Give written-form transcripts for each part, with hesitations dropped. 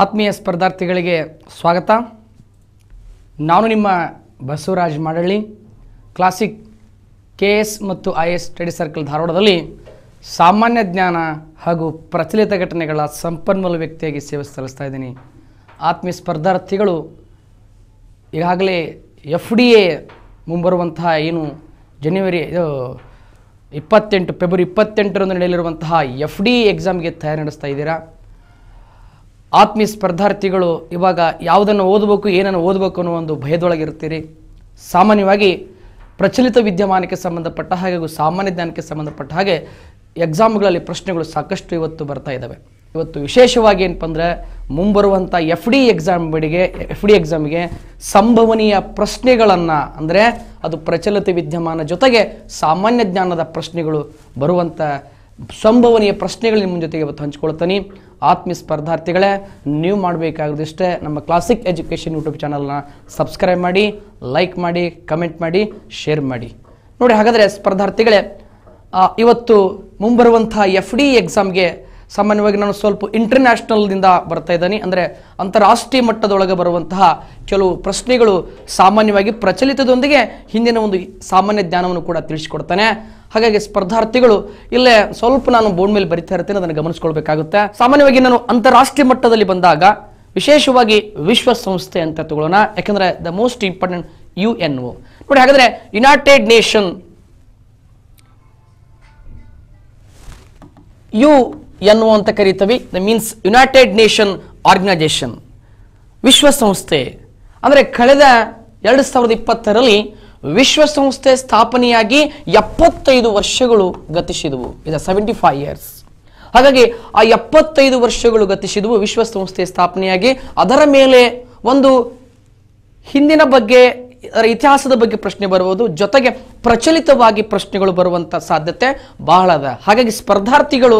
ಆತ್ಮೀಯ ಸ್ಪರ್ಧಾರ್ಥಿಗಳಿಗೆ ಸ್ವಾಗತ. ನಾನು ನಿಮ್ಮ ಬಸವರಾಜ್ ಮಡಳಿ. ಕ್ಲಾಸಿಕ್ KS ಮತ್ತು IS ಸ್ಟಡಿ ಸರ್ಕಲ್ ಧಾರವಾಡದಲ್ಲಿ ಸಾಮಾನ್ಯ ಜ್ಞಾನ ಹಾಗೂ ಪ್ರಚಲಿತ ಘಟನೆಗಳ ಸಂಪನ್ಮೂಲ ವ್ಯಕ್ತಿಯಾಗಿ ಸೇವೆ ಸಲ್ಲಿಸ್ತಾ ಇದ್ದೀನಿ. ಆತ್ಮೀಯ ಸ್ಪರ್ಧಾರ್ಥಿಗಳು, ಈಗಾಗಲೇ FDA ಮುಂಬರುವಂತಹ ಏನು ಫೆಬ್ರವರಿ 28 ನಡೆಯಲಿರುವಂತಹ FDA ಎಕ್ಸಾಮ್ಗೆ ತಯಾರಿ ನಡೆಸ್ತಾ ಇದ್ದೀರಾ. ಆತ್ಮೀಯ ಸ್ಪರ್ಧಾರ್ಥಿಗಳು, ಇವಾಗ ಯಾವುದನ್ನು ಓದಬೇಕು, ಏನನ್ನು ಓದಬೇಕು ಅನ್ನೋ ಒಂದು ಭಯದೊಳಗಿರ್ತೀರಿ. ಸಾಮಾನ್ಯವಾಗಿ ಪ್ರಚಲಿತ ವಿದ್ಯಮಾನಕ್ಕೆ ಸಂಬಂಧಪಟ್ಟ ಹಾಗೂ ಸಾಮಾನ್ಯ ಜ್ಞಾನಕ್ಕೆ ಸಂಬಂಧಪಟ್ಟ ಹಾಗೆ ಎಕ್ಸಾಮ್ಗಳಲ್ಲಿ ಪ್ರಶ್ನೆಗಳು ಸಾಕಷ್ಟು ಇವತ್ತು ಬರ್ತಾ ಇದ್ದಾವೆ. ಇವತ್ತು ವಿಶೇಷವಾಗಿ ಏನಪ್ಪ ಅಂದರೆ, ಮುಂಬರುವಂಥ ಎಫ್ ಡಿ ಎಕ್ಸಾಮ್ಗೆ ಸಂಭವನೀಯ ಪ್ರಶ್ನೆಗಳನ್ನು, ಅಂದರೆ ಅದು ಪ್ರಚಲಿತ ವಿದ್ಯಮಾನ ಜೊತೆಗೆ ಸಾಮಾನ್ಯ ಜ್ಞಾನದ ಪ್ರಶ್ನೆಗಳು ಬರುವಂಥ ಸಂಭವನೀಯ ಪ್ರಶ್ನೆಗಳು ನಿಮ್ಮ ಜೊತೆಗೆ ಇವತ್ತು ಹಂಚ್ಕೊಳ್ತೀನಿ. ಆತ್ಮೀಯ ಸ್ಪರ್ಧಾರ್ಥಿಗಳೇ, ನೀವು ಮಾಡಬೇಕಾಗಿರೋದಿಷ್ಟೇ, ನಮ್ಮ ಕ್ಲಾಸಿಕ್ ಎಜುಕೇಷನ್ ಯೂಟ್ಯೂಬ್ ಚಾನಲ್ನ ಸಬ್ಸ್ಕ್ರೈಬ್ ಮಾಡಿ, ಲೈಕ್ ಮಾಡಿ, ಕಮೆಂಟ್ ಮಾಡಿ, ಶೇರ್ ಮಾಡಿ. ನೋಡಿ, ಹಾಗಾದರೆ ಸ್ಪರ್ಧಾರ್ಥಿಗಳೇ, ಇವತ್ತು ಮುಂಬರುವಂಥ FDA ಎಕ್ಸಾಮ್ಗೆ ಸಾಮಾನ್ಯವಾಗಿ ನಾನು ಸ್ವಲ್ಪ ಇಂಟರ್ನ್ಯಾಷನಲ್ದಿಂದ ಬರ್ತಾ ಇದ್ದೀನಿ. ಅಂದರೆ ಅಂತಾರಾಷ್ಟ್ರೀಯ ಮಟ್ಟದೊಳಗೆ ಬರುವಂತಹ ಕೆಲವು ಪ್ರಶ್ನೆಗಳು ಸಾಮಾನ್ಯವಾಗಿ ಪ್ರಚಲಿತದೊಂದಿಗೆ ಹಿಂದಿನ ಒಂದು ಸಾಮಾನ್ಯ ಜ್ಞಾನವನ್ನು ಕೂಡ ತಿಳಿಸಿಕೊಡ್ತಾನೆ. ಹಾಗಾಗಿ ಸ್ಪರ್ಧಾರ್ಥಿಗಳು, ಇಲ್ಲೇ ಸ್ವಲ್ಪ ನಾನು ಬೋರ್ಡ್ ಮೇಲೆ ಬರಿತಾ ಇರ್ತೀನಿ, ಅದನ್ನು ಗಮನಿಸ್ಕೊಳ್ಬೇಕಾಗುತ್ತೆ. ಸಾಮಾನ್ಯವಾಗಿ ನಾನು ಅಂತಾರಾಷ್ಟ್ರೀಯ ಮಟ್ಟದಲ್ಲಿ ಬಂದಾಗ ವಿಶೇಷವಾಗಿ ವಿಶ್ವಸಂಸ್ಥೆ ಅಂತ ತಗೊಳ್ಳೋಣ, ಯಾಕೆಂದರೆ ದ ಮೋಸ್ಟ್ ಇಂಪಾರ್ಟೆಂಟ್ UNO. ನೋಡಿ, ಹಾಗಾದರೆ ಯುನೈಟೆಡ್ ನೇಷನ್ UNO ಅಂತ ಕರೀತೀವಿ. The means United Nation organisation, ವಿಶ್ವಸಂಸ್ಥೆ. ಅಂದರೆ ಕಳೆದ 2022 ವಿಶ್ವಸಂಸ್ಥೆ ಸ್ಥಾಪನೆಯಾಗಿ 75 ವರ್ಷಗಳು ಗತಿಸಿದವು. ಇದು 75 years. ಹಾಗಾಗಿ ಆ 75 ವರ್ಷಗಳು ಗತಿಸಿದವು ವಿಶ್ವಸಂಸ್ಥೆ ಸ್ಥಾಪನೆಯಾಗಿ. ಅದರ ಮೇಲೆ ಒಂದು ಹಿಂದಿನ ಬಗ್ಗೆ, ಅದರ ಇತಿಹಾಸದ ಬಗ್ಗೆ ಪ್ರಶ್ನೆ ಬರುವುದು, ಜೊತೆಗೆ ಪ್ರಚಲಿತವಾಗಿ ಪ್ರಶ್ನೆಗಳು ಬರುವಂಥ ಸಾಧ್ಯತೆ ಬಹಳ ಅದ. ಹಾಗಾಗಿ ಸ್ಪರ್ಧಾರ್ಥಿಗಳು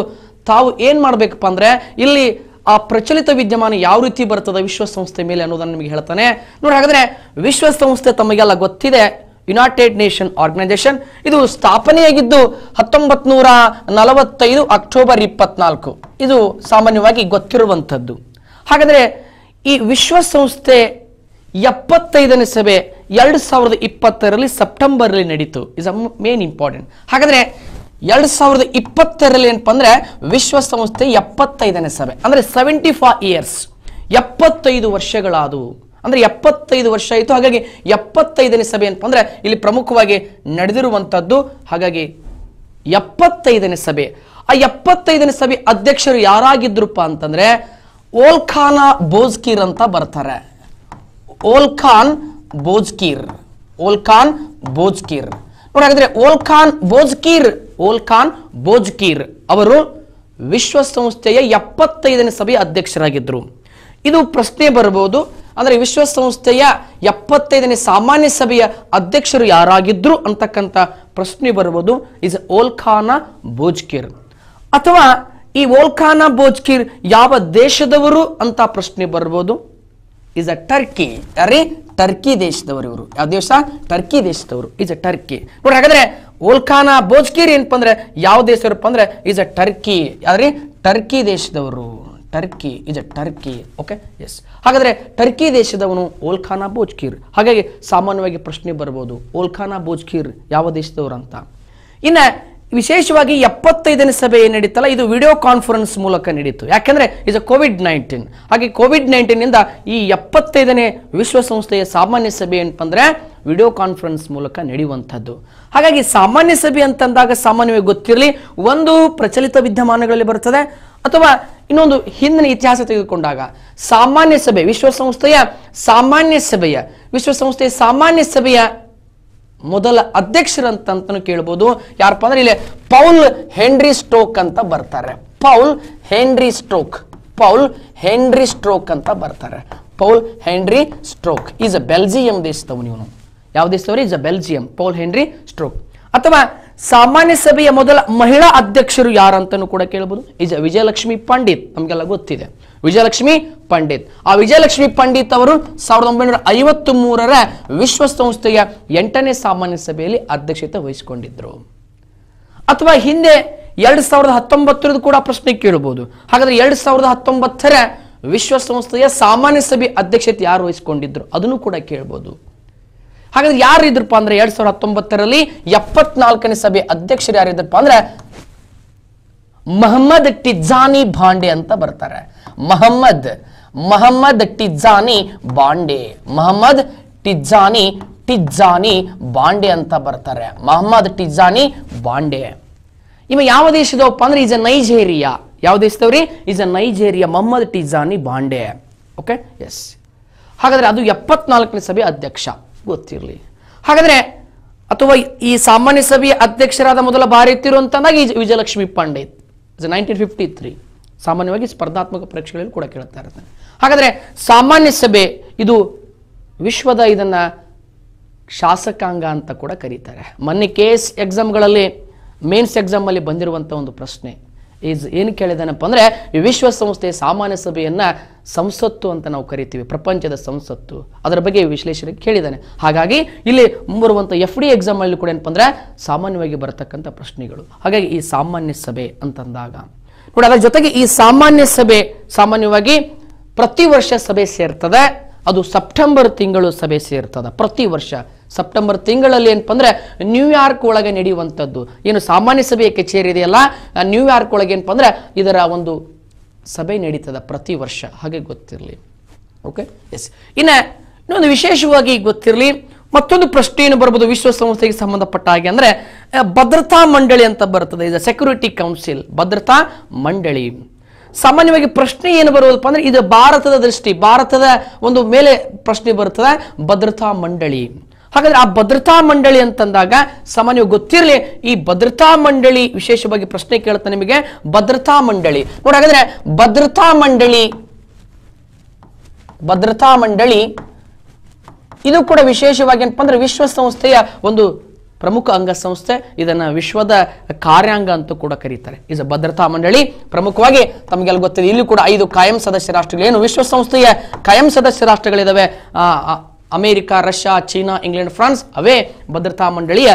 ತಾವು ಏನು ಮಾಡಬೇಕಪ್ಪ ಅಂದರೆ, ಇಲ್ಲಿ ಆ ಪ್ರಚಲಿತ ವಿದ್ಯಮಾನ ಯಾವ ರೀತಿ ಬರ್ತದೆ ವಿಶ್ವಸಂಸ್ಥೆ ಮೇಲೆ ಅನ್ನೋದನ್ನು ನಿಮಗೆ ಹೇಳ್ತಾನೆ. ನೋಡಿ, ಹಾಗಾದರೆ ವಿಶ್ವಸಂಸ್ಥೆ ತಮಗೆಲ್ಲ ಗೊತ್ತಿದೆ, ಯುನೈಟೆಡ್ ನೇಷನ್ ಆರ್ಗನೈಸೇಷನ್. ಇದು ಸ್ಥಾಪನೆಯಾಗಿದ್ದು 1945 ಅಕ್ಟೋಬರ್ 24. ಇದು ಸಾಮಾನ್ಯವಾಗಿ ಗೊತ್ತಿರುವಂಥದ್ದು. ಹಾಗಾದರೆ ಈ ವಿಶ್ವಸಂಸ್ಥೆ 75ನೇ ಸಭೆ 2020 ಸೆಪ್ಟೆಂಬರಲ್ಲಿ ನಡೀತು. Is a main important. ಹಾಗಾದರೆ 2020 ಏನಪ್ಪ ಅಂದರೆ ವಿಶ್ವಸಂಸ್ಥೆ 75ನೇ ಸಭೆ, ಅಂದರೆ 75 years, 75 ವರ್ಷಗಳಾದವು. ಅಂದರೆ 75 ವರ್ಷ ಆಯಿತು. ಹಾಗಾಗಿ 75ನೇ ಸಭೆ ಏನಪ್ಪ ಅಂದರೆ ಇಲ್ಲಿ ಪ್ರಮುಖವಾಗಿ ನಡೆದಿರುವಂಥದ್ದು. ಹಾಗಾಗಿ 75ನೇ ಸಭೆ. ಆ 75ನೇ ಸಭೆ ಅಧ್ಯಕ್ಷರು ಯಾರಾಗಿದ್ರಪ್ಪ ಅಂತಂದರೆ ವೋಲ್ಕಾನ್ ಬೋಜ್ಕಿರ್ ಅಂತ ಬರ್ತಾರೆ. ವೋಲ್ಕಾನ್ ಬೋಜ್ಕಿರ್. ನೋಡಿ, ಹಾಗಾದರೆ ವೋಲ್ಕಾನ್ ಬೋಜ್ಕಿರ್ ಅವರು ವಿಶ್ವಸಂಸ್ಥೆಯ 75ನೇ ಸಭೆಯ ಅಧ್ಯಕ್ಷರಾಗಿದ್ದರು. ಇದು ಪ್ರಶ್ನೆ ಬರಬಹುದು. ಅಂದರೆ ವಿಶ್ವಸಂಸ್ಥೆಯ 75ನೇ ಸಾಮಾನ್ಯ ಸಭೆಯ ಅಧ್ಯಕ್ಷರು ಯಾರಾಗಿದ್ದರು ಅಂತಕ್ಕಂಥ ಪ್ರಶ್ನೆ ಬರಬಹುದು. Is Volkan Bozkir. ಅಥವಾ ಈ ವೋಲ್ಕಾನ್ ಬೋಜ್ಕಿರ್ ಯಾವ ದೇಶದವರು ಅಂತ ಪ್ರಶ್ನೆ ಬರಬಹುದು. Is a Turkey. ಯಾರೀ? ಟರ್ಕಿ ದೇಶದವರು ಇವರು. ಯಾವ ದೇಶ? ಟರ್ಕಿ ದೇಶದವರು. Is a Turkey. ನೋಡಿ, ಹಾಗಾದರೆ ವೋಲ್ಕಾನ್ ಬೋಜ್ಕಿರ್ ಏನಪ್ಪ ಅಂದರೆ ಯಾವ ದೇಶದವರಪ್ಪ ಅಂದರೆ ಇಸ್ ಅ ಟರ್ಕಿ. ಯಾರೀ? ಟರ್ಕಿ ದೇಶದವರು. Turkey. Is a Turkey. Okay, yes. ಹಾಗಾದರೆ ಟರ್ಕಿ ದೇಶದವನು ವೋಲ್ಕಾನ್ ಬೋಜ್ಕಿರ್. ಹಾಗಾಗಿ ಸಾಮಾನ್ಯವಾಗಿ ಪ್ರಶ್ನೆ ಬರ್ಬೋದು, ವೋಲ್ಕಾನ್ ಬೋಜ್ಕಿರ್ ಯಾವ ದೇಶದವರು ಅಂತ. ಇನ್ನು ವಿಶೇಷವಾಗಿ 75ನೇ ಸಭೆ ನಡೀತಲ್ಲ, ಇದು ವಿಡಿಯೋ ಕಾನ್ಫರೆನ್ಸ್ ಮೂಲಕ ನಡೀತು. ಯಾಕೆಂದರೆ ಇದು ಕೋವಿಡ್-19. ಹಾಗೆ ಕೋವಿಡ್-19 ಈ 75ನೇ ವಿಶ್ವಸಂಸ್ಥೆಯ ಸಾಮಾನ್ಯ ಸಭೆ ಏನಪ್ಪ ಅಂದರೆ ವಿಡಿಯೋ ಕಾನ್ಫರೆನ್ಸ್ ಮೂಲಕ ನಡೆಯುವಂಥದ್ದು. ಹಾಗಾಗಿ ಸಾಮಾನ್ಯ ಸಭೆ ಅಂತಂದಾಗ ಸಾಮಾನ್ಯವಾಗಿ ಗೊತ್ತಿರಲಿ, ಒಂದು ಪ್ರಚಲಿತ ವಿದ್ಯಮಾನಗಳಲ್ಲಿ ಬರ್ತದೆ, ಅಥವಾ ಇನ್ನೊಂದು ಹಿಂದಿನ ಇತಿಹಾಸ ತೆಗೆದುಕೊಂಡಾಗ ವಿಶ್ವಸಂಸ್ಥೆಯ ಸಾಮಾನ್ಯ ಸಭೆಯ ಮೊದಲ ಅಧ್ಯಕ್ಷರಂತೂ ಕೇಳ್ಬೋದು. ಯಾರಪ್ಪ ಅಂದ್ರೆ ಇಲ್ಲಿ ಪೌಲ್ ಹೆನ್ರಿ ಸ್ಟ್ರೋಕ್ ಅಂತ ಬರ್ತಾರೆ. ಈಸ್ ಅ ಬೆಲ್ಜಿಯಂ ದೇಶದವನು ಇವನು. ಯಾವ ದೇಶದವರು? Is a Belgium. Paul Henri stroke. ಅಥವಾ ಸಾಮಾನ್ಯ ಸಭೆಯ ಮೊದಲ ಮಹಿಳಾ ಅಧ್ಯಕ್ಷರು ಯಾರಂತನೂ ಕೂಡ ಕೇಳಬಹುದು. Is a Vijayalakshmi Pandit. ನಮಗೆಲ್ಲ ಗೊತ್ತಿದೆ ವಿಜಯಲಕ್ಷ್ಮಿ ಪಂಡಿತ್. ಆ ವಿಜಯಲಕ್ಷ್ಮಿ ಪಂಡಿತ್ ಅವರು 1953 ವಿಶ್ವಸಂಸ್ಥೆಯ 8ನೇ ಸಾಮಾನ್ಯ ಸಭೆಯಲ್ಲಿ ಅಧ್ಯಕ್ಷತೆ ವಹಿಸಿಕೊಂಡಿದ್ದರು. ಅಥವಾ ಹಿಂದೆ 2019 ಕೂಡ ಪ್ರಶ್ನೆ ಕೇಳಬಹುದು. ಹಾಗಾದರೆ 2019 ವಿಶ್ವಸಂಸ್ಥೆಯ ಸಾಮಾನ್ಯ ಸಭೆ ಅಧ್ಯಕ್ಷತೆ ಯಾರು ವಹಿಸಿಕೊಂಡಿದ್ರು ಅದನ್ನು ಕೂಡ ಕೇಳಬಹುದು. ಹಾಗಾದ್ರೆ ಯಾರು ಇದ್ರಪ್ಪ ಅಂದ್ರೆ 2019 ರಲ್ಲಿ 74ನೇ ಸಭೆ ಅಧ್ಯಕ್ಷರು ಯಾರು ಇದ್ರಪ್ಪ ಅಂದ್ರೆ ಮೊಹಮ್ಮದ್ ಟಿಜಾನಿ ಭಾಂಡೆ ಅಂತ ಬರ್ತಾರೆ. ಮೊಹಮ್ಮದ್ ಟಿಜಾನಿ ಭಾಂಡೆ ಇವ ಯಾವ ದೇಶದವಪ್ಪ ಅಂದ್ರೆ ಈಸ್ ಎ ನೈಜೀರಿಯಾ. ಯಾವ ದೇಶದವ್ರಿ? Is a Nigeria, Mohammed Tijjani Bande. Okay, yes. ಹಾಗಾದ್ರೆ ಅದು 74ನೇ ಸಭೆ ಅಧ್ಯಕ್ಷ, ಗೊತ್ತಿರಲಿ. ಹಾಗಾದ್ರೆ ಅಥವಾ ಈ ಸಾಮಾನ್ಯ ಸಭೆಯ ಅಧ್ಯಕ್ಷರಾದ ಮೊದಲ ಭಾರತೀಯರು ಅಂತಂದಾಗ ವಿಜಯಲಕ್ಷ್ಮಿ ಪಂಡಿತ್ 1953, ಸಾಮಾನ್ಯವಾಗಿ ಸ್ಪರ್ಧಾತ್ಮಕ ಪರೀಕ್ಷೆಗಳಲ್ಲಿ ಕೂಡ ಕೇಳ್ತಾ ಇರ್ತಾರೆ. ಹಾಗಾದ್ರೆ ಸಾಮಾನ್ಯ ಸಭೆ ಇದು ವಿಶ್ವದ, ಇದನ್ನ ಶಾಸಕಾಂಗ ಅಂತ ಕೂಡ ಕರೀತಾರೆ. ಮೊನ್ನೆ KS ಎಕ್ಸಾಮ್ಗಳಲ್ಲಿ ಮೇನ್ಸ್ ಎಕ್ಸಾಮ್ ಅಲ್ಲಿ ಬಂದಿರುವಂತ ಒಂದು ಪ್ರಶ್ನೆ ಏನು ಕೇಳಿದಾನಪ್ಪ ಅಂದ್ರೆ ವಿಶ್ವಸಂಸ್ಥೆಯ ಸಾಮಾನ್ಯ ಸಭೆಯನ್ನ ಸಂಸತ್ತು ಅಂತ ನಾವು ಕರಿತೀವಿ, ಪ್ರಪಂಚದ ಸಂಸತ್ತು, ಅದರ ಬಗ್ಗೆ ವಿಶ್ಲೇಷಣೆ ಕೇಳಿದ್ದಾನೆ. ಹಾಗಾಗಿ ಇಲ್ಲಿ ಮುಂಬರುವಂಥ FD ಎಕ್ಸಾಮ್ ಅಲ್ಲಿ ಕೂಡ ಏನಪ್ಪ ಅಂದ್ರೆ ಸಾಮಾನ್ಯವಾಗಿ ಬರತಕ್ಕಂಥ ಪ್ರಶ್ನೆಗಳು. ಹಾಗಾಗಿ ಈ ಸಾಮಾನ್ಯ ಸಭೆ ಅಂತಂದಾಗ ನೋಡಿ, ಅದರ ಜೊತೆಗೆ ಈ ಸಾಮಾನ್ಯ ಸಭೆ ಸಾಮಾನ್ಯವಾಗಿ ಪ್ರತಿ ವರ್ಷ ಸಭೆ ಸೇರ್ತದೆ. ಅದು ಸೆಪ್ಟೆಂಬರ್ ತಿಂಗಳು ಸಭೆ ಸೇರ್ತದೆ. ಪ್ರತಿ ವರ್ಷ ಸೆಪ್ಟೆಂಬರ್ ತಿಂಗಳಲ್ಲಿ ಏನಪ್ಪ ಅಂದರೆ ನ್ಯೂಯಾರ್ಕ್ ಒಳಗೆ ನಡೆಯುವಂಥದ್ದು. ಏನು ಸಾಮಾನ್ಯ ಸಭೆಯ ಕಚೇರಿ ಇದೆಯಲ್ಲ ನ್ಯೂಯಾರ್ಕ್ ಒಳಗೆ ಏನಪ್ಪ ಅಂದರೆ ಇದರ ಒಂದು ಸಭೆ ನಡೀತದೆ ಪ್ರತಿ ವರ್ಷ. ಹಾಗೆ ಗೊತ್ತಿರಲಿ. Okay, yes. ಇನ್ನು ಇನ್ನೊಂದು ವಿಶೇಷವಾಗಿ ಗೊತ್ತಿರಲಿ, ಮತ್ತೊಂದು ಪ್ರಶ್ನೆ ಏನು ಬರ್ಬೋದು ವಿಶ್ವಸಂಸ್ಥೆಗೆ ಸಂಬಂಧಪಟ್ಟ ಹಾಗೆ ಅಂದರೆ ಭದ್ರತಾ ಮಂಡಳಿ ಅಂತ ಬರ್ತದೆ. ಇದು ಸೆಕ್ಯೂರಿಟಿ ಕೌನ್ಸಿಲ್, ಭದ್ರತಾ ಮಂಡಳಿ. ಸಾಮಾನ್ಯವಾಗಿ ಪ್ರಶ್ನೆ ಏನು ಬರುವುದಪ್ಪ ಅಂದ್ರೆ ಇದು ಭಾರತದ ದೃಷ್ಟಿ, ಭಾರತದ ಒಂದು ಮೇಲೆ ಪ್ರಶ್ನೆ ಬರ್ತದೆ ಭದ್ರತಾ ಮಂಡಳಿ. ಹಾಗಾದ್ರೆ ಆ ಭದ್ರತಾ ಮಂಡಳಿ ಅಂತಂದಾಗ ಸಾಮಾನ್ಯವಾಗಿ ಗೊತ್ತಿರಲಿ ಈ ಭದ್ರತಾ ಮಂಡಳಿ ವಿಶೇಷವಾಗಿ ಪ್ರಶ್ನೆ ಕೇಳುತ್ತೆ ನಿಮಗೆ ಭದ್ರತಾ ಮಂಡಳಿ ನೋಡಿ. ಹಾಗಾದ್ರೆ ಭದ್ರತಾ ಮಂಡಳಿ ಇದು ಕೂಡ ವಿಶೇಷವಾಗಿ ಏನಪ್ಪ ಅಂದ್ರೆ ವಿಶ್ವಸಂಸ್ಥೆಯ ಒಂದು ಪ್ರಮುಖ ಅಂಗಸಂಸ್ಥೆ. ಇದನ್ನು ವಿಶ್ವದ ಕಾರ್ಯಾಂಗ ಅಂತ ಕೂಡ ಕರೀತಾರೆ. ಇದು ಭದ್ರತಾ ಮಂಡಳಿ ಪ್ರಮುಖವಾಗಿ ತಮಗೆಲ್ಲ ಗೊತ್ತಿದೆ. ಇಲ್ಲಿ ಕೂಡ 5 ಕಾಯಂ ಸದಸ್ಯ ರಾಷ್ಟ್ರಗಳು, ಏನು ವಿಶ್ವಸಂಸ್ಥೆಯ ಕಾಯಂ ಸದಸ್ಯ ರಾಷ್ಟ್ರಗಳಿದ್ದಾವೆ, America, Russia, China, England, France, ಅವೇ ಭದ್ರತಾ ಮಂಡಳಿಯ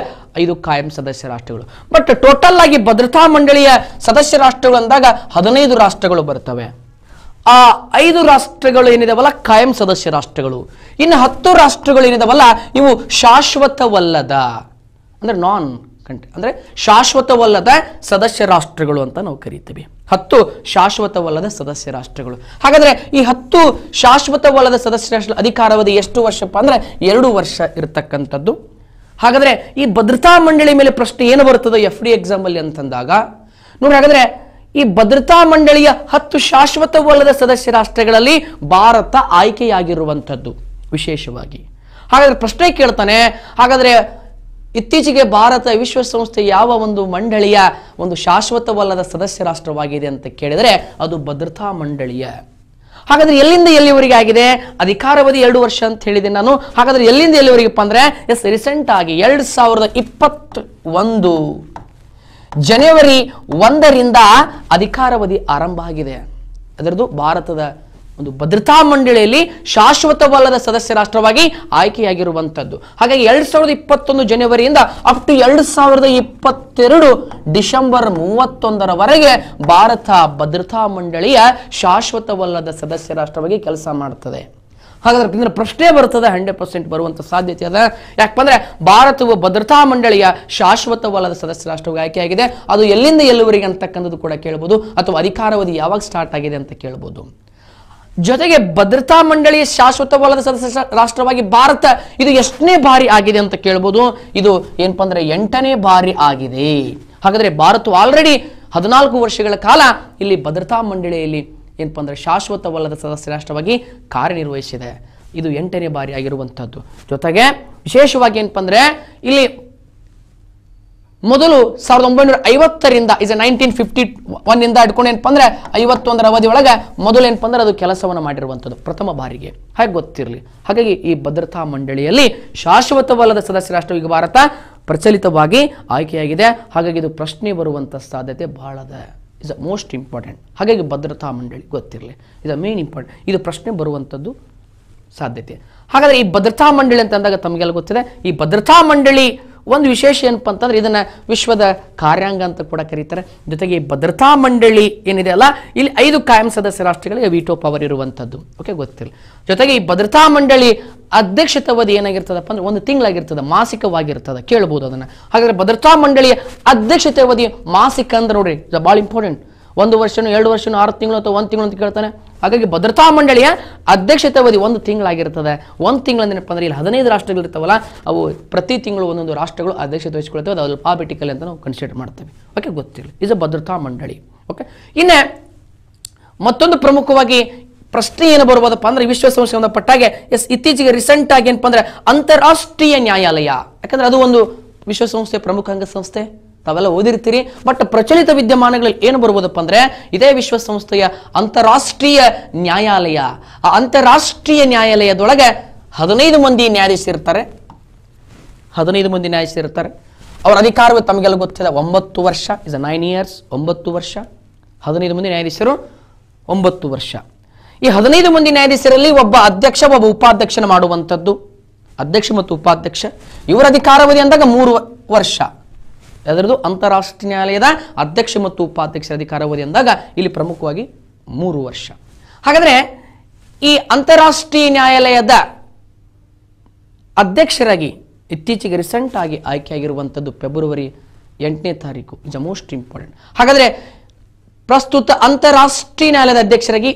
5 ಕಾಯಂ ಸದಸ್ಯ ರಾಷ್ಟ್ರಗಳು. ಬಟ್ ಟೋಟಲ್ ಆಗಿ ಭದ್ರತಾ ಮಂಡಳಿಯ ಸದಸ್ಯ ರಾಷ್ಟ್ರಗಳು ಅಂದಾಗ 15 ರಾಷ್ಟ್ರಗಳು ಬರ್ತವೆ. ಆ 5 ರಾಷ್ಟ್ರಗಳು ಏನಿದಾವಲ್ಲ ಕಾಯಂ ಸದಸ್ಯ ರಾಷ್ಟ್ರಗಳು, ಇನ್ನು 10 ರಾಷ್ಟ್ರಗಳು ಏನಿದಾವಲ್ಲ ಇವು ಶಾಶ್ವತವಲ್ಲದ ಅಂದ್ರೆ ನಾನ್ ಕಂಟ್ರಿ ಅಂದ್ರೆ ಶಾಶ್ವತವಲ್ಲದ ಸದಸ್ಯ ರಾಷ್ಟ್ರಗಳು ಅಂತ ನಾವು ಕರಿತೀವಿ. 10 ಶಾಶ್ವತವಲ್ಲದ ಸದಸ್ಯ ರಾಷ್ಟ್ರಗಳು. ಹಾಗಾದ್ರೆ ಈ 10 ಶಾಶ್ವತವಲ್ಲದ ಸದಸ್ಯ ರಾಷ್ಟ್ರ ಅಧಿಕಾರಾವಧಿ ಎಷ್ಟು ವರ್ಷಪ್ಪ ಅಂದ್ರೆ 2 ವರ್ಷ ಇರತಕ್ಕಂಥದ್ದು. ಹಾಗಾದ್ರೆ ಈ ಭದ್ರತಾ ಮಂಡಳಿ ಮೇಲೆ ಪ್ರಶ್ನೆ ಏನು ಬರ್ತದೆ FD ಎಕ್ಸಾಮ್ ಅಲ್ಲಿ ಅಂತಂದಾಗ ನೋಡಿ. ಹಾಗಾದ್ರೆ ಈ ಭದ್ರತಾ ಮಂಡಳಿಯ 10 ಶಾಶ್ವತವಲ್ಲದ ಸದಸ್ಯ ರಾಷ್ಟ್ರಗಳಲ್ಲಿ ಭಾರತ ಆಯ್ಕೆಯಾಗಿರುವಂಥದ್ದು ವಿಶೇಷವಾಗಿ. ಹಾಗಾದ್ರೆ ಪ್ರಶ್ನೆ ಕೇಳ್ತಾನೆ, ಹಾಗಾದ್ರೆ ಇತ್ತೀಚೆಗೆ ಭಾರತ ವಿಶ್ವಸಂಸ್ಥೆ ಯಾವ ಒಂದು ಮಂಡಳಿಯ ಒಂದು ಶಾಶ್ವತವಲ್ಲದ ಸದಸ್ಯ ರಾಷ್ಟ್ರವಾಗಿದೆ ಅಂತ ಕೇಳಿದರೆ ಅದು ಭದ್ರತಾ ಮಂಡಳಿಯ. ಹಾಗಾದ್ರೆ ಎಲ್ಲಿಂದ ಎಲ್ಲಿವರೆಗೆ ಆಗಿದೆ? ಅಧಿಕಾರಾವಧಿ 2 ವರ್ಷ ಅಂತ ಹೇಳಿದೆ ನಾನು. ಹಾಗಾದ್ರೆ ಎಲ್ಲಿಂದ ಎಲ್ಲಿವರೆಗೆಪ್ಪ ಅಂದ್ರೆ ಎಸ್ ರೀಸೆಂಟ್ ಆಗಿ 2021 ಜನವರಿ 1ರಿಂದ ಅಧಿಕಾರಾವಧಿ ಆರಂಭ ಆಗಿದೆ ಅದರದ್ದು. ಭಾರತದ ಒಂದು ಭದ್ರತಾ ಮಂಡಳಿಯಲ್ಲಿ ಶಾಶ್ವತವಲ್ಲದ ಸದಸ್ಯ ರಾಷ್ಟ್ರವಾಗಿ ಆಯ್ಕೆಯಾಗಿರುವಂಥದ್ದು. ಹಾಗಾಗಿ 2021 ಜನವರಿಯಿಂದ ಅಪ್ ಟು 2022 ಡಿಸೆಂಬರ್ 31 ಭಾರತ ಭದ್ರತಾ ಮಂಡಳಿಯ ಶಾಶ್ವತವಲ್ಲದ ಸದಸ್ಯ ರಾಷ್ಟ್ರವಾಗಿ ಕೆಲಸ ಮಾಡ್ತದೆ. ಹಾಗಾದ್ರೆ ಪ್ರಶ್ನೆ ಬರ್ತದೆ 100% ಬರುವಂತ ಸಾಧ್ಯತೆ ಅದ. ಯಾಕಂದ್ರೆ ಭಾರತವು ಭದ್ರತಾ ಮಂಡಳಿಯ ಶಾಶ್ವತವಲ್ಲದ ಸದಸ್ಯ ರಾಷ್ಟ್ರವಾಗಿ ಆಯ್ಕೆಯಾಗಿದೆ, ಅದು ಎಲ್ಲಿಂದ ಎಲ್ಲಿವರೆಗೆ ಅಂತಕ್ಕಂಥದ್ದು ಕೂಡ ಕೇಳಬಹುದು, ಅಥವಾ ಅಧಿಕಾರಾವಧಿ ಯಾವಾಗ ಸ್ಟಾರ್ಟ್ ಆಗಿದೆ ಅಂತ ಕೇಳಬಹುದು. ಜೊತೆಗೆ ಭದ್ರತಾ ಮಂಡಳಿಯ ಶಾಶ್ವತವಲ್ಲದ ಸದಸ್ಯ ರಾಷ್ಟ್ರವಾಗಿ ಭಾರತ ಇದು ಎಷ್ಟನೇ ಬಾರಿ ಆಗಿದೆ ಅಂತ ಕೇಳ್ಬೋದು. ಇದು ಏನಪ್ಪ ಅಂದ್ರೆ 8ನೇ ಬಾರಿ ಆಗಿದೆ. ಹಾಗಾದ್ರೆ ಭಾರತವು ಆಲ್ರೆಡಿ 14 ವರ್ಷಗಳ ಕಾಲ ಇಲ್ಲಿ ಭದ್ರತಾ ಮಂಡಳಿಯಲ್ಲಿ ಏನಪ್ಪ ಅಂದ್ರೆ ಶಾಶ್ವತವಲ್ಲದ ಸದಸ್ಯ ರಾಷ್ಟ್ರವಾಗಿ ಕಾರ್ಯನಿರ್ವಹಿಸಿದೆ. ಇದು 8ನೇ ಬಾರಿ ಆಗಿರುವಂಥದ್ದು. ಜೊತೆಗೆ ವಿಶೇಷವಾಗಿ ಏನಪ್ಪ ಅಂದ್ರೆ ಇಲ್ಲಿ ಮೊದಲು 1950ರಿಂದ ಇಸ್ 1951 ಇಂದ ಹಿಡ್ಕೊಂಡು ಏನಪ್ಪ ಅಂದ್ರೆ 51 ಅವಧಿ ಒಳಗೆ ಮೊದಲು ಏನಪ್ಪ ಅಂದ್ರೆ ಅದು ಕೆಲಸವನ್ನು ಮಾಡಿರುವಂಥದ್ದು ಪ್ರಥಮ ಬಾರಿಗೆ. ಹಾಗೆ ಗೊತ್ತಿರಲಿ. ಹಾಗಾಗಿ ಈ ಭದ್ರತಾ ಮಂಡಳಿಯಲ್ಲಿ ಶಾಶ್ವತವಲ್ಲದ ಸದಸ್ಯ ರಾಷ್ಟ್ರವಾಗಿ ಭಾರತ ಪ್ರಚಲಿತವಾಗಿ ಆಯ್ಕೆಯಾಗಿದೆ. ಹಾಗಾಗಿ ಇದು ಪ್ರಶ್ನೆ ಬರುವಂಥ ಸಾಧ್ಯತೆ ಬಹಳ ಇದೆ. Is most important. ಹಾಗಾಗಿ ಭದ್ರತಾ ಮಂಡಳಿ ಗೊತ್ತಿರಲಿ, ಇದು ಮೇನ್ ಇಂಪಾರ್ಟೆಂಟ್, ಇದು ಪ್ರಶ್ನೆ ಬರುವಂಥದ್ದು ಸಾಧ್ಯತೆ. ಹಾಗಾದರೆ ಈ ಭದ್ರತಾ ಮಂಡಳಿ ಅಂತಂದಾಗ ತಮಗೆಲ್ಲ ಗೊತ್ತಿದೆ ಈ ಭದ್ರತಾ ಮಂಡಳಿ ಒಂದು ವಿಶೇಷ ಏನಪ್ಪ ಅಂತಂದ್ರೆ ಇದನ್ನ ವಿಶ್ವದ ಕಾರ್ಯಾಂಗ ಅಂತ ಕೂಡ ಕರೀತಾರೆ. ಜೊತೆಗೆ ಭದ್ರತಾ ಮಂಡಳಿ ಏನಿದೆ ಅಲ್ಲ, ಇಲ್ಲಿ 5 ಕಾಯಂ ಸದಸ್ಯ ರಾಷ್ಟ್ರಗಳಿಗೆ ವಿಟೋ ಪವರ್ ಇರುವಂತದ್ದು. ಓಕೆ, ಗೊತ್ತಿಲ್ಲ. ಜೊತೆಗೆ ಈ ಭದ್ರತಾ ಮಂಡಳಿ ಅಧ್ಯಕ್ಷತೆ ಅವಧಿ ಏನಾಗಿರ್ತದಪ್ಪ ಅಂದ್ರೆ 1 ತಿಂಗಳಾಗಿರ್ತದೆ, ಮಾಸಿಕವಾಗಿರ್ತದೆ, ಕೇಳಬಹುದು ಅದನ್ನ. ಹಾಗಾದ್ರೆ ಭದ್ರತಾ ಮಂಡಳಿಯ ಅಧ್ಯಕ್ಷತೆ ಅವಧಿ ಮಾಸಿಕ ಅಂದ್ರೆ ನೋಡ್ರಿ ಬಹಳ ಇಂಪಾರ್ಟೆಂಟ್. 1 ವರ್ಷನೋ 2 ವರ್ಷನೋ 6 ತಿಂಗಳು ಅಥವಾ 1 ತಿಂಗಳು ಅಂತ ಕೇಳ್ತಾನೆ. ಹಾಗಾಗಿ ಭದ್ರತಾ ಮಂಡಳಿಯ ಅಧ್ಯಕ್ಷತೆ ಅವಧಿ 1 ತಿಂಗಳಾಗಿರ್ತದೆ. 1 ತಿಂಗಳು ಏನಪ್ಪ ಅಂದ್ರೆ ಇಲ್ಲಿ 15 ರಾಷ್ಟ್ರಗಳಿರ್ತಾವಲ್ಲ, ಅವು ಪ್ರತಿ ತಿಂಗಳು ಒಂದೊಂದು ರಾಷ್ಟ್ರಗಳು ಅಧ್ಯಕ್ಷತೆ ವಹಿಸಿಕೊಳ್ತವೆ. ಅದು ಅಲ್ಫಾಬೆಟಿಕಲ್ ಅಂತ ನಾವು ಕನ್ಸಿಡರ್ ಮಾಡ್ತೇವೆ. ಓಕೆ, ಗೊತ್ತಿಲ್ಲ. ಇದು ಭದ್ರತಾ ಮಂಡಳಿ. ಓಕೆ, ಇನ್ನೇ ಮತ್ತೊಂದು ಪ್ರಮುಖವಾಗಿ ಪ್ರಶ್ನೆ ಏನು ಬರ್ಬೋದಪ್ಪ ಅಂದ್ರೆ ವಿಶ್ವಸಂಸ್ಥೆಗೆ ಸಂಬಂಧಪಟ್ಟಾಗೆ ಇತ್ತೀಚೆಗೆ ರೀಸೆಂಟ್ ಆಗಿ ಏನಪ್ಪ ಅಂದ್ರೆ ಅಂತಾರಾಷ್ಟ್ರೀಯ ನ್ಯಾಯಾಲಯ, ಯಾಕಂದ್ರೆ ಅದು ಒಂದು ವಿಶ್ವಸಂಸ್ಥೆ ಪ್ರಮುಖ ಅಂಗಸಂಸ್ಥೆ, ತಾವೆಲ್ಲ ಓದಿರ್ತೀರಿ. ಬಟ್ ಪ್ರಚಲಿತ ವಿದ್ಯಮಾನಗಳಲ್ಲಿ ಏನು ಬರ್ಬೋದಪ್ಪ ಅಂದ್ರೆ ಇದೇ ವಿಶ್ವಸಂಸ್ಥೆಯ ಅಂತಾರಾಷ್ಟ್ರೀಯ ನ್ಯಾಯಾಲಯ. ಆ ಅಂತಾರಾಷ್ಟ್ರೀಯ ನ್ಯಾಯಾಲಯದೊಳಗೆ 15 ಮಂದಿ ನ್ಯಾಯಾಧೀಶರಿರ್ತಾರೆ. 15 ಮಂದಿ ನ್ಯಾಯಾಧೀಶರಿರ್ತಾರೆ. ಅವರ ಅಧಿಕಾರವೇ ತಮಗೆಲ್ಲ ಗೊತ್ತಿದೆ, 9 ವರ್ಷ. ಇಸ್ 9 years, 9 ವರ್ಷ. 15 ಮಂದಿ ನ್ಯಾಯಾಧೀಶರು 9 ವರ್ಷ. ಈ 15 ಮಂದಿ ನ್ಯಾಯಾಧೀಶರಲ್ಲಿ ಒಬ್ಬ ಅಧ್ಯಕ್ಷ, ಒಬ್ಬ ಉಪಾಧ್ಯಕ್ಷನ ಮಾಡುವಂಥದ್ದು. ಅಧ್ಯಕ್ಷ ಮತ್ತು ಉಪಾಧ್ಯಕ್ಷ ಇವರ ಅಧಿಕಾರಾವಧಿ ಅಂದಾಗ 3 ವರ್ಷ. ಅದರದ್ದು ಅಂತಾರಾಷ್ಟ್ರೀಯ ನ್ಯಾಯಾಲಯದ ಅಧ್ಯಕ್ಷ ಮತ್ತು ಉಪಾಧ್ಯಕ್ಷರ ಅಧಿಕಾರಾವಧಿ ಅಂದಾಗ ಇಲ್ಲಿ ಪ್ರಮುಖವಾಗಿ 3 ವರ್ಷ. ಹಾಗಾದರೆ ಈ ಅಂತಾರಾಷ್ಟ್ರೀಯ ನ್ಯಾಯಾಲಯದ ಅಧ್ಯಕ್ಷರಾಗಿ ಇತ್ತೀಚೆಗೆ ರೀಸೆಂಟ್ ಆಗಿ ಆಯ್ಕೆಯಾಗಿರುವಂಥದ್ದು ಫೆಬ್ರವರಿ 8 ಇಸ್ ಮೋಸ್ಟ್ ಇಂಪಾರ್ಟೆಂಟ್. ಹಾಗಾದರೆ ಪ್ರಸ್ತುತ ಅಂತಾರಾಷ್ಟ್ರೀಯ ನ್ಯಾಯಾಲಯದ ಅಧ್ಯಕ್ಷರಾಗಿ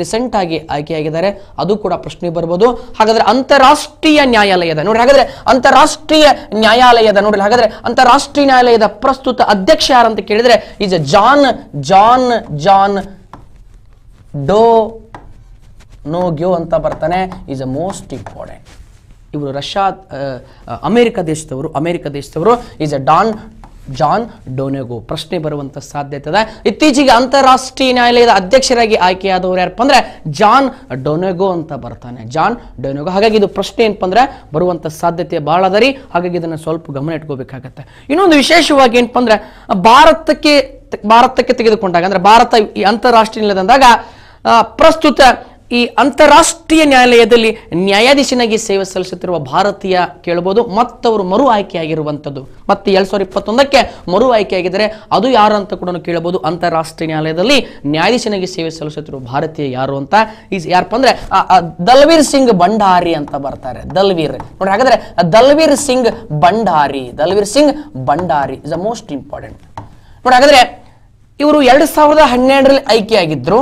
ರೀಸೆಂಟ್ ಆಗಿ ಆಯ್ಕೆಯಾಗಿದ್ದಾರೆ, ಅದು ಕೂಡ ಪ್ರಶ್ನೆ ಬರ್ಬೋದು. ಹಾಗಾದ್ರೆ ಅಂತಾರಾಷ್ಟ್ರೀಯ ನ್ಯಾಯಾಲಯದ ನೋಡಿ, ಹಾಗಾದ್ರೆ ಅಂತಾರಾಷ್ಟ್ರೀಯ ನ್ಯಾಯಾಲಯದ ನೋಡಿ, ಹಾಗಾದ್ರೆ ಅಂತಾರಾಷ್ಟ್ರೀಯ ನ್ಯಾಯಾಲಯದ ಪ್ರಸ್ತುತ ಅಧ್ಯಕ್ಷ ಯಾರು ಅಂತ ಕೇಳಿದ್ರೆ is Joan Donoghue ಅಂತ ಬರ್ತಾನೆ. Is most important. ಇವರು ರಷ್ಯಾ ಅಮೆರಿಕ ದೇಶದವರು. Is Joan Donoghue. ಪ್ರಶ್ನೆ ಬರುವಂತ ಸಾಧ್ಯತೆ ಇದೆ. ಇತ್ತೀಚೆಗೆ ಅಂತಾರಾಷ್ಟ್ರೀಯ ನ್ಯಾಯಾಲಯದ ಅಧ್ಯಕ್ಷರಾಗಿ ಆಯ್ಕೆಯಾದವರು ಯಾರಪ್ಪ ಅಂದ್ರೆ ಜಾನ್ ಡೊನೆಗೋ ಅಂತ ಬರ್ತಾನೆ. Joan Donoghue. ಹಾಗಾಗಿ ಇದು ಪ್ರಶ್ನೆ ಏನಪ್ಪ ಅಂದ್ರೆ ಬರುವಂತ ಸಾಧ್ಯತೆ ಬಹಳ ಅದರಿ. ಹಾಗಾಗಿ ಇದನ್ನ ಸ್ವಲ್ಪ ಗಮನ ಇಟ್ಕೋಬೇಕಾಗತ್ತೆ. ಇನ್ನೊಂದು ವಿಶೇಷವಾಗಿ ಏನಪ್ಪ ಅಂದ್ರೆ ಭಾರತಕ್ಕೆ ತೆಗೆದುಕೊಂಡಾಗ ಅಂದ್ರೆ ಭಾರತ ಈ ಅಂತಾರಾಷ್ಟ್ರೀಯ ನ್ಯಾಯಾಲಯದ ಅಂದಾಗ ಪ್ರಸ್ತುತ ಈ ಅಂತಾರಾಷ್ಟ್ರೀಯ ನ್ಯಾಯಾಲಯದಲ್ಲಿ ನ್ಯಾಯಾಧೀಶನಾಗಿ ಸೇವೆ ಸಲ್ಲಿಸುತ್ತಿರುವ ಭಾರತೀಯ ಕೇಳಬಹುದು. ಮತ್ತವರು ಮರು ಆಯ್ಕೆಯಾಗಿರುವಂಥದ್ದು, ಮತ್ತೆ 2021ಕ್ಕೆ ಮರು ಆಯ್ಕೆಯಾಗಿದ್ದಾರೆ, ಅದು ಯಾರು ಅಂತ ಕೂಡ ಕೇಳಬಹುದು. ಅಂತಾರಾಷ್ಟ್ರೀಯ ನ್ಯಾಯಾಲಯದಲ್ಲಿ ನ್ಯಾಯಾಧೀಶನಾಗಿ ಸೇವೆ ಸಲ್ಲಿಸುತ್ತಿರುವ ಭಾರತೀಯ ಯಾರು ಅಂತ ಯಾರಪ್ಪ ಅಂದ್ರೆ ದಲ್ವೀರ್ ಸಿಂಗ್ ಭಂಡಾರಿ ಅಂತ ಬರ್ತಾರೆ. ದಲ್ವೀರ್ ನೋಡಿ, ಹಾಗಾದ್ರೆ Dalveer Singh Bhandari is a most important ನೋಡಿ. ಹಾಗಾದ್ರೆ ಇವರು 2012ರಲ್ಲಿ ಆಯ್ಕೆಯಾಗಿದ್ರು,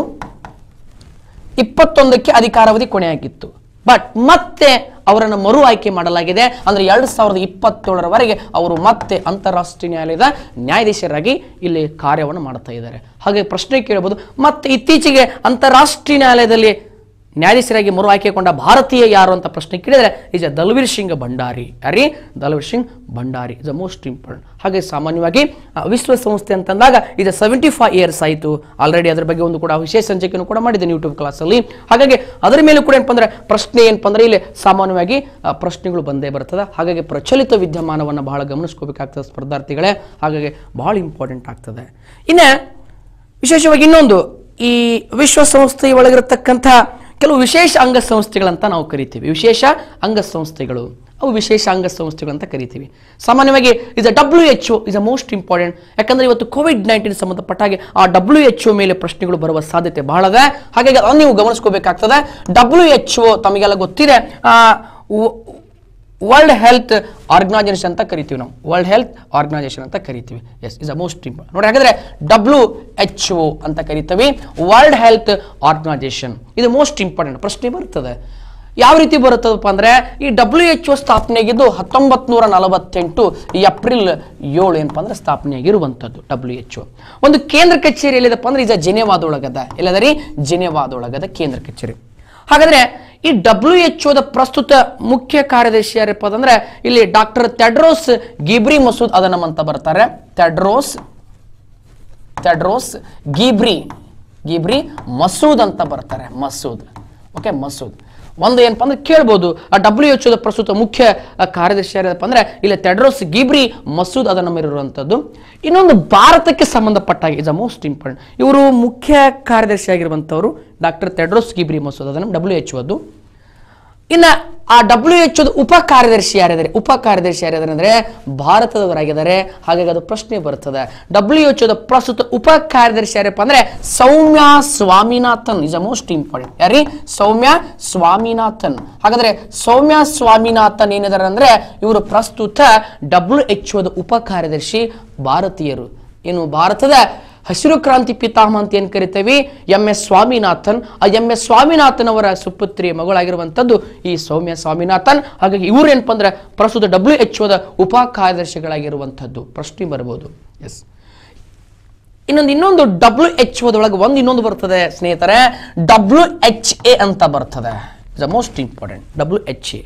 21ಕ್ಕೆ ಅಧಿಕಾರಾವಧಿ ಕೊನೆಯಾಗಿತ್ತು. ಬಟ್ ಮತ್ತೆ ಅವರನ್ನು ಮರು ಆಯ್ಕೆ ಮಾಡಲಾಗಿದೆ. ಅಂದ್ರೆ 2027ರವರೆಗೆ ಅವರು ಮತ್ತೆ ಅಂತಾರಾಷ್ಟ್ರೀಯ ನ್ಯಾಯಾಲಯದ ನ್ಯಾಯಾಧೀಶರಾಗಿ ಇಲ್ಲಿ ಕಾರ್ಯವನ್ನು ಮಾಡ್ತಾ ಇದ್ದಾರೆ. ಹಾಗೆ ಪ್ರಶ್ನೆ ಕೇಳಬಹುದು, ಮತ್ತೆ ಇತ್ತೀಚೆಗೆ ಅಂತಾರಾಷ್ಟ್ರೀಯ ನ್ಯಾಯಾಲಯದಲ್ಲಿ ನ್ಯಾಯಾಧೀಶರಾಗಿ ಮರು ಆಯ್ಕೆಗೊಂಡ ಭಾರತೀಯ ಯಾರು ಅಂತ ಪ್ರಶ್ನೆ ಕೇಳಿದರೆ is Dalveer Singh Bhandari is a most important. ಹಾಗೆ ಸಾಮಾನ್ಯವಾಗಿ ವಿಶ್ವಸಂಸ್ಥೆ ಅಂತಂದಾಗ ಇದು 75 years ಆಯಿತು. ಆಲ್ರೆಡಿ ಅದರ ಬಗ್ಗೆ ಒಂದು ಕೂಡ ವಿಶೇಷ ಸಂಚಿಕೆಯನ್ನು ಕೂಡ ಮಾಡಿದ್ದೇನೆ ಯೂಟ್ಯೂಬ್ ಕ್ಲಾಸಲ್ಲಿ. ಹಾಗಾಗಿ ಅದರ ಮೇಲೂ ಕೂಡ ಏನಪ್ಪ ಅಂದರೆ ಪ್ರಶ್ನೆ ಏನಪ್ಪ ಅಂದರೆ ಇಲ್ಲಿ ಸಾಮಾನ್ಯವಾಗಿ ಪ್ರಶ್ನೆಗಳು ಬಂದೇ ಬರ್ತದೆ. ಹಾಗಾಗಿ ಪ್ರಚಲಿತ ವಿದ್ಯಮಾನವನ್ನು ಬಹಳ ಗಮನಿಸ್ಕೋಬೇಕಾಗ್ತದೆ ಸ್ಪರ್ಧಾರ್ಥಿಗಳೇ. ಹಾಗಾಗಿ ಬಹಳ ಇಂಪಾರ್ಟೆಂಟ್ ಆಗ್ತದೆ. ಇನ್ನೇ ವಿಶೇಷವಾಗಿ ಇನ್ನೊಂದು, ಈ ವಿಶ್ವಸಂಸ್ಥೆಯ ಒಳಗಿರತಕ್ಕಂಥ ಕೆಲವು ವಿಶೇಷ ಅಂಗಸಂಸ್ಥೆಗಳಂತ ನಾವು ಕರಿತೀವಿ. ವಿಶೇಷ ಅಂಗಸಂಸ್ಥೆಗಳಂತ ಕರಿತೀವಿ ಸಾಮಾನ್ಯವಾಗಿ. ಇದು WHO is a most important. ಯಾಕಂದರೆ ಇವತ್ತು COVID-19 ಸಂಬಂಧಪಟ್ಟ ಹಾಗೆ ಆ WHO ಮೇಲೆ ಪ್ರಶ್ನೆಗಳು ಬರುವ ಸಾಧ್ಯತೆ ಬಹಳ ಇದೆ. ಹಾಗಾಗಿ ಅದನ್ನು ನೀವು ಗಮನಿಸ್ಕೋಬೇಕಾಗ್ತದೆ. WHO ತಮಗೆಲ್ಲ ಗೊತ್ತಿದೆ, ವರ್ಲ್ಡ್ ಹೆಲ್ತ್ ಆರ್ಗನೈಸೇಷನ್ ಅಂತ ಕರಿತೀವಿ ನಾವು. Yes, is a most important ನೋಡಿ. ಹಾಗಾದರೆ WHO ಅಂತ ಕರಿತೀವಿ, ವರ್ಲ್ಡ್ ಹೆಲ್ತ್ ಆರ್ಗನೈಸೇಷನ್. ಇದು ಮೋಸ್ಟ್ ಇಂಪಾರ್ಟೆಂಟ್. ಪ್ರಶ್ನೆ ಬರ್ತದೆ. ಯಾವ ರೀತಿ ಬರುತ್ತದಪ್ಪ ಅಂದರೆ ಈ WHO ಸ್ಥಾಪನೆಯಾಗಿದ್ದು 1948 ಏಪ್ರಿಲ್ 7 ಏನಪ್ಪ ಅಂದರೆ ಸ್ಥಾಪನೆಯಾಗಿರುವಂಥದ್ದು WHO. ಒಂದು ಕೇಂದ್ರ ಕಚೇರಿ ಎಲ್ಲಿದಪ್ಪ ಅಂದರೆ ಈಗ ಜೆನೆವಾದೊಳಗದ ಎಲ್ಲದರಿ ಜೆನೆವಾದೊಳಗದ ಕೇಂದ್ರ ಕಚೇರಿ. ಹಾಗಾದರೆ ಈ WHO ಪ್ರಸ್ತುತ ಮುಖ್ಯ ಕಾರ್ಯದರ್ಶಿ ಯಾರಪ್ಪ ಅಂದ್ರೆ ಇಲ್ಲಿ doctor Tedros Ghebreyesus Adhanom ಅಂತ ಬರ್ತಾರೆ. ತೆಡ್ರೋಸ್ ಗಿಬ್ರಿ ಮಸೂದ್ ಅಂತ ಬರ್ತಾರೆ. ಮಸೂದ್ ಒಂದು ಏನಪ್ಪ ಅಂದ್ರೆ ಕೇಳ್ಬೋದು. ಆ WHO ಪ್ರಸ್ತುತ ಮುಖ್ಯ ಕಾರ್ಯದರ್ಶಿ ಯಾರಪ್ಪ ಅಂದ್ರೆ ಇಲ್ಲಿ ತೆಡ್ರೋಸ್ ಗಿಬ್ರಿ ಮಸೂದ್ ಅದನಮ್ ಇರುವಂಥದ್ದು. ಇನ್ನೊಂದು ಭಾರತಕ್ಕೆ ಸಂಬಂಧಪಟ್ಟಾಗಿ ಇಸ್ ಅ ಮೋಸ್ಟ್ ಇಂಪಾರ್ಟೆಂಟ್. ಇವರು ಮುಖ್ಯ ಕಾರ್ಯದರ್ಶಿ ಆಗಿರುವಂಥವರು doctor Tedros Ghebreyesus Adhanom WHO ಅದು. In the WHO Upa Kardershi are there, Bharata Ragare, Hagaga Prashne Bertha, WHO the Prasuta Upa Kardershi Pandre, Soumya Swaminathan is the most important. Soumya Swaminathan Hagare, Soumya Swaminathan in the Andre, you Prastuta, WHO the Upa Kardershi, Bharatiru. In Bharata. ಹಸಿರು ಕ್ರಾಂತಿ ಪಿತಾಮಹ ಅಂತ ಏನು ಕರೀತೀವಿ MS Swaminathan ಆ MS Swaminathan ಅವರ ಸುಪುತ್ರಿ ಮಗಳಾಗಿರುವಂತದ್ದು ಈ ಸೌಮ್ಯ ಸ್ವಾಮಿನಾಥನ್ ಹಾಗಾಗಿ ಇವರು ಏನಪ್ಪ ಅಂದ್ರೆ ಪ್ರಸ್ತುತ WHO ದ ಉಪಕಾರ್ಯದರ್ಶಿಗಳಾಗಿರುವಂತದ್ದು ಪ್ರಶ್ನೆ ಬರಬಹುದು ಎಸ್ ಇನ್ನೊಂದು WHO ದೊಳಗೆ ಇನ್ನೊಂದು ಬರ್ತದೆ ಸ್ನೇಹಿತರೆ WHA ಅಂತ ಬರ್ತದೆ is the most important WHA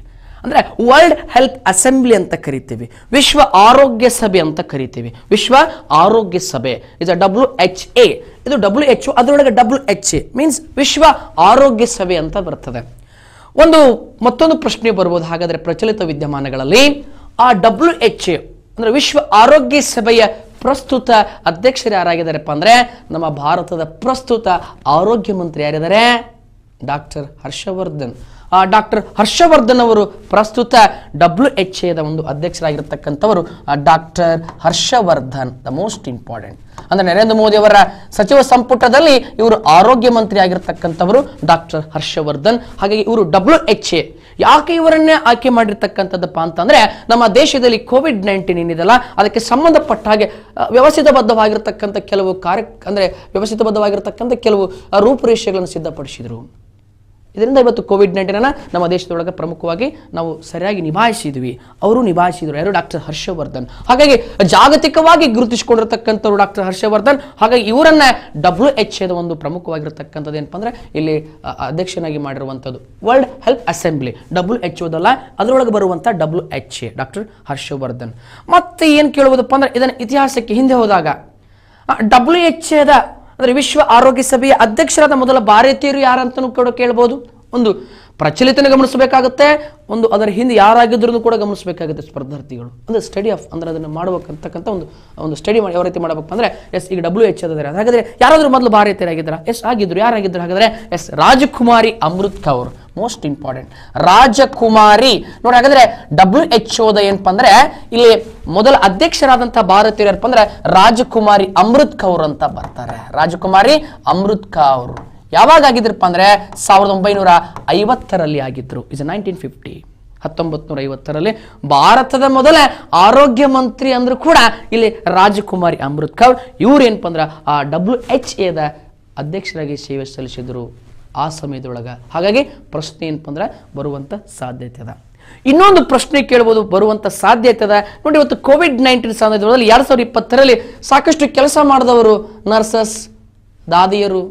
ಅಂದ್ರೆ ವರ್ಲ್ಡ್ ಹೆಲ್ತ್ ಅಸೆಂಬ್ಲಿ ಅಂತ ಕರೀತೀವಿ ವಿಶ್ವ ಆರೋಗ್ಯ ಸಭೆ ಅಂತ ಕರೀತೀವಿ ವಿಶ್ವ ಆರೋಗ್ಯ ಸಭೆ ಇದು WHA ಇದು WHO ಅದರೊಳಗೆ WHA ಮೀನ್ಸ್ ವಿಶ್ವ ಆರೋಗ್ಯ ಸಭೆ ಅಂತ ಬರ್ತದೆ ಒಂದು ಮತ್ತೊಂದು ಪ್ರಶ್ನೆ ಬರಬಹುದು ಹಾಗಾದ್ರೆ ಪ್ರಚಲಿತ ವಿದ್ಯಮಾನಗಳಲ್ಲಿ ಆ WHA ಅಂದ್ರೆ ವಿಶ್ವ ಆರೋಗ್ಯ ಸಭೆಯ ಪ್ರಸ್ತುತ ಅಧ್ಯಕ್ಷರು ಯಾರಾಗಿದ್ದಾರೆಪ್ಪ ಅಂದ್ರೆ ನಮ್ಮ ಭಾರತದ ಪ್ರಸ್ತುತ ಆರೋಗ್ಯ ಮಂತ್ರಿ ಯಾರಿದ್ದಾರೆ doctor Harshvardhan Dr. Harshavardhan avaru prastuta WHA da ondu adhyaksharagiruttantavaru Dr. Harshavardhan the most important andre Narendra Modi avara sachiva samputadalli ivaru arogya mantri agiruttantavaru Dr. Harshavardhan hagagi ivaru WHA ಯಾಕೆ ಇವರನ್ನೇ ಆಕೆ ಮಾಡಿರತಕ್ಕಂತದಪ್ಪ ಅಂತಂದ್ರೆ ನಮ್ಮ ದೇಶದಲ್ಲಿ ಕೋವಿಡ್ 19 ಏನಿದೆಲ್ಲ ಅದಕ್ಕೆ ಸಂಬಂಧಪಟ್ಟ ಹಾಗೆ ವ್ಯವಸ್ಥಿತಬದ್ಧವಾಗಿರತಕ್ಕಂತ ಕೆಲವು ಕಾರ್ಯ ಅಂದ್ರೆ ವ್ಯವಸ್ಥಿತಬದ್ಧವಾಗಿರತಕ್ಕಂತ ಕೆಲವು ರೂಪರೇಷೆಗಳನ್ನು ಸಿದ್ಧಪಡಿಸಿದರು ಇದರಿಂದ ಇವತ್ತು ಕೋವಿಡ್ 19 ಅನ್ನು ನಮ್ಮ ದೇಶದೊಳಗೆ ಪ್ರಮುಖವಾಗಿ ನಾವು ಸರಿಯಾಗಿ ನಿಭಾಯಿಸಿದ್ವಿ ಅವರು ನಿಭಾಯಿಸಿದರು ಯಾರು ಡಾಕ್ಟರ್ ಹರ್ಷವರ್ಧನ್ ಹಾಗಾಗಿ ಜಾಗತಿಕವಾಗಿ ಗುರುತಿಸಿಕೊಂಡಿರತಕ್ಕಂತವರು ಡಾಕ್ಟರ್ ಹರ್ಷವರ್ಧನ್ ಹಾಗಾಗಿ ಇವರನ್ನ WHO ದ ಒಂದು ಪ್ರಮುಖವಾಗಿರತಕ್ಕಂತದ್ದು ಏನಪ್ಪ ಅಂದ್ರೆ ಇಲ್ಲಿ ಅಧ್ಯಕ್ಷನಾಗಿ ಮಾಡಿರುವಂತದ್ದು ವರ್ಲ್ಡ್ ಹೆಲ್ತ್ ಅಸೆಂಬ್ಲಿ WHO ದಲ್ಲ ಅದರೊಳಗೆ ಬರುವಂತ WHA ಡಾಕ್ಟರ್ ಹರ್ಷವರ್ಧನ್ ಮತ್ತೆ ಏನು ಕೇಳಬಹುದಪ್ಪ ಅಂದ್ರೆ ಇದನ್ನ ಇತಿಹಾಸಕ್ಕೆ ಹಿಂದೆ ಹೋದಾಗ WHA ದ ವಿಶ್ವ ಆರೋಗ್ಯ ಸಭೆಯ ಅಧ್ಯಕ್ಷರಾದ ಮೊದಲ ಭಾರತೀಯರು ಯಾರು ಅಂತನೂ ಕೂಡ ಕೇಳಬಹುದು ಒಂದು ಪ್ರಚಲಿತನ ಗಮನಿಸಬೇಕಾಗುತ್ತೆ ಒಂದು ಅದರ ಹಿಂದೆ ಯಾರಾಗಿದ್ದರೂ ಕೂಡ ಗಮನಿಸಬೇಕಾಗುತ್ತೆ ಸ್ಪರ್ಧಾರ್ಥಿಗಳು ಅಂದ್ರೆ ಸ್ಟಡಿ ಆಫ್ ಅಂದ್ರೆ ಅದನ್ನ ಮಾಡಬೇಕಂತಕ್ಕಂತ ಒಂದು ಸ್ಟಡಿ ಮಾಡಿ ಯಾವ ರೀತಿ ಮಾಡಬೇಕು ಅಂದ್ರೆ ಎಸ್ ಈಗ WHO ಅದರ ಹಾಗಾದ್ರೆ ಯಾರಾದರೂ ಮೊದಲು ಭಾರತೀಯರಾಗಿದ್ರಾ ಎಸ್ ಆಗಿದ್ರು ಯಾರಾಗಿದ್ರು ಹಾಗಾದ್ರೆ yes Rajkumari Amrit Kaur most important Rajkumari ನೋಡಿ ಹಾಗಾದ್ರೆ WHO ದ ಏನಪ್ಪ ಅಂದ್ರೆ ಇಲ್ಲಿ ಮೊದಲ ಅಧ್ಯಕ್ಷರಾದಂತ ಭಾರತೀಯರು ಯಾರಪ್ಪ ಅಂದ್ರೆ ರಾಜಕುಮಾರಿ ಅಮೃತ್ ಕೌರ್ ಅಂತ ಬರ್ತಾರೆ ರಾಜಕುಮಾರಿ ಅಮೃತ್ ಕೌರ್ ಯಾವಾಗ ಆಗಿದ್ರಪ್ಪ ಅಂದ್ರೆ 1950 ರಲ್ಲಿ ಆಗಿದ್ರು ಇಸ್ 1950 1950 ರಲ್ಲಿ ಭಾರತದ ಮೊದಲ ಆರೋಗ್ಯ ಮಂತ್ರಿ ಅಂದ್ರು ಕೂಡ ಇಲ್ಲಿ ರಾಜಕುಮಾರಿ ಅಮೃತ್ ಕೌರ್ ಇವರು ಏನಪ್ಪ ಅಂದ್ರೆ ಆ WHA ದ ಅಧ್ಯಕ್ಷರಾಗಿ ಸೇವೆ ಸಲ್ಲಿಸಿದ್ರು ಆ ಸಮಯದೊಳಗ ಹಾಗಾಗಿ ಪ್ರಶ್ನೆ ಏನಪ್ಪ ಅಂದ್ರೆ ಬರುವಂತ ಸಾಧ್ಯತೆ ಇದೆ ಇನ್ನೊಂದು ಪ್ರಶ್ನೆ ಕೇಳಬಹುದು ಬರುವಂತ ಸಾಧ್ಯತೆ ಇದೆ ನೋಡಿ ಇವತ್ತು ಕೋವಿಡ್ 19 ಸಂದರ್ಭದಲ್ಲಿ 2020 ರಲ್ಲಿ ಸಾಕಷ್ಟು ಕೆಲಸ ಮಾಡಿದವರು ನರ್ಸಸ್ ದಾದಿಯರು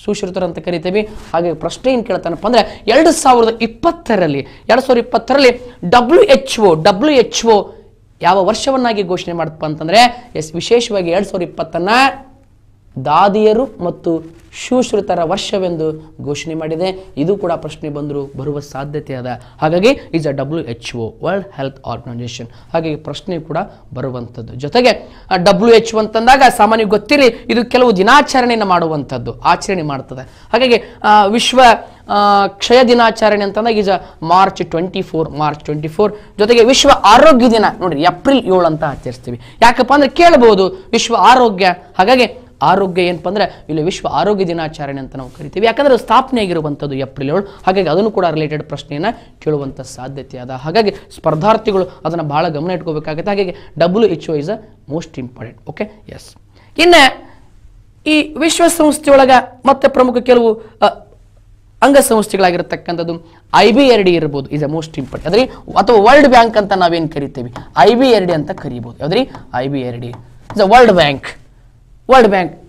ಸುಶ್ರುತರು ಅಂತ ಕರೀತೀವಿ ಹಾಗೆ ಪ್ರಶ್ನೆ ಏನು ಕೇಳ್ತಾನಪ್ಪ ಅಂದ್ರೆ 2020 ರಲ್ಲಿ WHO ಯಾವ ವರ್ಷವನ್ನಾಗಿ ಘೋಷಣೆ ಮಾಡ್ತಪ್ಪ ಅಂತಂದ್ರೆ ಎಸ್ ವಿಶೇಷವಾಗಿ 2020 ಅನ್ನು ದಾದಿಯರು ಮತ್ತು ಸುಶ್ರುತರ ವರ್ಷವೆಂದು ಘೋಷಣೆ ಮಾಡಿದೆ ಇದು ಕೂಡ ಪ್ರಶ್ನೆ ಬಂದರೂ ಬರುವ ಸಾಧ್ಯತೆ ಇದೆ ಹಾಗಾಗಿ is WHO world health organisation ಹಾಗಾಗಿ ಪ್ರಶ್ನೆ ಕೂಡ ಬರುವಂತದ್ದು ಜೊತೆಗೆ WHO ಅಂತಂದಾಗ ಸಾಮಾನ್ಯ ಗೊತ್ತಿರಲಿ ಇದು ಕೆಲವು ದಿನಾಚರಣೆಯನ್ನು ಮಾಡುವಂತದ್ದು ಆಚರಣೆ ಮಾಡುತ್ತದೆ ಹಾಗಾಗಿ ವಿಶ್ವ ಕ್ಷಯ ದಿನಾಚರಣೆ ಅಂತಂದಾಗ ಇಸ್ ಮಾರ್ಚ್ 24 ಜೊತೆಗೆ ವಿಶ್ವ ಆರೋಗ್ಯ ದಿನ ನೋಡಿ ಏಪ್ರಿಲ್ 7 ಅಂತ ಆಚರಿಸ್ತೀವಿ ಯಾಕಪ್ಪ ಅಂದ್ರೆ ಕೇಳಬಹುದು ವಿಶ್ವ ಆರೋಗ್ಯ ಹಾಗಾಗಿ ಆರೋಗ್ಯ ಏನಪ್ಪ ಅಂದ್ರೆ ಇಲ್ಲಿ ವಿಶ್ವ ಆರೋಗ್ಯ ದಿನಾಚರಣೆ ಅಂತ ನಾವು ಕರಿತೀವಿ ಯಾಕಂದ್ರೆ ಸ್ಥಾಪನೆ ಆಗಿರುವಂತದ್ದು ಏಪ್ರಿಲ್ 7 ಹಾಗಾಗಿ ಅದನ್ನು ಕೂಡ ರಿಲೇಟೆಡ್ ಪ್ರಶ್ನೆಯನ್ನ ಕೇಳುವಂತ ಸಾಧ್ಯತೆ ಇದೆ ಹಾಗಾಗಿ ಸ್ಪರ್ಧಾರ್ಥಿಗಳು ಅದನ್ನ ಬಹಳ ಗಮನ ಇಟ್ಕೋಬೇಕಾಗುತ್ತೆ ಹಾಗಾಗಿ WHO is a most important okay yes ಇನ್ನ ಈ ವಿಶ್ವಸಂಸ್ಥೆಯೊಳಗ ಮತ್ತೆ ಪ್ರಮುಖ ಕೆಲವು ಅಂಗಸಂಸ್ಥೆಗಳಾಗಿರತಕ್ಕಂತದ್ದು IBRD ಇರಬಹುದು ಇಸ್ ಅ ಮೋಸ್ಟ್ ಇಂಪಾರ್ಟೆಂಟ್ ಅದ್ರಿ ಅಥವಾ ವರ್ಲ್ಡ್ ಬ್ಯಾಂಕ್ ಅಂತ ನಾವೇನ್ ಕರಿತೀವಿ IBRD ಅಂತ ಕರೀಬಹುದು ಯಾವ್ದ್ರಿ IBRD is a world bank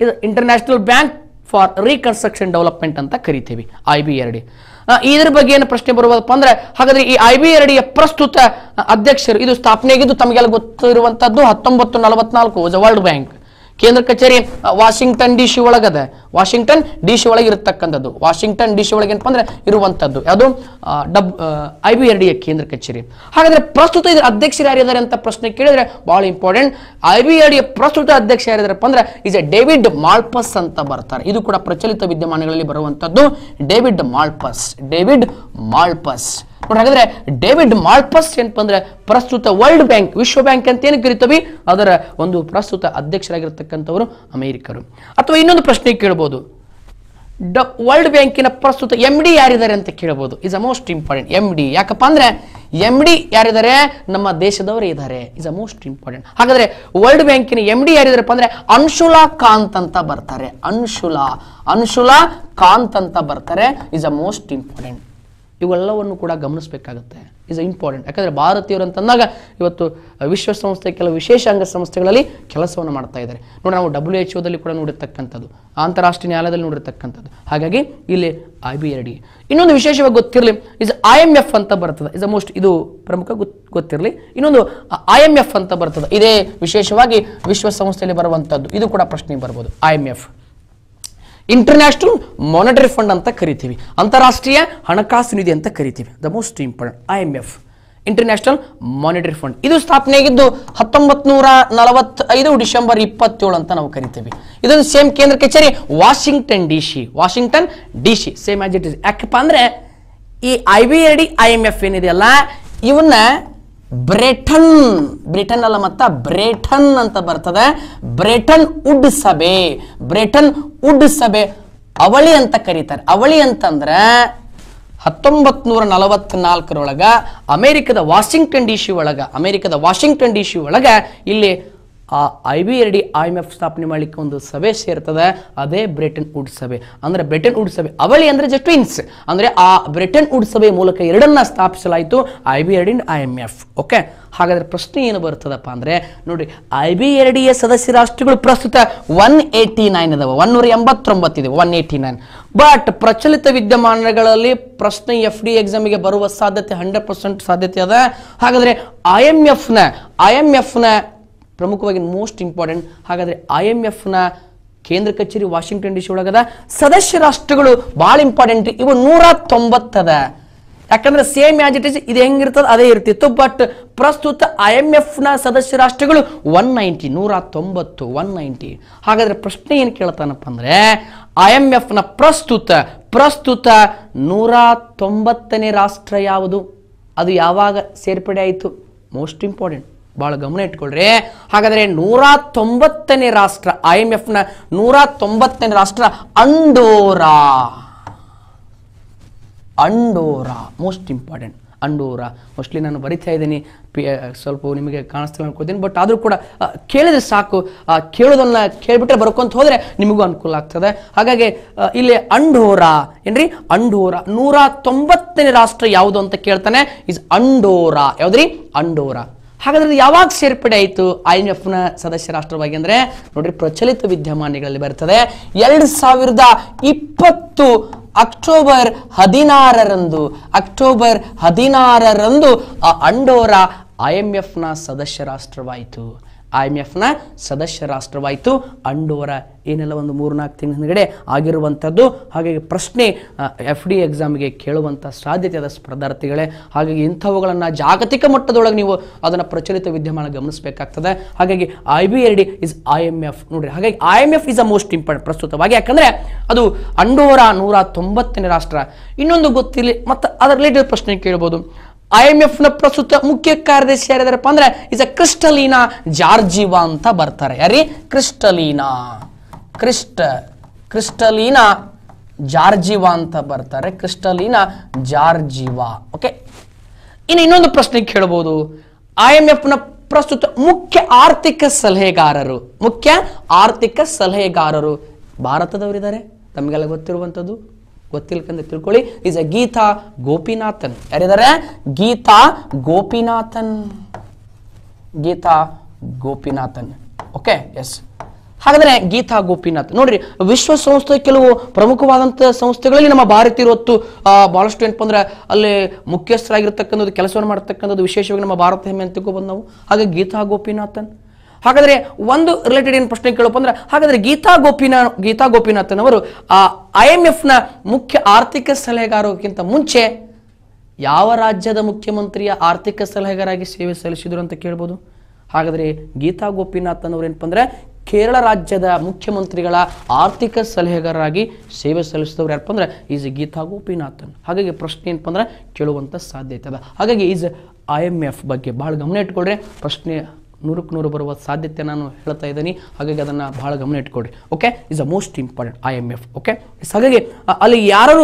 ಇದು international bank for reconstruction development ಅಂತ ಕರೀತೀವಿ IBRD ಇದರ ಬಗ್ಗೆ ಏನು ಪ್ರಶ್ನೆ ಬರುವುದಪ್ಪ ಅಂದ್ರೆ ಹಾಗಾದ್ರೆ ಈ IBRD ಯ ಪ್ರಸ್ತುತ ಅಧ್ಯಕ್ಷರು ಇದು ಸ್ಥಾಪನೆಯಾಗಿದ್ದು ತಮಗೆಲ್ಲ ಗೊತ್ತಿರುವಂತದ್ದು 1944 ವರ್ಲ್ಡ್ ಬ್ಯಾಂಕ್ ಕೇಂದ್ರ ಕಚೇರಿ ವಾಷಿಂಗ್ಟನ್ DC ಒಳಗೆ ಇರತಕ್ಕಂತದ್ದು ವಾಷಿಂಗ್ಟನ್ DC ಒಳಗೆ ಏನಪ್ಪ ಅಂದ್ರೆ ಇರುವಂತದ್ದು ಯಾವುದು IBRD ಯ ಕೇಂದ್ರ ಕಚೇರಿ ಹಾಗಾದ್ರೆ ಪ್ರಸ್ತುತ ಇದರ ಅಧ್ಯಕ್ಷರು ಯಾರಿದ್ದಾರೆ ಅಂತ ಪ್ರಶ್ನೆ ಕೇಳಿದ್ರೆ ಬಹಳ ಇಂಪಾರ್ಟೆಂಟ್ IBRD ಯ ಪ್ರಸ್ತುತ ಅಧ್ಯಕ್ಷ ಯಾರಿದ್ದಾರೆಪ್ಪ ಅಂದ್ರೆ ಇಸ್ ಡೇವಿಡ್ ಮಾಲ್ಪಸ್ ಅಂತ ಬರ್ತಾರೆ ಇದು ಕೂಡ ಪ್ರಚಲಿತ ವಿದ್ಯಮಾನಗಳಲ್ಲಿ ಬರುವಂತದ್ದು ಡೇವಿಡ್ ಮಾಲ್ಪಸ್ ನೋಡಿ ಹಾಗಾದ್ರೆ ಡೇವಿಡ್ ಮಾಲ್ಪಸ್ ಏನಪ್ಪ ಅಂದ್ರೆ ಪ್ರಸ್ತುತ ವರ್ಲ್ಡ್ ಬ್ಯಾಂಕ್ ವಿಶ್ವ ಬ್ಯಾಂಕ್ ಅಂತ ಏನು ಕರೀತೀವಿ ಅದರ ಒಂದು ಪ್ರಸ್ತುತ ಅಧ್ಯಕ್ಷರಾಗಿರತಕ್ಕಂತವರು ಅಮೆರಿಕರು. ಅಥವಾ ಇನ್ನೊಂದು ಪ್ರಶ್ನೆ ಕೇಳಬಹುದು, ವರ್ಲ್ಡ್ ಬ್ಯಾಂಕಿನ ಪ್ರಸ್ತುತ MD ಯಾರಿದ್ದಾರೆ ಅಂತ ಕೇಳಬಹುದು. Is a most important MD. ಯಾಕಪ್ಪ ಅಂದ್ರೆ MD ಯಾರಿದ್ದಾರೆ ನಮ್ಮ ದೇಶದವರೇ ಇದ್ದಾರೆ. Is a most important. ಹಾಗಾದ್ರೆ ವರ್ಲ್ಡ್ ಬ್ಯಾಂಕಿನ MD ಯಾರಿದ್ದಾರಪ್ಪ ಅಂದ್ರೆ ಅನ್ಶುಲಾ ಕಾಂತ್ ಅಂತ ಬರ್ತಾರೆ. ಅನ್ಶುಲಾ ಕಾಂತ್ ಅಂತ ಬರ್ತಾರೆ. Is a most important. ಇವೆಲ್ಲವನ್ನು ಕೂಡ ಗಮನಿಸಬೇಕಾಗುತ್ತೆ. Is important. ಯಾಕಂದರೆ ಭಾರತೀಯರು ಅಂತಂದಾಗ ಇವತ್ತು ವಿಶ್ವಸಂಸ್ಥೆ ಕೆಲವು ವಿಶೇಷಾಂಗ ಸಂಸ್ಥೆಗಳಲ್ಲಿ ಕೆಲಸವನ್ನು ಮಾಡ್ತಾ ಇದ್ದಾರೆ. ನೋಡಿ ನಾವು WHO ದಲ್ಲಿ ಕೂಡ ನೋಡಿರ್ತಕ್ಕಂಥದ್ದು, ಅಂತಾರಾಷ್ಟ್ರೀಯ ನ್ಯಾಯಾಲಯದಲ್ಲಿ ನೋಡಿರ್ತಕ್ಕಂಥದ್ದು. ಹಾಗಾಗಿ ಇಲ್ಲಿ IBRD. ಇನ್ನೊಂದು ವಿಶೇಷವಾಗಿ ಗೊತ್ತಿರಲಿ, ಇಸ್ IMF ಅಂತ ಬರ್ತದೆ. ಇಸ್ ಅ ಮೋಸ್ಟ್, ಇದು ಪ್ರಮುಖ ಗೊತ್ತಿರಲಿ. ಇನ್ನೊಂದು IMF ಅಂತ ಬರ್ತದೆ. ಇದೇ ವಿಶೇಷವಾಗಿ ವಿಶ್ವಸಂಸ್ಥೆಯಲ್ಲಿ ಬರುವಂಥದ್ದು. ಇದು ಕೂಡ ಪ್ರಶ್ನೆ ಬರ್ಬೋದು. IMF ಇಂಟರ್ನ್ಯಾಷನಲ್ ಮಾನಿಟರಿ ಫಂಡ್ ಅಂತ ಕರಿತೀವಿ, ಅಂತಾರಾಷ್ಟ್ರೀಯ ಹಣಕಾಸು ನಿಧಿ ಅಂತ ಕರಿತೀವಿ. The most important IMF, international monetary fund. ಇದು ಸ್ಥಾಪನೆಯಾಗಿದ್ದು 1945 ಡಿಸೆಂಬರ್ 27 ಅಂತ ನಾವು ಕರಿತೀವಿ. ಇದೊಂದು ಸೇಮ್ ಕೇಂದ್ರ ಕಚೇರಿ Washington DC, same as it is. ಯಾಕಪ್ಪ ಅಂದ್ರೆ ಈ IBRD IMF ಏನಿದೆಯಲ್ಲ ಇವನ್ನ ಬ್ರಿಟನ್ ಅಲ್ಲ ಮತ್ತ ಬ್ರಿಟನ್ ಅಂತ ಬರ್ತದೆ. ಬ್ರಿಟನ್ ವುಡ್ ಸಭೆ ಅವಳಿ ಅಂತ ಕರೀತಾರೆ. ಅವಳಿ ಅಂತಂದ್ರೆ 1944 ಅಮೆರಿಕದ ವಾಷಿಂಗ್ಟನ್ ಡಿಸಿ ಒಳಗ ಇಲ್ಲಿ ಆ IBRD IMF ಸ್ಥಾಪನೆ ಮಾಡಲಿಕ್ಕೆ ಒಂದು ಸಭೆ ಸೇರ್ತದೆ. ಅದೇ ಬ್ರಿಟನ್ ವುಡ್ ಸಭೆ. ಅವಳಿ ಅಂದರೆ ಜಸ್ಟ್ ಟ್ವಿನ್ಸ್ ಅಂದರೆ ಆ ಬ್ರಿಟನ್ ವುಡ್ ಸಭೆ ಮೂಲಕ ಎರಡನ್ನ ಸ್ಥಾಪಿಸಲಾಯಿತು, IBRD IMF. ಓಕೆ, ಹಾಗಾದ್ರೆ ಪ್ರಶ್ನೆ ಏನು ಬರ್ತದಪ್ಪ ಅಂದ್ರೆ ನೋಡಿ, IBRDಯ ಸದಸ್ಯ ರಾಷ್ಟ್ರಗಳು ಪ್ರಸ್ತುತ 189 ಇದಾವೆ, 189 ಇದೆ, 189. ಬಟ್ ಪ್ರಚಲಿತ ವಿದ್ಯಮಾನಗಳಲ್ಲಿ ಪ್ರಶ್ನೆ FD ಎಕ್ಸಾಮಿಗೆ ಬರುವ ಸಾಧ್ಯತೆ 100% ಸಾಧ್ಯತೆ ಅದ. ಹಾಗಾದ್ರೆ IMFನ ಪ್ರಮುಖವಾಗಿ ಮೋಸ್ಟ್ ಇಂಪಾರ್ಟೆಂಟ್. ಹಾಗಾದರೆ IMFನ ಕೇಂದ್ರ ಕಚೇರಿ ವಾಷಿಂಗ್ಟನ್ DC ಒಳಗದ. ಸದಸ್ಯ ರಾಷ್ಟ್ರಗಳು ಭಾಳ ಇಂಪಾರ್ಟೆಂಟ್, ಇವು 190 ಅದ. ಯಾಕಂದ್ರೆ ಸೇಮ್ ಆಸ್ ಇಟ್ ಇಸ್ ಇದು ಹೆಂಗಿರ್ತದೆ ಅದೇ ಇರ್ತಿತ್ತು. ಬಟ್ ಪ್ರಸ್ತುತ IMFನ ಸದಸ್ಯ ರಾಷ್ಟ್ರಗಳು 190. ಹಾಗಾದ್ರೆ ಪ್ರಶ್ನೆ ಏನು ಕೇಳ್ತಾನಪ್ಪ ಅಂದರೆ IMFನ ಪ್ರಸ್ತುತ 190ನೇ ರಾಷ್ಟ್ರ ಯಾವುದು, ಅದು ಯಾವಾಗ ಸೇರ್ಪಡೆ ಆಯಿತು? ಮೋಸ್ಟ್ ಇಂಪಾರ್ಟೆಂಟ್, ಭಾಳ ಗಮನ ಇಟ್ಕೊಳ್ರಿ. ಹಾಗಾದರೆ 190ನೇ ರಾಷ್ಟ್ರ IMFನ 190ನೇ ರಾಷ್ಟ್ರ Andorra. Most important Andorra. Mostly ನಾನು ಬರಿತಾ ಇದ್ದೀನಿ, ಸ್ವಲ್ಪ ನಿಮಗೆ ಕಾಣಿಸ್ತಿಲ್ಲ ಅನ್ಕೊಳ್ತೀನಿ. ಬಟ್ ಆದರೂ ಕೂಡ ಕೇಳಿದ್ರೆ ಸಾಕು, ಕೇಳೋದನ್ನು ಕೇಳಿಬಿಟ್ರೆ ಬರ್ಕೊಂತ ಹೋದರೆ ನಿಮಗೂ ಅನುಕೂಲ ಆಗ್ತದೆ. ಹಾಗಾಗಿ ಇಲ್ಲಿ ಅಂಡೋರಾ 190ನೇ ರಾಷ್ಟ್ರ ಯಾವುದು ಅಂತ ಕೇಳ್ತಾನೆ. Is Andorra. ಯಾವುದ್ರಿ? ಅಂಡೋರಾ. ಹಾಗಾದ್ರೆ ಯಾವಾಗ ಸೇರ್ಪಡೆ ಆಯಿತು IMFನ ಸದಸ್ಯ ರಾಷ್ಟ್ರವಾಗಿ ಅಂದರೆ ನೋಡ್ರಿ, ಪ್ರಚಲಿತ ವಿದ್ಯಮಾನಗಳಲ್ಲಿ ಬರ್ತದೆ 2020 ಅಕ್ಟೋಬರ್ 16ರಂದು ಅಂಡೋರಾ IMFನ ಸದಸ್ಯ ರಾಷ್ಟ್ರವಾಯಿತು. ಅಂಡೋರಾ ಏನೆಲ್ಲ ಒಂದು 3-4 ತಿಂಗಳ ಹಿಂದಗಡೆ ಆಗಿರುವಂಥದ್ದು. ಹಾಗಾಗಿ ಪ್ರಶ್ನೆ FD ಎಕ್ಸಾಮ್ಗೆ ಕೇಳುವಂಥ ಸಾಧ್ಯತೆ ಅದ ಸ್ಪರ್ಧಾರ್ಥಿಗಳೇ. ಹಾಗಾಗಿ ಇಂಥವುಗಳನ್ನು ಜಾಗತಿಕ ಮಟ್ಟದೊಳಗೆ ನೀವು ಅದನ್ನು ಪ್ರಚಲಿತ ವಿದ್ಯಮಾನ ಗಮನಿಸಬೇಕಾಗ್ತದೆ. ಹಾಗಾಗಿ IBRD ಇಸ್ IMF ನೋಡ್ರಿ. ಹಾಗಾಗಿ IMF is a most important ಪ್ರಸ್ತುತವಾಗಿ, ಯಾಕಂದರೆ ಅದು ಅಂಡೋರಾ 190ನೇ ರಾಷ್ಟ್ರ. ಇನ್ನೊಂದು ಗೊತ್ತಿಲ್ಲ, ಮತ್ತು ಅದರ ರಿಲೇಟೆಡ್ ಪ್ರಶ್ನೆ ಕೇಳ್ಬೋದು. IMFನ ಪ್ರಸ್ತುತ ಮುಖ್ಯ ಕಾರ್ಯದರ್ಶಿ ಯಾರಿದಾರಪ್ಪ ಅಂದ್ರೆ ಇಸ್ ಅ ಕ್ರಿಸ್ಟಲೀನಾ ಜಾರ್ಜಿವಾ ಅಂತ ಬರ್ತಾರೆ. ಯಾರೀ? ಕ್ರಿಸ್ಟಲೀನಾ ಜಾರ್ಜಿವಾ ಅಂತ ಬರ್ತಾರೆ. ಓಕೆ. ಇನ್ನು ಇನ್ನೊಂದು ಪ್ರಶ್ನೆ ಕೇಳಬಹುದು. IMFನ ಪ್ರಸ್ತುತ ಮುಖ್ಯ ಆರ್ಥಿಕ ಸಲಹೆಗಾರರು ಭಾರತದವರಿದ್ದಾರೆ. ತಮಗೆಲ್ಲ ಗೊತ್ತಿರುವಂಥದ್ದು, ಗೊತ್ತಿಲ್ಕಂದ್ರೆ ತಿಳ್ಕೊಳ್ಳಿ. Is a Gita Gopinathan. Okay, yes. ಹಾಗಾದ್ರೆ ಗೀತಾ ಗೋಪಿನಾಥ್ ನೋಡ್ರಿ, ವಿಶ್ವಸಂಸ್ಥೆ ಕೆಲವು ಪ್ರಮುಖವಾದಂಥ ಸಂಸ್ಥೆಗಳಲ್ಲಿ ನಮ್ಮ ಭಾರತೀಯರು ಹೊತ್ತು ಭಾಳಷ್ಟು ಏನಪ್ಪ ಅಂದ್ರೆ ಅಲ್ಲಿ ಮುಖ್ಯಸ್ಥರಾಗಿರ್ತಕ್ಕಂಥದ್ದು ಕೆಲಸವನ್ನು ಮಾಡ್ತಕ್ಕಂಥದ್ದು ವಿಶೇಷವಾಗಿ ನಮ್ಮ ಭಾರತ ಹೆಮ್ಮೆ ಅಂತ ತಿಳ್ಕೊಬೋದು ನಾವು. ಹಾಗೆ ಗೀತಾ ಗೋಪಿನಾಥನ್. ಹಾಗಾದರೆ ಒಂದು ರಿಲೇಟೆಡ್ ಏನು ಪ್ರಶ್ನೆ ಕೇಳಪ್ಪ ಅಂದ್ರೆ ಹಾಗಾದರೆ ಗೀತಾ ಗೋಪಿನಾಥನ್ ಅವರು IMFನ ಮುಖ್ಯ ಆರ್ಥಿಕ ಸಲಹೆಗಾರಕ್ಕಿಂತ ಮುಂಚೆ ಯಾವ ರಾಜ್ಯದ ಮುಖ್ಯಮಂತ್ರಿಯ ಆರ್ಥಿಕ ಸಲಹೆಗಾರಾಗಿ ಸೇವೆ ಸಲ್ಲಿಸಿದರು ಅಂತ ಕೇಳ್ಬೋದು. ಹಾಗಾದರೆ ಗೀತಾ ಗೋಪಿನಾಥನ್ ಅವರು ಏನಪ್ಪ ಅಂದರೆ ಕೇರಳ ರಾಜ್ಯದ ಮುಖ್ಯಮಂತ್ರಿಗಳ ಆರ್ಥಿಕ ಸಲಹೆಗಾರರಾಗಿ ಸೇವೆ ಸಲ್ಲಿಸಿದವರು ಯಾರು ಅಂದ್ರೆ ಈಸ್ ಗೀತಾ ಗೋಪಿನಾಥನ್. ಹಾಗಾಗಿ ಪ್ರಶ್ನೆ ಏನಪ್ಪ ಅಂದ್ರೆ ಕೇಳುವಂತ ಸಾಧ್ಯತೆ ಇದೆ. ಹಾಗಾಗಿ ಈಸ್ IMF ಬಗ್ಗೆ ಬಹಳ ಗಮನ ಇಟ್ಕೊಳ್ರಿ, ಪ್ರಶ್ನೆ 100ಕ್ಕೆ 100 ಬರುವ ಸಾಧ್ಯತೆ ನಾನು ಹೇಳ್ತಾ ಇದ್ದೀನಿ. ಹಾಗಾಗಿ ಅದನ್ನ ಬಹಳ ಗಮನ ಇಟ್ಕೊಳ್ರಿ. Okay, is a most important IMF. Okay, ಹಾಗಾಗಿ ಅಲ್ಲಿ ಯಾರು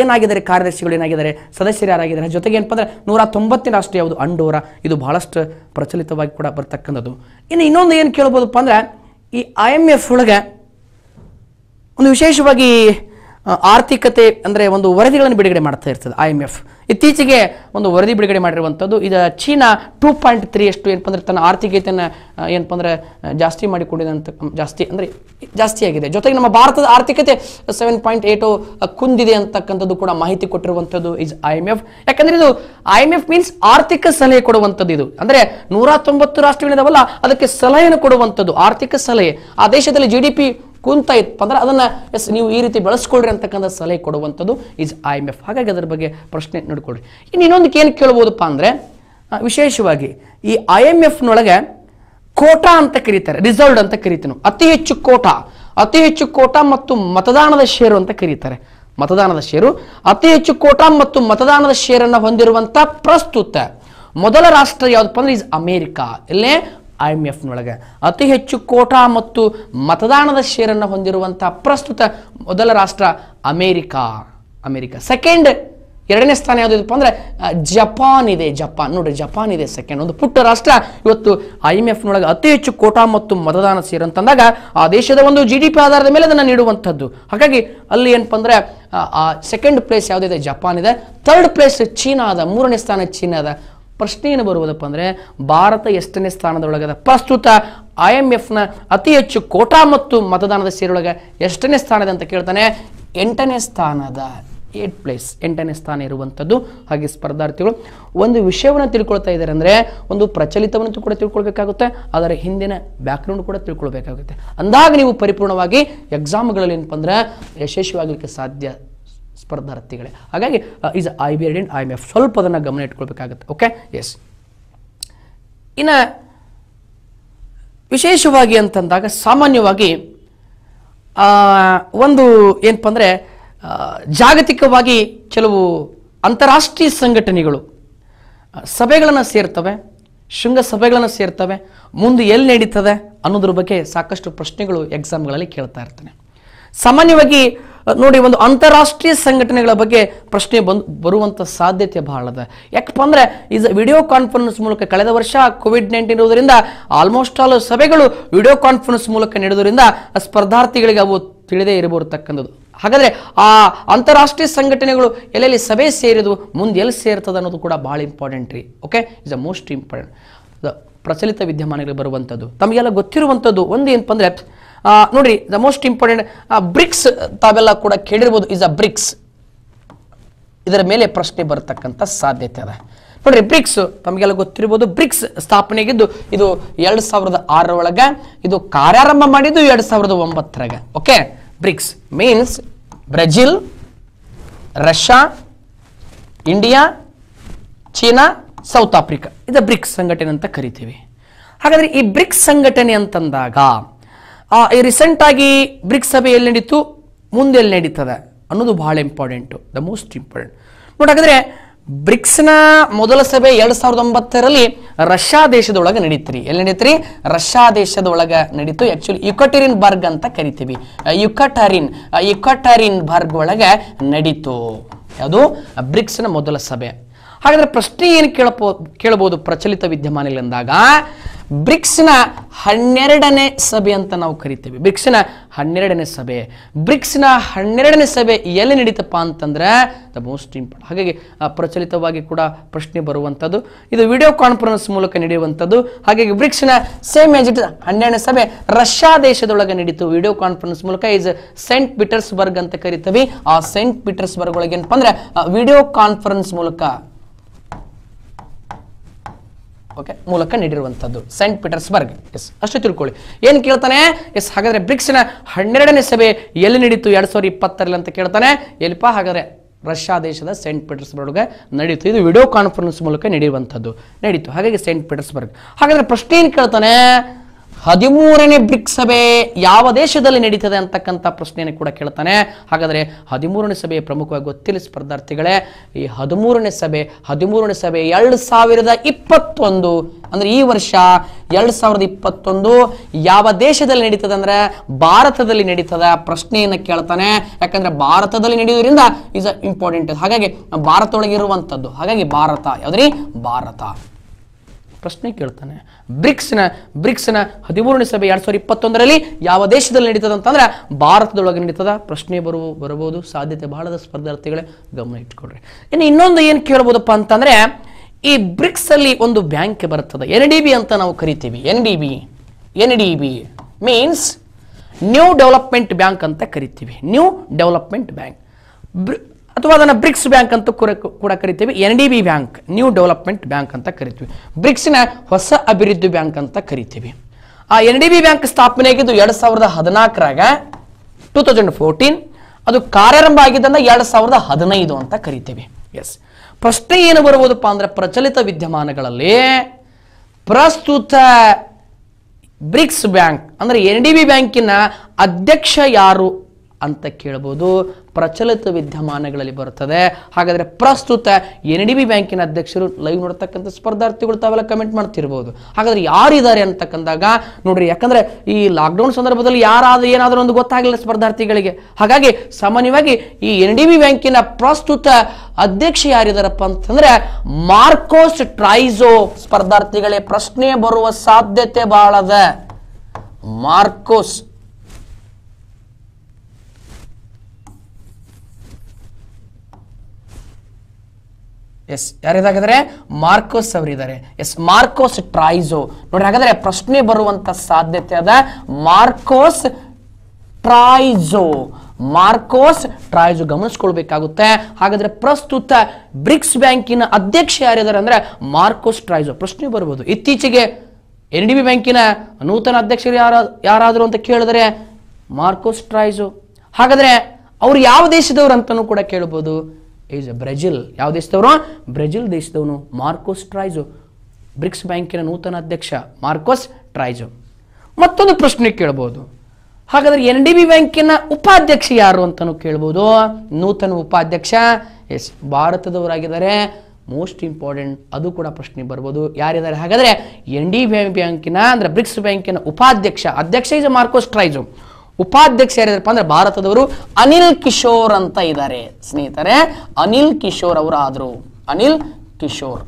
ಏನಾಗಿದ್ದಾರೆ, ಕಾರ್ಯದರ್ಶಿಗಳು ಏನಾಗಿದ್ದಾರೆ, ಸದಸ್ಯರು ಯಾರಾಗಿದ್ದಾರೆ, ಜೊತೆಗೆ ಏನಪ್ಪ ಅಂದ್ರೆ 190 ರಾಷ್ಟ್ರ ಯಾವುದು ಅಂಡೋರ, ಇದು ಬಹಳಷ್ಟು ಪ್ರಚಲಿತವಾಗಿ ಕೂಡ ಬರ್ತಕ್ಕಂಥದ್ದು. ಇನ್ನು ಇನ್ನೊಂದು ಏನು ಕೇಳ್ಬೋದಪ್ಪ ಅಂದ್ರೆ ಈ IMF ಒಳಗೆ ಒಂದು ವಿಶೇಷವಾಗಿ ಆರ್ಥಿಕತೆ ಅಂದರೆ ಒಂದು ವರದಿಗಳನ್ನು ಬಿಡುಗಡೆ ಮಾಡ್ತಾ ಇರ್ತದೆ IMF. ಇತ್ತೀಚೆಗೆ ಒಂದು ವರದಿ ಬಿಡುಗಡೆ ಮಾಡಿರುವಂಥದ್ದು ಇದು ಚೀನಾ 2.3 ಏನಪ್ಪ ಅಂದರೆ ತನ್ನ ಆರ್ಥಿಕತೆಯನ್ನು ಏನಪ್ಪ ಅಂದರೆ ಜಾಸ್ತಿ ಮಾಡಿಕೊಂಡಿದೆ ಅಂತ, ಜಾಸ್ತಿ ಆಗಿದೆ. ಜೊತೆಗೆ ನಮ್ಮ ಭಾರತದ ಆರ್ಥಿಕತೆ 7.8 ಕುಂದಿದೆ ಅಂತಕ್ಕಂಥದ್ದು ಕೂಡ ಮಾಹಿತಿ ಕೊಟ್ಟಿರುವಂಥದ್ದು ಇಸ್ IMF. ಯಾಕಂದರೆ ಇದು IMF ಮೀನ್ಸ್ ಆರ್ಥಿಕ ಸಲಹೆ ಕೊಡುವಂಥದ್ದು. ಇದು ಅಂದರೆ 190 ರಾಷ್ಟ್ರಗಳಿದಾವಲ್ಲ ಅದಕ್ಕೆ ಸಲಹೆಯನ್ನು ಕೊಡುವಂಥದ್ದು, ಆರ್ಥಿಕ ಸಲಹೆ. ಆ ದೇಶದಲ್ಲಿ GDP ಕುಂತ ಇತ್ತು ಅಂದ್ರೆ ಅದನ್ನ ಎಸ್ ನೀವು ಈ ರೀತಿ ಬೆಳೆಸ್ಕೊಳ್ರಿ ಅಂತಕ್ಕಂಥ ಸಲಹೆ ಕೊಡುವಂಥದ್ದು ಇಸ್ IMF. ಹಾಗಾಗಿ ಅದರ ಬಗ್ಗೆ ಪ್ರಶ್ನೆ ನೋಡ್ಕೊಳ್ರಿ. ಇನ್ನು ಇನ್ನೊಂದಕ್ಕೆ ಏನು ಕೇಳ್ಬೋದಪ್ಪ ಅಂದರೆ ವಿಶೇಷವಾಗಿ ಈ IMFನೊಳಗೆ ಕೋಟಾ ಅಂತ ಕರೀತಾರೆ, ರಿಸರ್ವ್ಡ್ ಅಂತ ಕರಿತೀವಿ ನಾವು. ಅತಿ ಹೆಚ್ಚು ಕೋಟಾ ಮತ್ತು ಮತದಾನದ ಷೇರು ಅಂತ ಕರೀತಾರೆ. ಮತದಾನದ ಷೇರು ಅತಿ ಹೆಚ್ಚು ಕೋಟಾ ಮತ್ತು ಮತದಾನದ ಷೇರನ್ನು ಹೊಂದಿರುವಂಥ ಪ್ರಸ್ತುತ ಮೊದಲ ರಾಷ್ಟ್ರ ಯಾವುದಪ್ಪ ಅಂದ್ರೆ ಇಸ್ ಅಮೇರಿಕಾ. ಇಲ್ಲೇ IMFನೊಳಗೆ ಅತಿ ಹೆಚ್ಚು ಕೋಟಾ ಮತ್ತು ಮತದಾನದ ಷೇರನ್ನು ಹೊಂದಿರುವಂಥ ಪ್ರಸ್ತುತ ಮೊದಲ ರಾಷ್ಟ್ರ ಅಮೇರಿಕಾ. ಸೆಕೆಂಡ್, ಎರಡನೇ ಸ್ಥಾನ ಯಾವುದಿದೆಪ್ಪ ಅಂದರೆ ಜಪಾನ್ ಇದೆ. ಜಪಾನ್ ನೋಡ್ರಿ ಸೆಕೆಂಡ್. ಒಂದು ಪುಟ್ಟ ರಾಷ್ಟ್ರ ಇವತ್ತು IMFನೊಳಗೆ ಅತಿ ಹೆಚ್ಚು ಕೋಟಾ ಮತ್ತು ಮತದಾನ ಸೇರಂತಂದಾಗ ಆ ದೇಶದ ಒಂದು GDP ಆಧಾರದ ಮೇಲೆ ಅದನ್ನು ನೀಡುವಂಥದ್ದು. ಹಾಗಾಗಿ ಅಲ್ಲಿ ಏನಪ್ಪ ಅಂದರೆ ಸೆಕೆಂಡ್ ಪ್ಲೇಸ್ ಯಾವುದಿದೆ ಜಪಾನ್ ಇದೆ. ಥರ್ಡ್ ಪ್ಲೇಸ್ ಚೀನಾ ಅದ, ಮೂರನೇ ಸ್ಥಾನ ಚೀನಾ ಅದ. ಪ್ರಶ್ನೆ ಏನು ಬರುವುದಪ್ಪ ಅಂದರೆ ಭಾರತ ಎಷ್ಟನೇ ಸ್ಥಾನದೊಳಗದ ಪ್ರಸ್ತುತ IMFನ ಅತಿ ಹೆಚ್ಚು ಕೋಟಾ ಮತ್ತು ಮತದಾನದ ಸೇರೊಳಗೆ ಎಷ್ಟನೇ ಸ್ಥಾನದ ಅಂತ ಕೇಳ್ತಾನೆ. 8ನೇ ಸ್ಥಾನದ, 8th ಪ್ಲೇಸ್, 8ನೇ ಸ್ಥಾನ ಇರುವಂಥದ್ದು. ಹಾಗೆ ಸ್ಪರ್ಧಾರ್ಥಿಗಳು ಒಂದು ವಿಷಯವನ್ನು ತಿಳ್ಕೊಳ್ತಾ ಇದ್ದಾರೆ ಅಂದರೆ ಒಂದು ಪ್ರಚಲಿತವನ್ನು ಕೂಡ ತಿಳ್ಕೊಳ್ಬೇಕಾಗುತ್ತೆ, ಅದರ ಹಿಂದಿನ ಬ್ಯಾಕ್ಗ್ರೌಂಡ್ ಕೂಡ ತಿಳ್ಕೊಳ್ಬೇಕಾಗುತ್ತೆ. ಅಂದಾಗ ನೀವು ಪರಿಪೂರ್ಣವಾಗಿ ಎಕ್ಸಾಮ್ಗಳಲ್ಲಿ ಏನಪ್ಪ ಅಂದರೆ ಯಶಸ್ವಿಯಾಗಲಿಕ್ಕೆ ಸಾಧ್ಯ ಸ್ಪರ್ಧಾರ್ಥಿಗಳೇ. ಹಾಗಾಗಿ ಈಸ್ IBRD ಆ್ಯಂಡ್ IMF ಸ್ವಲ್ಪ ಅದನ್ನು ಗಮನ ಇಟ್ಕೊಳ್ಬೇಕಾಗುತ್ತೆ. Okay, yes. ಇನ್ನು ವಿಶೇಷವಾಗಿ ಅಂತಂದಾಗ ಸಾಮಾನ್ಯವಾಗಿ ಒಂದು ಏನಪ್ಪ ಅಂದರೆ ಜಾಗತಿಕವಾಗಿ ಕೆಲವು ಅಂತಾರಾಷ್ಟ್ರೀಯ ಸಂಘಟನೆಗಳು ಸಭೆಗಳನ್ನು ಸೇರ್ತವೆ, ಶೃಂಗಸಭೆಗಳನ್ನು ಸೇರ್ತವೆ. ಮುಂದೆ ಎಲ್ಲಿ ನಡೀತದೆ ಅನ್ನೋದ್ರ ಬಗ್ಗೆ ಸಾಕಷ್ಟು ಪ್ರಶ್ನೆಗಳು ಎಕ್ಸಾಮ್ಗಳಲ್ಲಿ ಕೇಳ್ತಾ ಇರ್ತಾನೆ. ಸಾಮಾನ್ಯವಾಗಿ ನೋಡಿ ಒಂದು ಅಂತಾರಾಷ್ಟ್ರೀಯ ಸಂಘಟನೆಗಳ ಬಗ್ಗೆ ಪ್ರಶ್ನೆ ಬರುವಂಥ ಸಾಧ್ಯತೆ ಬಹಳ ಇದೆ. ಯಾಕಪ್ಪ ಅಂದರೆ ಈಸ್ ವಿಡಿಯೋ ಕಾನ್ಫರೆನ್ಸ್ ಮೂಲಕ ಕಳೆದ ವರ್ಷ COVID-19 ಇರುವುದರಿಂದ ಆಲ್ಮೋಸ್ಟ್ ಆಲ್ ಸಭೆಗಳು ವಿಡಿಯೋ ಕಾನ್ಫರೆನ್ಸ್ ಮೂಲಕ ನಡೆಯೋದ್ರಿಂದ ಸ್ಪರ್ಧಾರ್ಥಿಗಳಿಗೆ ಅವು ತಿಳಿದೇ ಇರಬರ್ತಕ್ಕಂಥದ್ದು. ಹಾಗಾದರೆ ಆ ಅಂತಾರಾಷ್ಟ್ರೀಯ ಸಂಘಟನೆಗಳು ಎಲ್ಲೆಲ್ಲಿ ಸಭೆ ಸೇರಿದು ಮುಂದೆ ಎಲ್ಲಿ ಸೇರ್ತದೆ ಅನ್ನೋದು ಕೂಡ ಭಾಳ ಇಂಪಾರ್ಟೆಂಟ್ ರೀ. Okay, is a most important ಪ್ರಚಲಿತ ವಿದ್ಯಮಾನಗಳಿಗೆ ಬರುವಂಥದ್ದು. ತಮಗೆಲ್ಲ ಗೊತ್ತಿರುವಂಥದ್ದು ಒಂದು ಏನಪ್ಪ ಅಂದರೆ ನೋಡಿ ದ ಮೋಸ್ಟ್ ಇಂಪಾರ್ಟೆಂಟ್ ಬ್ರಿಕ್ಸ್, ತಾವೆಲ್ಲ ಕೂಡ ಕೇಳಿರ್ಬೋದು. ಇಸ್ ಅ ಬ್ರಿಕ್ಸ್, ಇದರ ಮೇಲೆ ಪ್ರಶ್ನೆ ಬರತಕ್ಕಂಥ ಸಾಧ್ಯತೆ ಇದೆ. ನೋಡ್ರಿ ಬ್ರಿಕ್ಸ್ ತಮಗೆಲ್ಲ ಗೊತ್ತಿರ್ಬೋದು. ಬ್ರಿಕ್ಸ್ ಸ್ಥಾಪನೆಗಿದ್ದು ಇದು 2006 ಒಳಗೆ, ಇದು ಕಾರ್ಯಾರಂಭ ಮಾಡಿದ್ದು 2009. Okay, BRICS means Brazil, Russia, India, China, South Africa, ಇದು ಬ್ರಿಕ್ಸ್ ಸಂಘಟನೆ ಅಂತ ಕರಿತೀವಿ. ಹಾಗಾದರೆ ಈ ಬ್ರಿಕ್ಸ್ ಸಂಘಟನೆ ಅಂತಂದಾಗ ಈ ರೀಸೆಂಟಾಗಿ ಬ್ರಿಕ್ಸ್ ಸಭೆ ಎಲ್ಲಿ ನಡೀತು, ಮುಂದೆ ಎಲ್ಲಿ ನಡೀತದೆ ಅನ್ನೋದು ಭಾಳ ಇಂಪಾರ್ಟೆಂಟು, ದ ಮೋಸ್ಟ್ ಇಂಪಾರ್ಟೆಂಟ್ ನೋಡಿ. ಹಾಗಾದರೆ ಬ್ರಿಕ್ಸ್ನ ಮೊದಲ ಸಭೆ 2009 ರಷ್ಯಾ ದೇಶದೊಳಗೆ ನಡೀತ್ರಿ. ಎಲ್ಲಿ ನಡೀತ್ರಿ? ರಷ್ಯಾ ದೇಶದೊಳಗೆ ನಡೀತು. ಆ್ಯಕ್ಚುಲಿ ಯುಕಟರಿನ್ ಬರ್ಗ್ ಅಂತ ಕರಿತೀವಿ. ಯುಕಟರಿನ್ ಬರ್ಗ್ ಒಳಗೆ ನಡೀತು ಯಾವುದು ಬ್ರಿಕ್ಸ್ನ ಮೊದಲ ಸಭೆ. ಹಾಗಾದರೆ ಪ್ರಶ್ನೆ ಏನು ಕೇಳಬಹುದು ಪ್ರಚಲಿತ ವಿದ್ಯಮಾನಗಳಿಂದಾಗ ಬ್ರಿಕ್ಸ್ನ 12ನೇ ಸಭೆ ಅಂತ ನಾವು ಕರಿತೀವಿ. ಬ್ರಿಕ್ಸ್ನ 12ನೇ ಸಭೆ ಎಲ್ಲಿ ನಡೀತಪ್ಪ ಅಂತಂದರೆ ದ ಮೋಸ್ಟ್ ಇಂಪಾರ್ಟೆಂಟ್. ಹಾಗಾಗಿ ಪ್ರಚಲಿತವಾಗಿ ಕೂಡ ಪ್ರಶ್ನೆ ಬರುವಂಥದ್ದು. ಇದು ವಿಡಿಯೋ ಕಾನ್ಫರೆನ್ಸ್ ಮೂಲಕ ನಡೆಯುವಂಥದ್ದು. ಹಾಗಾಗಿ ಬ್ರಿಕ್ಸ್ನ ಸೇಮ್ ಏಜ್ 12ನೇ ಸಭೆ ರಷ್ಯಾ ದೇಶದೊಳಗೆ ನಡೀತು ವಿಡಿಯೋ ಕಾನ್ಫರೆನ್ಸ್ ಮೂಲಕ. ಈಸ್ ಸೆಂಟ್ ಪೀಟರ್ಸ್ಬರ್ಗ್ ಅಂತ ಕರಿತೀವಿ. ಆ ಸೆಂಟ್ ಪೀಟರ್ಸ್ಬರ್ಗ್ ಒಳಗೆ ಏನಪ್ಪ ಅಂದರೆ ವಿಡಿಯೋ ಕಾನ್ಫರೆನ್ಸ್ ಮೂಲಕ ನೀಡಿರುವಂಥದ್ದು ಸೆಂಟ್ ಪೀಟರ್ಸ್ಬರ್ಗ್. ಎಸ್, ಅಷ್ಟು ತಿಳ್ಕೊಳ್ಳಿ ಏನು ಕೇಳ್ತಾನೆ. ಎಸ್, ಹಾಗಾದರೆ ಬ್ರಿಕ್ಸ್ನ 12ನೇ ಸಭೆ ಎಲ್ಲಿ ನಡೀತು 2020 ಅಂತ ಕೇಳ್ತಾನೆ. ಎಲ್ಲಿಪ್ಪ? ಹಾಗಾದರೆ ರಷ್ಯಾ ದೇಶದ ಸೆಂಟ್ ಪೀಟರ್ಸ್ಬರ್ಗ್ಗೆ ನಡೀತು. ಇದು ವಿಡಿಯೋ ಕಾನ್ಫರೆನ್ಸ್ ಮೂಲಕ ನಡೆಯುವಂಥದ್ದು, ನಡೀತು. ಹಾಗಾಗಿ ಸೆಂಟ್ ಪೀಟರ್ಸ್ಬರ್ಗ್. ಹಾಗಾದರೆ ಪ್ರಶ್ನೆ ಏನು ಕೇಳ್ತಾನೆ? 13ನೇ ಬ್ರಿಕ್ಸ್ ಸಭೆ ಯಾವ ದೇಶದಲ್ಲಿ ನಡೀತದೆ ಅಂತಕ್ಕಂಥ ಪ್ರಶ್ನೆಯನ್ನು ಕೂಡ ಕೇಳ್ತಾನೆ. ಹಾಗಾದರೆ 13ನೇ ಸಭೆ ಪ್ರಮುಖವಾಗಿ ಗೊತ್ತಿಲ್ಲ ಸ್ಪರ್ಧಾರ್ಥಿಗಳೇ, ಈ 13ನೇ ಸಭೆ 2021 ಅಂದ್ರೆ ಈ ವರ್ಷ 2021 ಯಾವ ದೇಶದಲ್ಲಿ ನಡೀತದೆ ಅಂದ್ರೆ ಭಾರತದಲ್ಲಿ ನಡೀತದ ಪ್ರಶ್ನೆಯನ್ನು ಕೇಳ್ತಾನೆ. ಯಾಕಂದ್ರೆ ಭಾರತದಲ್ಲಿ ನಡೆಯೋದ್ರಿಂದ ಇಸ್ ಇಂಪಾರ್ಟೆಂಟ್, ಹಾಗಾಗಿ ಭಾರತದೊಳಗಿರುವಂಥದ್ದು, ಹಾಗಾಗಿ ಭಾರತ ಯಾವ್ದ್ರಿ ಭಾರತ ಪ್ರಶ್ನೆ ಕೇಳ್ತಾನೆ. ಬ್ರಿಕ್ಸ್ನ 13ನೇ ಸಭೆ 2021 ಯಾವ ದೇಶದಲ್ಲಿ ನಡೀತದ ಅಂತಂದ್ರೆ ಭಾರತದೊಳಗೆ ನಡೀತದ ಪ್ರಶ್ನೆ ಬರಬಹುದು ಸಾಧ್ಯತೆ ಬಹಳದ ಸ್ಪರ್ಧಾರ್ಥಿಗಳೇ ಗಮನ ಇಟ್ಕೊಳ್ರಿ. ಇನ್ನು ಇನ್ನೊಂದು ಏನು ಕೇಳ್ಬೋದಪ್ಪ ಅಂತಂದ್ರೆ ಈ ಬ್ರಿಕ್ಸ್ ಅಲ್ಲಿ ಒಂದು ಬ್ಯಾಂಕ್ ಬರ್ತದೆ, NDB ಅಂತ ನಾವು ಕರಿತೀವಿ. NDB means new development bank ಅಂತ ಕರಿತೀವಿ, ನ್ಯೂ ಡೆವಲಪ್ಮೆಂಟ್ ಬ್ಯಾಂಕ್ ಅಥವಾ ಅದನ್ನು ಬ್ರಿಕ್ಸ್ ಬ್ಯಾಂಕ್ ಅಂತ ಕೂಡ ಕರಿತೀವಿ. NDB bank new development bank ಅಂತ ಕರಿತೀವಿ, ಬ್ರಿಕ್ಸ್ನ ಹೊಸ ಅಭಿವೃದ್ಧಿ ಬ್ಯಾಂಕ್ ಅಂತ ಕರಿತೀವಿ. ಆ NDB ಬ್ಯಾಂಕ್ ಸ್ಥಾಪನೆ ಆಗಿದ್ದು 2014 2014, ಅದು ಕಾರ್ಯಾರಂಭ ಆಗಿದ್ದಂದ್ರೆ 2015 ಅಂತ ಕರಿತೀವಿ. ಎಸ್, ಪ್ರಶ್ನೆ ಏನು ಬರುವುದಪ್ಪ ಅಂದರೆ ಪ್ರಚಲಿತ ವಿದ್ಯಮಾನಗಳಲ್ಲಿ ಪ್ರಸ್ತುತ ಬ್ರಿಕ್ಸ್ ಬ್ಯಾಂಕ್ ಅಂದರೆ NDB ಬ್ಯಾಂಕಿನ ಅಧ್ಯಕ್ಷ ಯಾರು ಅಂತ ಕೇಳ್ಬೋದು, ಪ್ರಚಲಿತ ವಿದ್ಯಮಾನಗಳಲ್ಲಿ ಬರ್ತದೆ. ಹಾಗಾದರೆ ಪ್ರಸ್ತುತ NDB ಬ್ಯಾಂಕಿನ ಅಧ್ಯಕ್ಷರು ಲೈವ್ ನೋಡ್ತಕ್ಕಂಥ ಸ್ಪರ್ಧಾರ್ಥಿಗಳು ತಾವೆಲ್ಲ ಕಮೆಂಟ್ ಮಾಡ್ತಿರ್ಬೋದು. ಹಾಗಾದರೆ ಯಾರಿದ್ದಾರೆ ಅಂತಕ್ಕಂದಾಗ ನೋಡ್ರಿ, ಯಾಕಂದರೆ ಈ ಲಾಕ್ಡೌನ್ ಸಂದರ್ಭದಲ್ಲಿ ಯಾರಾದರೂ ಏನಾದರೂ ಒಂದು ಗೊತ್ತಾಗಲಿಲ್ಲ ಸ್ಪರ್ಧಾರ್ಥಿಗಳಿಗೆ. ಹಾಗಾಗಿ ಸಾಮಾನ್ಯವಾಗಿ ಈ NDB ಬ್ಯಾಂಕಿನ ಪ್ರಸ್ತುತ ಅಧ್ಯಕ್ಷ ಯಾರಿದಾರಪ್ಪ ಅಂತಂದರೆ ಮಾರ್ಕೋಸ್ ಟ್ರೈಜೋ. ಸ್ಪರ್ಧಾರ್ಥಿಗಳೇ ಪ್ರಶ್ನೆ ಬರುವ ಸಾಧ್ಯತೆ ಬಹಳದ ಮಾರ್ಕೋಸ್ ಎಸ್ ಯಾರಿದಾಗಿದ್ದಾರೆ ಮಾರ್ಕೋಸ್ ಅವರಿದ್ದಾರೆ. ಎಸ್, ಮಾರ್ಕೋಸ್ ಟ್ರೈಜೋ ನೋಡಿ. ಹಾಗಾದ್ರೆ ಪ್ರಶ್ನೆ ಬರುವಂತ ಸಾಧ್ಯತೆ ಅದ ಮಾರ್ಕೋಸ್ ಟ್ರೈಜೋ ಗಮನಿಸ್ಕೊಳ್ಬೇಕಾಗುತ್ತೆ. ಹಾಗಾದ್ರೆ ಪ್ರಸ್ತುತ ಬ್ರಿಕ್ಸ್ ಬ್ಯಾಂಕಿನ ಅಧ್ಯಕ್ಷ ಯಾರಿದ್ದಾರೆ ಅಂದ್ರೆ ಮಾರ್ಕೋಸ್ ಟ್ರೈಜೋ ಪ್ರಶ್ನೆ ಬರ್ಬೋದು. ಇತ್ತೀಚೆಗೆ NDB ಬ್ಯಾಂಕಿನ ನೂತನ ಅಧ್ಯಕ್ಷರು ಯಾರಾದರೂ ಅಂತ ಕೇಳಿದ್ರೆ ಮಾರ್ಕೋಸ್ ಟ್ರೈಜೋ. ಹಾಗಾದ್ರೆ ಅವ್ರು ಯಾವ ದೇಶದವ್ರು ಅಂತಾನು ಕೂಡ ಕೇಳ್ಬೋದು, ಈಸ್ ಬ್ರೆಜಿಲ್. ಯಾವ ದೇಶದವರು? ಬ್ರೆಜಿಲ್ ದೇಶದವನು ಮಾರ್ಕೋಸ್ ಟ್ರೈಜೋ, ಬ್ರಿಕ್ಸ್ ಬ್ಯಾಂಕಿನ ನೂತನ ಅಧ್ಯಕ್ಷ ಮಾರ್ಕೋಸ್ ಟ್ರೈಜೋ. ಮತ್ತೊಂದು ಪ್ರಶ್ನೆ ಕೇಳ್ಬೋದು, ಹಾಗಾದ್ರೆ NDB ಬ್ಯಾಂಕಿನ ಉಪಾಧ್ಯಕ್ಷ ಯಾರು ಅಂತಾನು ಕೇಳ್ಬೋದು, ನೂತನ ಉಪಾಧ್ಯಕ್ಷ ಎಸ್ ಭಾರತದವರಾಗಿದ್ದಾರೆ. ಮೋಸ್ಟ್ ಇಂಪಾರ್ಟೆಂಟ್, ಅದು ಕೂಡ ಪ್ರಶ್ನೆ ಬರ್ಬೋದು ಯಾರಿದ್ದಾರೆ. ಹಾಗಾದರೆ NDB ಬ್ಯಾಂಕಿನ ಅಂದರೆ ಬ್ರಿಕ್ಸ್ ಬ್ಯಾಂಕಿನ ಉಪಾಧ್ಯಕ್ಷ, ಅಧ್ಯಕ್ಷ ಈಸ್ ಮಾರ್ಕೋಸ್ ಟ್ರೈಜೋ, ಉಪಾಧ್ಯಕ್ಷ ಯಾರಿದಾರಪ್ಪ ಅಂದ್ರೆ ಭಾರತದವರು ಅನಿಲ್ ಕಿಶೋರ್ ಅಂತ ಇದ್ದಾರೆ ಸ್ನೇಹಿತರೆ. ಅನಿಲ್ ಕಿಶೋರ್ ಅವರು ಆದರು ಅನಿಲ್ ಕಿಶೋರ್.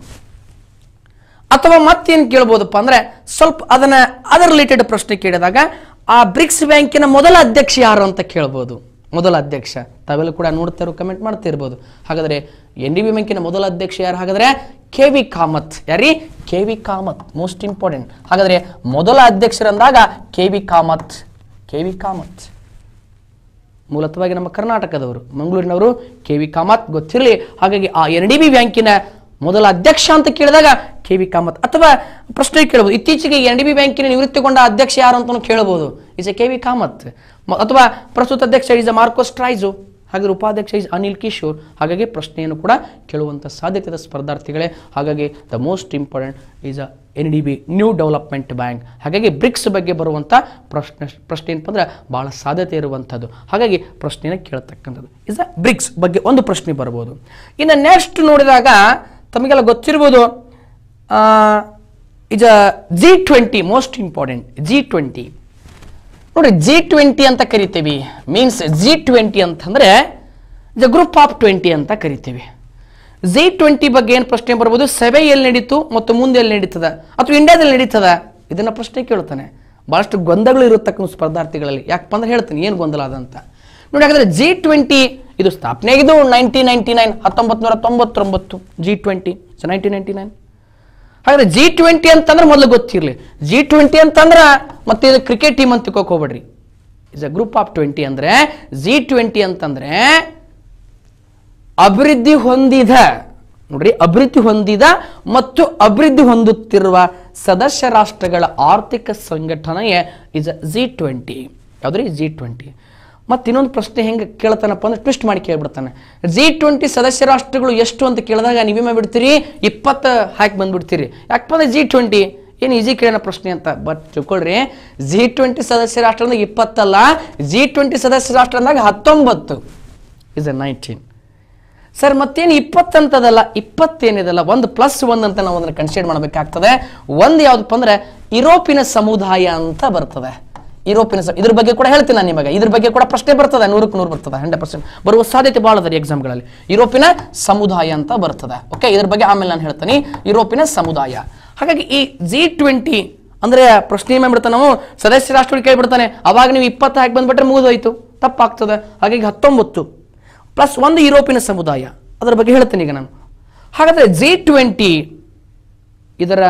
ಅಥವಾ ಮತ್ತೇನು ಕೇಳ್ಬೋದಪ್ಪ ಅಂದ್ರೆ ಸ್ವಲ್ಪ ಅದರ ರಿಲೇಟೆಡ್ ಪ್ರಶ್ನೆ ಕೇಳಿದಾಗ ಆ ಬ್ರಿಕ್ಸ್ ಬ್ಯಾಂಕಿನ ಮೊದಲ ಅಧ್ಯಕ್ಷ ಯಾರು ಅಂತ ಕೇಳ್ಬೋದು. ಮೊದಲ ಅಧ್ಯಕ್ಷ ತಾವೆಲ್ಲ ಕೂಡ ನೋಡ್ತಾರೋ ಕಮೆಂಟ್ ಮಾಡ್ತಿರ್ಬೋದು. ಹಾಗಾದರೆ NDB ಬ್ಯಾಂಕಿನ ಮೊದಲ ಅಧ್ಯಕ್ಷ ಯಾರು? ಹಾಗಾದರೆ KV ಕಾಮತ್. ಯಾರೀ? KV Kamath, most important. ಹಾಗಾದರೆ ಮೊದಲ ಅಧ್ಯಕ್ಷರಂದಾಗ KV ಕಾಮತ್ ಮೂಲತವಾಗಿ ನಮ್ಮ ಕರ್ನಾಟಕದವರು, ಮಂಗಳೂರಿನವರು KV ಕಾಮತ್ ಗೊತ್ತಿರಲಿ. ಹಾಗಾಗಿ ಆ NDB ಬ್ಯಾಂಕಿನ ಮೊದಲ ಅಧ್ಯಕ್ಷ ಅಂತ ಕೇಳಿದಾಗ KV ಕಾಮತ್. ಅಥವಾ ಪ್ರಶ್ನೆ ಕೇಳಬಹುದು, ಇತ್ತೀಚೆಗೆ NDB ಬ್ಯಾಂಕಿನ ನಿವೃತ್ತಿಗೊಂಡ ಅಧ್ಯಕ್ಷ ಯಾರು ಅಂತ ಕೇಳಬಹುದು, ಈಸ್ ಎ KV ಕಾಮತ್. ಅಥವಾ ಪ್ರಸ್ತುತ ಅಧ್ಯಕ್ಷ ಈಸ್ ಎ ಮಾರ್ಕೋಸ್ ಟ್ರೈಜೋ, ಹಾಗಾದರೆ ಉಪಾಧ್ಯಕ್ಷ ಈಸ್ ಅನಿಲ್ ಕಿಶೋರ್. ಹಾಗಾಗಿ ಪ್ರಶ್ನೆಯನ್ನು ಕೂಡ ಕೇಳುವಂಥ ಸಾಧ್ಯತೆ ಇದೆ ಸ್ಪರ್ಧಾರ್ಥಿಗಳೇ. ಹಾಗಾಗಿ the most important is a NDB new development bank. ಹಾಗಾಗಿ ಬ್ರಿಕ್ಸ್ ಬಗ್ಗೆ ಬರುವಂಥ ಪ್ರಶ್ನೆ ಏನಪ್ಪ ಅಂದರೆ ಭಾಳ ಸಾಧ್ಯತೆ ಇರುವಂಥದ್ದು. ಹಾಗಾಗಿ ಪ್ರಶ್ನೆಯನ್ನು ಕೇಳತಕ್ಕಂಥದ್ದು ಈಸ್ ಅ ಬ್ರಿಕ್ಸ್ ಬಗ್ಗೆ ಒಂದು ಪ್ರಶ್ನೆ ಬರ್ಬೋದು. ಇನ್ನು ನೆಕ್ಸ್ಟ್ ನೋಡಿದಾಗ ತಮಗೆಲ್ಲ ಗೊತ್ತಿರ್ಬೋದು is a G20, most important G20 ನೋಡಿ. G20 ಅಂತ ಕರಿತೀವಿ, ಮೀನ್ಸ್ G20 ಅಂತಂದರೆ ದ ಗ್ರೂಪ್ ಆಫ್ 20 ಅಂತ ಕರಿತೀವಿ. G20 ಬಗ್ಗೆ ಏನು ಪ್ರಶ್ನೆ ಬರ್ಬೋದು? ಸಭೆ ಎಲ್ಲಿ ನಡೀತು ಮತ್ತು ಮುಂದೆ ಎಲ್ಲಿ ನಡೀತದ ಅಥವಾ ಇಂಡಿಯಾದಲ್ಲಿ ನಡೀತದ, ಇದನ್ನು ಪ್ರಶ್ನೆ ಕೇಳ್ತಾನೆ. ಭಾಳಷ್ಟು ಗೊಂದಲಗಳು ಇರತಕ್ಕಂಥ ಸ್ಪರ್ಧಾರ್ಥಿಗಳಲ್ಲಿ, ಯಾಕಪ್ಪ ಅಂದ್ರೆ ಹೇಳ್ತೀನಿ ಏನು ಗೊಂದಲ ಅದಂತ ನೋಡಿ. ಹಾಗಾದರೆ G20 ಇದು ಸ್ಥಾಪನೆ ಆಗಿದ್ದು 1999, 1999 G20 1999. ಹಾಗಾದರೆ G20 ಅಂತಂದ್ರೆ ಮೊದಲು ಗೊತ್ತಿರಲಿ, G20 ಅಂತಂದ್ರೆ ಮತ್ತೆ ಇದು ಕ್ರಿಕೆಟ್ ಟೀಮ್ ಅಂತ ಹೋಗ್ಬೇಡ್ರಿ. ಇಸ್ ಅ ಗ್ರೂಪ್ ಆಫ್ 20 ಅಂದರೆ G20 ಅಂತಂದ್ರೆ ಅಭಿವೃದ್ಧಿ ಹೊಂದಿದ ನೋಡ್ರಿ, ಅಭಿವೃದ್ಧಿ ಹೊಂದಿದ ಮತ್ತು ಅಭಿವೃದ್ಧಿ ಹೊಂದುತ್ತಿರುವ ಸದಸ್ಯ ರಾಷ್ಟ್ರಗಳ ಆರ್ಥಿಕ ಸಂಘಟನೆಯೇ ಇಸ್ G20. ಯಾವ್ದ್ರಿ? G20. ಮತ್ತೆ ಇನ್ನೊಂದು ಪ್ರಶ್ನೆ ಹೆಂಗೆ ಕೇಳ್ತಾನಪ್ಪ ಅಂದ್ರೆ ಟ್ವಿಸ್ಟ್ ಮಾಡಿ ಕೇಳ್ಬಿಡ್ತಾನೆ. G20 ಸದಸ್ಯ ರಾಷ್ಟ್ರಗಳು ಎಷ್ಟು ಅಂತ ಕೇಳಿದಾಗ ನೀವೇಮೇ ಬಿಡ್ತೀರಿ 20 ಹಾಕಿ ಬಂದ್ಬಿಡ್ತೀರಿ. ಯಾಕಪ್ಪ ಅಂದ್ರೆ G20 ಏನು ಈಜಿ ಕೇಳೋಣ ಪ್ರಶ್ನೆ ಅಂತ ಬಟ್ ತಿಳ್ಕೊಳ್ರಿ G20 ಸದಸ್ಯ ರಾಷ್ಟ್ರದಂದಾಗ 20 ಅಲ್ಲ G20 ಸದಸ್ಯ ರಾಷ್ಟ್ರದಂದಾಗ 19 ಇಸ್ 19 ಸರ್ ಮತ್ತೇನು 20 ಅಂತದಲ್ಲ 20 ಏನಿದಲ್ಲ ಒಂದು ಪ್ಲಸ್ 1 ಅಂತ ನಾವು ಅದನ್ನ ಕನ್ಸಿಡರ್ ಮಾಡಬೇಕಾಗುತ್ತದೆ ಒಂದು ಯಾವುದಪ್ಪ ಅಂದ್ರೆ ಯುರೋಪಿನ ಸಮುದಾಯ ಅಂತ ಬರ್ತದೆ ಯುರೋಪಿನ ಇದರ ಬಗ್ಗೆ ಕೂಡ ಹೇಳ್ತೀನಿ ನಾನು ನಿಮಗೆ ಇದರ ಬಗ್ಗೆ ಕೂಡ ಪ್ರಶ್ನೆ ಬರ್ತದೆ 100ಕ್ಕೆ 100 ಬರ್ತದೆ 100% ಬರುವ ಸಾಧ್ಯತೆ ಬಹಳ ಇದೆ ಎಕ್ಸಾಮ್ ಗಳಲ್ಲಿ ಯುರೋಪಿನ ಸಮುದಾಯ ಅಂತ ಬರ್ತದೆ ಓಕೆ ಇದರ ಬಗ್ಗೆ ಆಮೇಲೆ ನಾನು ಹೇಳ್ತೀನಿ ಯುರೋಪಿನ ಸಮುದಾಯ ಹಾಗಾಗಿ ಈ G20 ಅಂದ್ರೆ ಪ್ರಶ್ನೆ ಏನು ಮಾಡ್ಬಿಡ್ತಾನೆ ನಾವು ಸದಸ್ಯ ರಾಷ್ಟ್ರಗಳು ಕೇಳಿ ಬಿಡ್ತಾನೆ ಆವಾಗ ನೀವು 20 ಹಾಕಿ ಬಂದ್ಬಿಟ್ರೆ ಮುಗಿದೋಯ್ತು ತಪ್ಪಾಗ್ತದೆ ಹಾಗಾಗಿ 19 ಪ್ಲಸ್ ಒಂದು ಯುರೋಪಿನ ಸಮುದಾಯ ಅದರ ಬಗ್ಗೆ ಹೇಳ್ತೀನಿ ಈಗ ನಾನು ಹಾಗಾದ್ರೆ G20 ಇದರ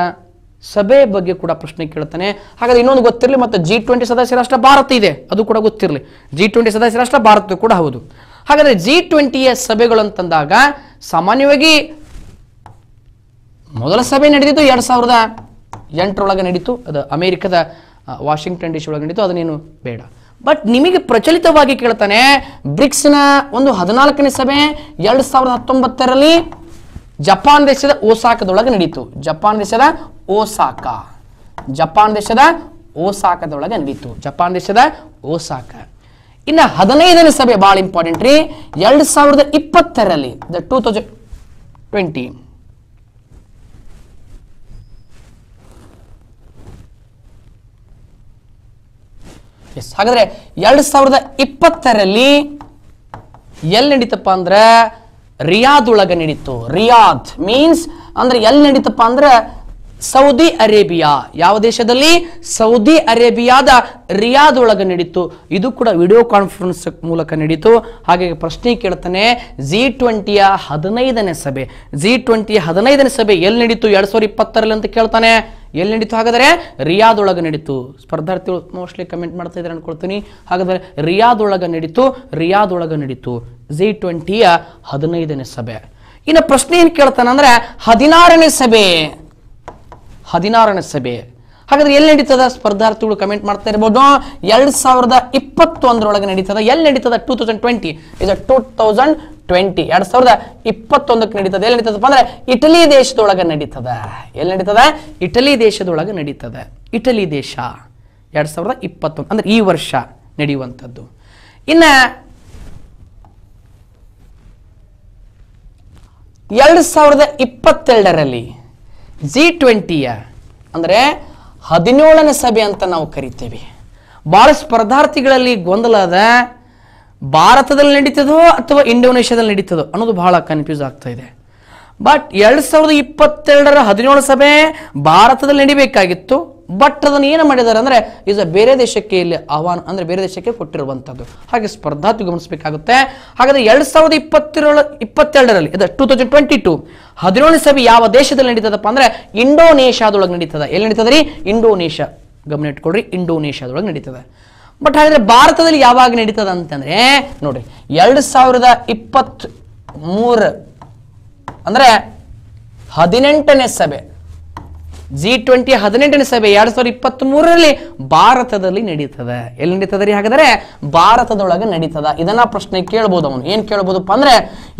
ಸಭೆ ಬಗ್ಗೆ ಕೂಡ ಪ್ರಶ್ನೆ ಕೇಳ್ತಾನೆ ಹಾಗಾದ್ರೆ ಇನ್ನೊಂದು ಗೊತ್ತಿರಲಿ ಮತ್ತೆ G20 ಸದಸ್ಯ ರಾಷ್ಟ್ರ ಭಾರತ ಇದೆ ಅದು ಕೂಡ ಗೊತ್ತಿರಲಿ G20 ಸದಸ್ಯ ರಾಷ್ಟ್ರ ಭಾರತ ಕೂಡ ಹೌದು ಹಾಗಾದ್ರೆ G20 ಯ ಸಭೆಗಳು ಅಂತಂದಾಗ ಸಾಮಾನ್ಯವಾಗಿ ಮೊದಲ ಸಭೆ ನಡೆದಿತ್ತು 2008 ಒಳಗೆ ನಡೆಯಿತು ಅದು ಅಮೆರಿಕದ ವಾಷಿಂಗ್ಟನ್ ಡಿಸಿ ಒಳಗೆ ನಡೆಯಿತು ಅದನ್ನೇನು ಬೇಡ ಬಟ್ ನಿಮಗೆ ಪ್ರಚಲಿತವಾಗಿ ಕೇಳ್ತಾನೆ ಬ್ರಿಕ್ಸ್ ನ ಒಂದು 14ನೇ ಸಭೆ 2019 ರಲ್ಲಿ ಜಪಾನ್ ದೇಶದ ಓಸಾಕದೊಳಗೆ ನಡೆಯಿತು ಜಪಾನ್ ದೇಶದ ಓಸಾಕದೊಳಗೆ ನಡೆಯಿತು ಜಪಾನ್ ದೇಶದ ಓಸಾಕ ಇನ್ನ 15ನೇ ಸಭೆ ಬಹಳ ಇಂಪಾರ್ಟೆಂಟ್ ರೀ 2020 ರಲ್ಲಿ 2020 ಎಸ್ ಹಾಗಾದ್ರೆ 2020 ರಲ್ಲಿ ಎಲ್ಲಿ ನಡೀತಪ್ಪ ಅಂದ್ರೆ ರಿಯಾದ್ ಒಳಗೆ ನಡೀತು ರಿಯಾದ್ ಮೀನ್ಸ್ ಅಂದ್ರೆ ಎಲ್ಲಿ ನಡೀತಪ್ಪ ಅಂದ್ರೆ ಸೌದಿ ಅರೇಬಿಯಾ ಯಾವ ದೇಶದಲ್ಲಿ ಸೌದಿ ಅರೇಬಿಯಾದ ರಿಯಾದ್ ಒಳಗೆ ನಡೀತು ಇದು ಕೂಡ ವಿಡಿಯೋ ಕಾನ್ಫರೆನ್ಸ್ ಮೂಲಕ ನಡೀತು ಹಾಗಾಗಿ ಪ್ರಶ್ನೆ ಕೇಳ್ತಾನೆ G20 ಯ 15ನೇ ಸಭೆ G20 ಯ 15ನೇ ಸಭೆ ಎಲ್ಲಿ ನಡೀತು 2020 ರಲ್ಲಿ ಅಂತ ಕೇಳ್ತಾನೆ ಎಲ್ಲಿ ನಡೀತು ಹಾಗಾದ್ರೆ ರಿಯಾದ್ ಒಳಗೆ ನಡೀತು ಸ್ಪರ್ಧಾರ್ಥಿಗಳು ಮೋಸ್ಟ್ಲಿ ಕಮೆಂಟ್ ಮಾಡ್ತಾ ಇದ್ದಾರೆ ಅನ್ಕೊಳ್ತೀನಿ ಹಾಗಾದ್ರೆ ರಿಯಾದ್ ಒಳಗೆ ನಡೀತು G20 ಯ 15ನೇ ಸಭೆ ಇನ್ನು ಪ್ರಶ್ನೆ ಏನು ಕೇಳ್ತಾನೆ ಅಂದ್ರೆ 16ನೇ ಸಭೆ ಹಾಗಾದ್ರೆ ಎಲ್ಲಿ ನಡೀತದ ಸ್ಪರ್ಧಾರ್ಥಿಗಳು ಕಮೆಂಟ್ ಮಾಡ್ತಾ ಇರಬಹುದು 2021 ಒಳಗೆ ನಡೀತದ ಎಲ್ಲಿ ನಡೀತದ 2020 2021 ನಡೀತದೆ ಎಲ್ಲಿ ನಡೀತದಪ್ಪ ಅಂದ್ರೆ ಇಟಲಿ ದೇಶದೊಳಗೆ ನಡೀತದೆ ಇಟಲಿ ದೇಶ 2021 ಅಂದ್ರೆ ಈ ವರ್ಷ ನಡೆಯುವಂತದ್ದು ಇನ್ನ 2022 ರಲ್ಲಿ G20 ಅಂದ್ರೆ 17ನೇ ಸಭೆ ಅಂತ ನಾವು ಕರಿತೀವಿ ಬಹಳ ಸ್ಪರ್ಧಾರ್ಥಿಗಳಲ್ಲಿ ಗೊಂದಲದ ಭಾರತದಲ್ಲಿ ನಡೀತದೋ ಅಥವಾ ಇಂಡೋನೇಷ್ಯಾದಲ್ಲಿ ನಡೀತದೋ ಅನ್ನೋದು ಬಹಳ ಕನ್ಫ್ಯೂಸ್ ಆಗ್ತಾ ಇದೆ ಬಟ್ 2022ರ 17 ಸಭೆ ಭಾರತದಲ್ಲಿ ನಡಿಬೇಕಾಗಿತ್ತು ಬಟ್ ಅದನ್ನ ಏನು ಮಾಡಿದ್ದಾರೆ ಅಂದ್ರೆ ಇದು ಬೇರೆ ದೇಶಕ್ಕೆ ಇಲ್ಲಿ ಆಹ್ವಾನ ಅಂದ್ರೆ ಬೇರೆ ದೇಶಕ್ಕೆ ಕೊಟ್ಟಿರುವಂತದ್ದು ಹಾಗೆ ಸ್ಪರ್ಧಾತ್ಮಕ ಗಮನಿಸಬೇಕಾಗುತ್ತೆ ಹಾಗಾದ್ರೆ 2022 ರಲ್ಲಿ 2022 17ನೇ ಸಭೆ ಯಾವ ದೇಶದಲ್ಲಿ ನಡೀತದಪ್ಪ ಅಂದ್ರೆ ಇಂಡೋನೇಷ್ಯಾದೊಳಗೆ ನಡೀತದ ಎಲ್ಲಿ ನಡೀತದ್ರಿ ಇಂಡೋನೇಷ್ಯಾ ಗಮನ ಇಟ್ಕೊಳ್ರಿ ಇಂಡೋನೇಷ್ಯಾದೊಳಗೆ ನಡೀತದೆ ಬಟ್ ಹಾಗಾದ್ರೆ ಭಾರತದಲ್ಲಿ ಯಾವಾಗ ನಡೀತದ ಅಂತಂದ್ರೆ ನೋಡಿ 2023 ಅಂದ್ರೆ 18ನೇ ಸಭೆ G20 18ನೇ ಸಭೆ 2023 ರಲ್ಲಿ ಭಾರತದಲ್ಲಿ ನಡೀತದೆ ಎಲ್ಲಿ ನಡೀತದ್ರಿ ಹಾಗಾದ್ರೆ ಭಾರತದೊಳಗೆ ನಡೀತದ ಇದನ್ನ ಪ್ರಶ್ನೆ ಕೇಳಬಹುದು ಅವನು ಏನ್ ಕೇಳಬಹುದಪ್ಪ ಅಂದ್ರೆ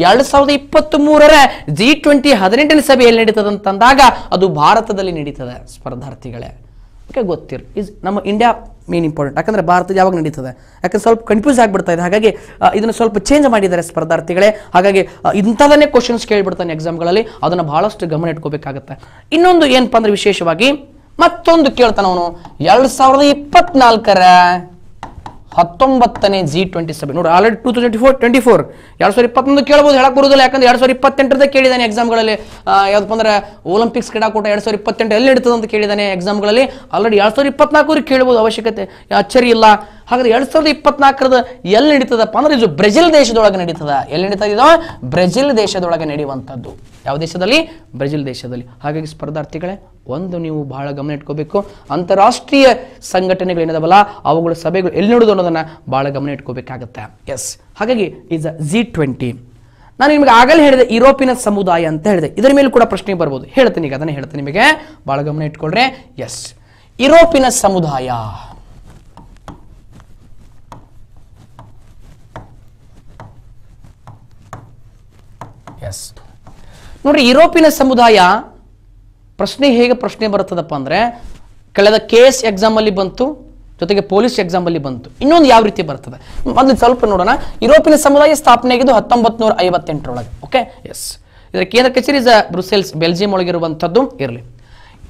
2023ರ G20 18ನೇ ಸಭೆ ಎಲ್ಲಿ ನಡೀತದ ಅಂತಂದಾಗ ಅದು ಭಾರತದಲ್ಲಿ ನಡೀತದೆ ಸ್ಪರ್ಧಾರ್ಥಿಗಳೇ ಓಕೆ ಗೊತ್ತಿರ ಇಸ್ ನಮ್ಮ ಇಂಡಿಯಾ ಮೇನ್ ಇಂಪಾರ್ಟೆಂಟ್ ಯಾಕಂದ್ರೆ ಭಾರತ ಯಾವಾಗ ನಡೀತದೆ ಯಾಕಂದ್ರೆ ಸ್ವಲ್ಪ ಕನ್ಫ್ಯೂಸ್ ಆಗಿಬಿಡ್ತಾ ಇದೆ ಹಾಗಾಗಿ ಇದನ್ನು ಸ್ವಲ್ಪ ಚೇಂಜ್ ಮಾಡಿದ್ದಾರೆ ಸ್ಪರ್ಧಾರ್ಥಿಗಳೇ ಹಾಗಾಗಿ ಇಂಥದನ್ನೇ ಕ್ವಶನ್ಸ್ ಕೇಳಿಬಿಡ್ತಾನೆ ಎಕ್ಸಾಮ್ಗಳಲ್ಲಿ ಅದನ್ನು ಬಹಳಷ್ಟು ಗಮನ ಇಟ್ಕೋಬೇಕಾಗುತ್ತೆ ಇನ್ನೊಂದು ಏನಪ್ಪ ಅಂದ್ರೆ ವಿಶೇಷವಾಗಿ ಮತ್ತೊಂದು ಕೇಳ್ತಾನೆ ಅವನು 2024ರ 19ನೇ G20 ಸಭೆ ನೋಡಿ ಆಲ್ರೆಡಿ 2024 2021 ಕೇಳಬಹುದು ಹೇಳಕ್ ಬರುವುದಿಲ್ಲ ಯಾಕಂದ್ರೆ 2028 ಕೇಳಿದಾನೆ ಎಕ್ಸಾಮ್ಗಳಲ್ಲಿ ಯಾವ್ದಪ್ಪ ಅಂದ್ರೆ ಒಲಿಂಪಿಕ್ಸ್ ಕ್ರೀಡಾಕೂಟ 2028 ಎಲ್ಲಿ ನಡೀತದೆ ಅಂತ ಕೇಳಿದಾನೆ ಎಕ್ಸಾಮ್ಗಳಲ್ಲಿ ಆಲ್ರೆಡಿ 2024 ಕೇಳಬಹುದು ಅವಶ್ಯಕತೆ ಅಚ್ಚರಿ ಇಲ್ಲ ಹಾಗಾದ್ರೆ 2024 ಎಲ್ಲಿ ನಡೀತದಪ್ಪ ಅಂದ್ರೆ ಇದು ಬ್ರೆಜಿಲ್ ದೇಶದೊಳಗೆ ನಡೆಯುವಂತದ್ದು ಯಾವ ದೇಶದಲ್ಲಿ ಬ್ರೆಜಿಲ್ ದೇಶದಲ್ಲಿ ಹಾಗಾಗಿ ಸ್ಪರ್ಧಾರ್ಥಿಗಳೇ ಒಂದು ನೀವು ಬಹಳ ಗಮನ ಇಟ್ಕೋಬೇಕು ಅಂತಾರಾಷ್ಟ್ರೀಯ ಸಂಘಟನೆಗಳು ಏನಿದಾವಲ್ಲ ಅವುಗಳ ಸಭೆಗಳು ಎಲ್ಲಿ ನೋಡೋದು ಅನ್ನೋದನ್ನ ಬಹಳ ಗಮನ ಇಟ್ಕೋಬೇಕಾಗತ್ತೆ ಎಸ್ ಹಾಗಾಗಿ ಇಸ್ G20 ನಾನು ನಿಮಗೆ ಆಗಲೇ ಹೇಳಿದೆ ಯುರೋಪಿನ ಸಮುದಾಯ ಅಂತ ಹೇಳಿದೆ ಇದರ ಮೇಲೆ ಕೂಡ ಪ್ರಶ್ನೆ ಬರ್ಬೋದು ಹೇಳ್ತೀನಿ ಈಗ ಅದನ್ನ ಹೇಳ್ತೀನಿ ನಿಮಗೆ ಬಹಳ ಗಮನ ಇಟ್ಕೊಳ್ರೆ ಎಸ್ ಯುರೋಪಿನ ಸಮುದಾಯ ಎಸ್ ನೋಡಿ ಯುರೋಪಿನ ಸಮುದಾಯ ಪ್ರಶ್ನೆ ಹೇಗೆ ಪ್ರಶ್ನೆ ಬರುತ್ತದಪ್ಪ ಅಂದ್ರೆ ಕಳೆದ ಕೇಸ್ ಎಕ್ಸಾಮ್ ಅಲ್ಲಿ ಬಂತು ಜೊತೆಗೆ ಪೊಲೀಸ್ ಎಕ್ಸಾಮ್ ಅಲ್ಲಿ ಬಂತು ಇನ್ನೊಂದು ಯಾವ ರೀತಿ ಬರ್ತದೆ ಒಂದು ಸ್ವಲ್ಪ ನೋಡೋಣ ಯುರೋಪಿಯನ್ ಸಮುದಾಯ ಸ್ಥಾಪನೆ ಆಗಿದ್ದು 1958 ಒಳಗೆ ಓಕೆ ಎಸ್ ಇದರ ಕೇಂದ್ರ ಕಚೇರಿ ಇಸ್ ಬ್ರುಸೆಲ್ಸ್ ಬೆಲ್ಜಿಯಂ ಒಳಗೆ ಇರುವಂತದ್ದು ಇರಲಿ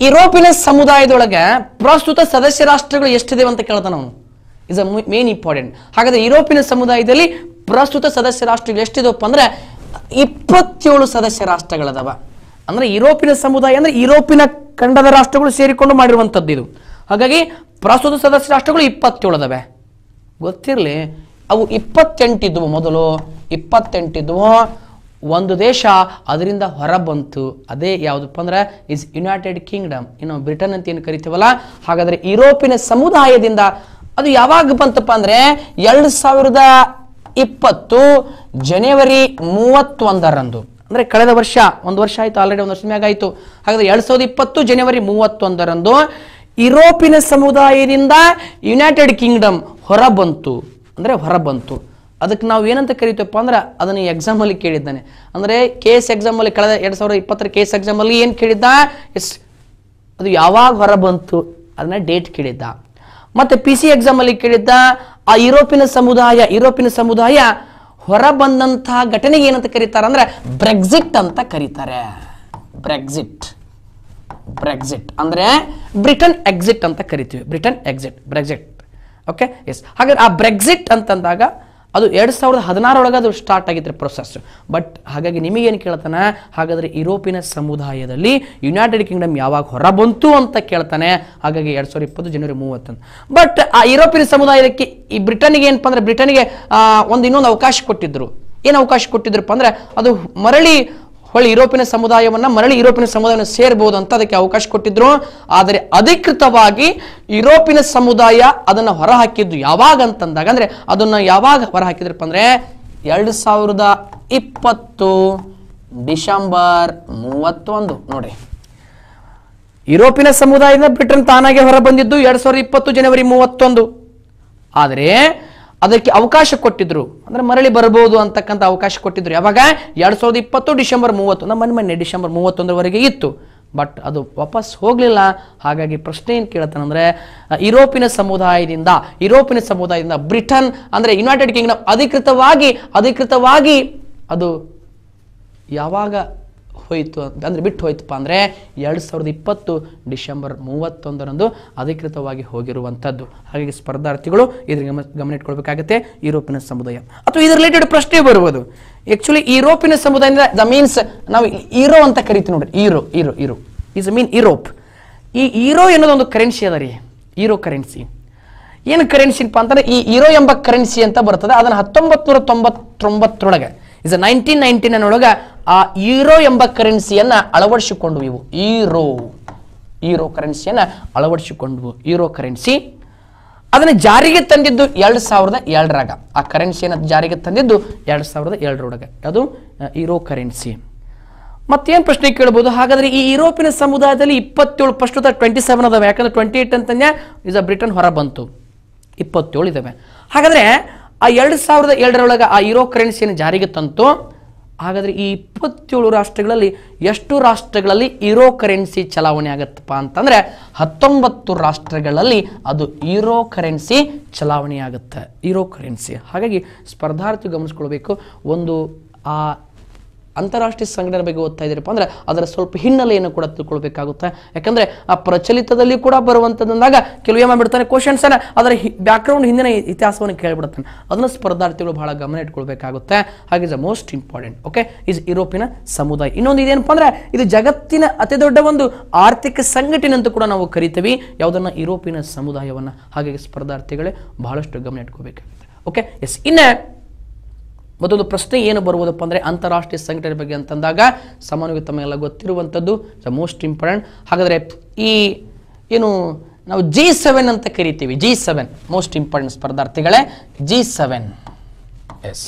ಯುರೋಪಿಯನ್ ಸಮುದಾಯದೊಳಗೆ ಪ್ರಸ್ತುತ ಸದಸ್ಯ ರಾಷ್ಟ್ರಗಳು ಎಷ್ಟಿದೆ ಅಂತ ಕೇಳ್ತಾನೆ ಅವನು ಇಸ್ ಅ ಮೇನ್ ಇಂಪಾರ್ಟೆಂಟ್ ಹಾಗಾದ್ರೆ ಯುರೋಪಿಯನ್ ಸಮುದಾಯದಲ್ಲಿ ಪ್ರಸ್ತುತ ಸದಸ್ಯ ರಾಷ್ಟ್ರಗಳು ಎಷ್ಟಿದೆಪ್ಪ ಅಂದ್ರೆ 27 ಸದಸ್ಯ ರಾಷ್ಟ್ರಗಳದವ ಅಂದ್ರೆ ಯುರೋಪಿನ ಸಮುದಾಯ ಅಂದ್ರೆ ಯುರೋಪಿನ ಖಂಡದ ರಾಷ್ಟ್ರಗಳು ಸೇರಿಕೊಂಡು ಮಾಡಿರುವಂತದ್ದು ಇದು ಹಾಗಾಗಿ ಪ್ರಸ್ತುತ ಸದಸ್ಯ ರಾಷ್ಟ್ರಗಳು 27 ಅದವೆ ಗೊತ್ತಿರಲಿ ಅವು 28 ಇದ್ದವು ಮೊದಲು 28 ಇದ್ದವು ಒಂದು ದೇಶ ಅದರಿಂದ ಹೊರಬಂತು ಅದೇ ಯಾವುದಪ್ಪ ಅಂದ್ರೆ ಇಸ್ ಯುನೈಟೆಡ್ ಕಿಂಗ್ಡಮ್ ಇನ್ನು ಬ್ರಿಟನ್ ಅಂತ ಏನು ಕರೀತೀವಲ್ಲ ಹಾಗಾದ್ರೆ ಯುರೋಪಿನ ಸಮುದಾಯದಿಂದ ಅದು ಯಾವಾಗ ಬಂತಪ್ಪ ಅಂದ್ರೆ 2020 ಜನವರಿ 31ರಂದು ಅಂದ್ರೆ ಕಳೆದ ವರ್ಷ ಒಂದು ವರ್ಷ ಆಯ್ತು ಆಲ್ರೆಡಿ ಒಂದು ವರ್ಷ ಮ್ಯಾಗ ಆಯ್ತು ಹಾಗಾದ್ರೆ 2020 ಜನವರಿ 31ರಂದು ಯುರೋಪಿನ ಸಮುದಾಯದಿಂದ ಯುನೈಟೆಡ್ ಕಿಂಗ್ಡಮ್ ಹೊರಬಂತು ಅಂದ್ರೆ ಹೊರಬಂತು ಅದಕ್ಕೆ ನಾವು ಏನಂತ ಕರೀತೀವಪ್ಪ ಅಂದ್ರೆ ಅದನ್ನ ಎಕ್ಸಾಮ್ ಅಲ್ಲಿ ಕೇಳಿದ್ದಾನೆ ಅಂದ್ರೆ ಕೇಸ್ ಎಕ್ಸಾಮ್ ಅಲ್ಲಿ ಕಳೆದ 2020 ಕೇಸ್ ಎಕ್ಸಾಮ್ ಅಲ್ಲಿ ಏನು ಕೇಳಿದ್ದ ಅದು ಯಾವಾಗ ಹೊರಬಂತು ಅದನ್ನ ಡೇಟ್ ಕೇಳಿದ್ದ ಮತ್ತೆ ಪಿ ಸಿ ಎಕ್ಸಾಮ್ ಅಲ್ಲಿ ಕೇಳಿದ್ದ ಆ ಯುರೋಪಿನ ಸಮುದಾಯ ಹೊರಬಂದಂತಹ ಘಟನೆಗೆ ಏನಂತ ಕರೀತಾರೆ ಅಂದ್ರೆ ಬ್ರೆಕ್ಸಿಟ್ ಅಂತ ಕರೀತಾರೆ ಬ್ರೆಕ್ಸಿಟ್ ಅಂದ್ರೆ ಬ್ರಿಟನ್ ಎಕ್ಸಿಟ್ ಅಂತ ಕರಿತೀವಿ Britain exit Brexit okay yes ಹಾಗಾದ್ರೆ ಆ ಬ್ರೆಕ್ಸಿಟ್ ಅಂತಂದಾಗ ಅದು 2016 ಒಳಗೆ ಅದು ಸ್ಟಾರ್ಟ್ ಆಗಿದ್ರೆ ಪ್ರೊಸೆಸ್ ಬಟ್ ಹಾಗಾಗಿ ನಿಮಗೇನು ಕೇಳ್ತಾನೆ ಹಾಗಾದ್ರೆ ಯುರೋಪಿನ ಸಮುದಾಯದಲ್ಲಿ ಯುನೈಟೆಡ್ ಕಿಂಗ್ಡಮ್ ಯಾವಾಗ ಹೊರಬಂತು ಅಂತ ಕೇಳ್ತಾನೆ ಹಾಗಾಗಿ 2020 ಜನವರಿ 31 ಬಟ್ ಆ ಯುರೋಪಿನ ಸಮುದಾಯಕ್ಕೆ ಈ ಬ್ರಿಟನ್ಗೆ ಏನಪ್ಪ ಅಂದ್ರೆ ಬ್ರಿಟನ್ಗೆ ಒಂದು ಇನ್ನೊಂದು ಅವಕಾಶ ಕೊಟ್ಟಿದ್ರು ಏನು ಅವಕಾಶ ಕೊಟ್ಟಿದ್ರಪ್ಪ ಅಂದ್ರೆ ಅದು ಮರಳಿ ಯುರೋಪಿನ ಸಮುದಾಯವನ್ನು ಸೇರ್ಬೋದು ಅಂತ ಅದಕ್ಕೆ ಅವಕಾಶ ಕೊಟ್ಟಿದ್ರು ಆದರೆ ಅಧಿಕೃತವಾಗಿ ಯುರೋಪಿನ ಸಮುದಾಯ ಅದನ್ನು ಹೊರಹಾಕಿದ್ದು ಯಾವಾಗ ಅಂತಂದಾಗ ಅಂದ್ರೆ ಅದನ್ನು ಯಾವಾಗ ಹೊರಹಾಕಿದ್ರಪ್ಪ ಅಂದ್ರೆ 2020 ಡಿಸೆಂಬರ್ 31 ನೋಡಿ ಯುರೋಪಿನ ಸಮುದಾಯದ ಬ್ರಿಟನ್ ತಾನಾಗೆ ಹೊರಬಂದಿದ್ದು 2020 ಜನವರಿ 31 ಆದರೆ ಅದಕ್ಕೆ ಅವಕಾಶ ಕೊಟ್ಟಿದ್ರು ಅಂದ್ರೆ ಮರಳಿ ಬರಬಹುದು ಅಂತಕ್ಕಂಥ ಅವಕಾಶ ಕೊಟ್ಟಿದ್ರು ಯಾವಾಗ 2020 ಡಿಸೆಂಬರ್ 30 ನಮ್ಮ ಡಿಸೆಂಬರ್ 31 ಇತ್ತು ಬಟ್ ಅದು ವಾಪಸ್ ಹೋಗ್ಲಿಲ್ಲ ಹಾಗಾಗಿ ಪ್ರಶ್ನೆ ಏನ್ ಕೇಳ್ತಾನಂದ್ರೆ ಯುರೋಪಿನ ಸಮುದಾಯದಿಂದ ಬ್ರಿಟನ್ ಅಂದ್ರೆ ಯುನೈಟೆಡ್ ಕಿಂಗ್ಡಮ್ ಅಧಿಕೃತವಾಗಿ ಅದು ಯಾವಾಗ ಹೋಯಿತು ಅಂದ್ರೆ ಬಿಟ್ಟು ಹೋಯ್ತಪ್ಪ ಅಂದ್ರೆ 2020 ಡಿಸೆಂಬರ್ 31 ಅಧಿಕೃತವಾಗಿ ಹೋಗಿರುವಂತದ್ದು ಹಾಗಾಗಿ ಸ್ಪರ್ಧಾರ್ಥಿಗಳು ಇದರಿಗೆ ಗಮನ ಇಟ್ಕೊಳ್ಬೇಕಾಗುತ್ತೆ ಯುರೋಪಿನ ಸಮುದಾಯ ಅಥವಾ ಇದರ ರಿಲೇಟೆಡ್ ಪ್ರಶ್ನೆ ಬರುವುದು ಆಕ್ಚುಲಿ ಯುರೋಪಿನ ಸಮುದಾಯದಿಂದ ದ ಮೀನ್ಸ್ ನಾವು ಯೂರೋ ಅಂತ ಕರಿತೀವಿ ನೋಡ್ರಿ ಯೂರೋ ಇಸ್ ಮೀನ್ ಯುರೋಪ್ ಈ ಯೂರೋ ಅನ್ನೋದೊಂದು ಕರೆನ್ಸಿ ಅದ ರೀ ಯೂರೋ ಕರೆನ್ಸಿ ಏನು ಕರೆನ್ಸಿ ಅಪ್ಪ ಅಂತಂದ್ರೆ ಈ ಯೂರೋ ಎಂಬ ಕರೆನ್ಸಿ ಅಂತ ಬರ್ತದೆ ಅದನ್ನ 1999 ಇಸ್ 1999 ಒಳಗ ಆ ಯೂರೋ ಎಂಬ ಕರೆನ್ಸಿಯನ್ನ ಅಳವಡಿಸಿಕೊಂಡು ಇವು ಯೂರೋ ಕರೆನ್ಸಿಯನ್ನ ಅಳವಡಿಸಿಕೊಂಡು ಯೂರೋ ಕರೆನ್ಸಿ ಅದನ್ನ ಜಾರಿಗೆ ತಂದಿದ್ದು 2002 ಆ ಕರೆನ್ಸಿಯನ್ನು ಜಾರಿಗೆ ತಂದಿದ್ದು 2002 ಅದು ಯೂರೋ ಕರೆನ್ಸಿ ಮತ್ತೇನು ಪ್ರಶ್ನೆ ಕೇಳಬಹುದು ಹಾಗಾದ್ರೆ ಈ ಯುರೋಪಿನ ಸಮುದಾಯದಲ್ಲಿ 27 ಪ್ರಸ್ತುತ 27 ಅದಾವೆ ಯಾಕಂದ್ರೆ 28 ಅಂತಂದ್ರೆ ಇಸ್ ಬ್ರಿಟನ್ ಹೊರ ಬಂತು 27 ಇದಾವೆ ಹಾಗಾದ್ರೆ ಆ 2002 ಆ ಯೂರೋ ಕರೆನ್ಸಿಯನ್ನು ಜಾರಿಗೆ ತಂತು ಹಾಗಾದ್ರೆ ಈ 27 ರಾಷ್ಟ್ರಗಳಲ್ಲಿ ಎಷ್ಟು ರಾಷ್ಟ್ರಗಳಲ್ಲಿ ಯೂರೋ ಕರೆನ್ಸಿ ಚಲಾವಣೆ ಆಗತ್ತಪ್ಪ ಅಂತಂದ್ರೆ 19 ರಾಷ್ಟ್ರಗಳಲ್ಲಿ ಅದು ಯೂರೋ ಕರೆನ್ಸಿ ಚಲಾವಣೆ ಆಗುತ್ತೆ ಯೂರೋ ಕರೆನ್ಸಿ ಹಾಗಾಗಿ ಸ್ಪರ್ಧಾರ್ಥಿ ಗಮನಿಸ್ಕೊಳ್ಬೇಕು ಒಂದು ಆ ಅಂತಾರಾಷ್ಟ್ರೀಯ ಸಂಘಟನೆ ಬಗ್ಗೆ ಓದ್ತಾ ಇದ್ದೀರಪ್ಪ ಅಂದ್ರೆ ಅದರ ಸ್ವಲ್ಪ ಹಿನ್ನೆಲೆಯನ್ನು ಕೂಡ ತಿಳ್ಕೊಳ್ಬೇಕಾಗುತ್ತೆ ಯಾಕಂದ್ರೆ ಆ ಪ್ರಚಲಿತದಲ್ಲಿ ಕೂಡ ಬರುವಂತದಂದಾಗ ಕೆಲವು ಏನು ಮಾಡ್ಬಿಡ್ತಾನೆ ಕ್ವಶನ್ಸ್ ಅನ್ನ ಅದರ ಬ್ಯಾಕ್ಗ್ರೌಂಡ್ ಹಿಂದಿನ ಇತಿಹಾಸವನ್ನು ಕೇಳಿಬಿಡ್ತಾನೆ ಅದನ್ನು ಸ್ಪರ್ಧಾರ್ಥಿಗಳು ಬಹಳ ಗಮನ ಇಟ್ಕೊಳ್ಬೇಕಾಗುತ್ತೆ ಹಾಗೆ is a most important okay is ಯುರೋಪಿನ ಸಮುದಾಯ ಇನ್ನೊಂದು ಇದೇನಪ್ಪ ಅಂದ್ರೆ ಇದು ಜಗತ್ತಿನ ಅತಿ ದೊಡ್ಡ ಒಂದು ಆರ್ಥಿಕ ಸಂಘಟನೆ ಅಂತ ಕೂಡ ನಾವು ಕರಿತೀವಿ ಯಾವುದನ್ನ ಯುರೋಪಿನ ಸಮುದಾಯವನ್ನ ಹಾಗಾಗಿ ಸ್ಪರ್ಧಾರ್ಥಿಗಳೇ ಬಹಳಷ್ಟು ಗಮನ ಇಟ್ಕೋಬೇಕಾಗುತ್ತೆ ಓಕೆ ಎಸ್ ಇನ್ನೇ ಮತ್ತೊಂದು ಪ್ರಶ್ನೆ ಏನು ಬರುವುದಪ್ಪ ಅಂದರೆ ಅಂತಾರಾಷ್ಟ್ರೀಯ ಸಂಘಟನೆ ಬಗ್ಗೆ ಅಂತಂದಾಗ ಸಾಮಾನ್ಯವಾಗಿ ತಮಗೆಲ್ಲ ಗೊತ್ತಿರುವಂಥದ್ದು ದ ಮೋಸ್ಟ್ ಇಂಪಾರ್ಟೆಂಟ್ ಹಾಗಾದರೆ ಈ ಏನು ನಾವು G7 ಅಂತ ಕರಿತೀವಿ G7 most important ಸ್ಪರ್ಧಾರ್ಥಿಗಳೇ G7 S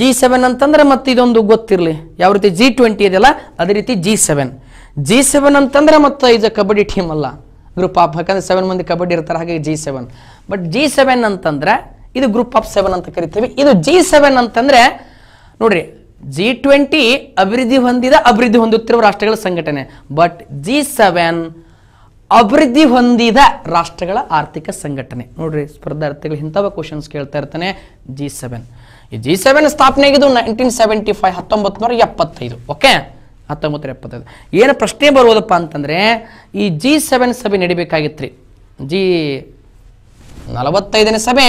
G7 ಅಂತಂದರೆ ಮತ್ತೆ ಇದೊಂದು ಗೊತ್ತಿರಲಿ ಯಾವ ರೀತಿ G20 ಇದೆಯಲ್ಲ ಅದೇ ರೀತಿ G7 ಅಂತಂದರೆ ಮತ್ತೆ ಇದು ಕಬಡ್ಡಿ ಟೀಮ್ ಅಲ್ಲ ಗ್ರೂಪ್ ಆಫ್ ಯಾಕಂದರೆ 7 ಮಂದಿ ಕಬಡ್ಡಿ ಇರ್ತಾರೆ ಹಾಗಾಗಿ G7 ಬಟ್ G7 ಅಂತಂದರೆ ಇದು ಗ್ರೂಪ್ ಆಫ್ 7 ಅಂತ ಕರಿತೀವಿ ಇದು G7 ಅಂತಂದ್ರೆ ನೋಡ್ರಿ G20 ಅಭಿವೃದ್ಧಿ ಹೊಂದುತ್ತಿರುವ ರಾಷ್ಟ್ರಗಳ ಸಂಘಟನೆ but G7 ಅಭಿವೃದ್ಧಿ ಹೊಂದಿದ ರಾಷ್ಟ್ರಗಳ ಆರ್ಥಿಕ ಸಂಘಟನೆ ನೋಡ್ರಿ ಸ್ಪರ್ಧಾರ್ಥಿಗಳು ಇಂತವ ಕ್ವೆಶ್ಚನ್ಸ್ ಕೇಳ್ತಾ ಇರ್ತಾನೆ G7 ಈ G7 ಸ್ಥಾಪನೆ ಆಗಿದ್ದು 1975 ಓಕೆ 1975 ಏನು ಪ್ರಶ್ನೆ ಬರುವುದಪ್ಪ ಅಂತಂದ್ರೆ ಈ G7 ಸಭೆ ನಡೆಯಬೇಕಾಗಿತ್ತು ಜಿ 45ನೇ ಸಭೆ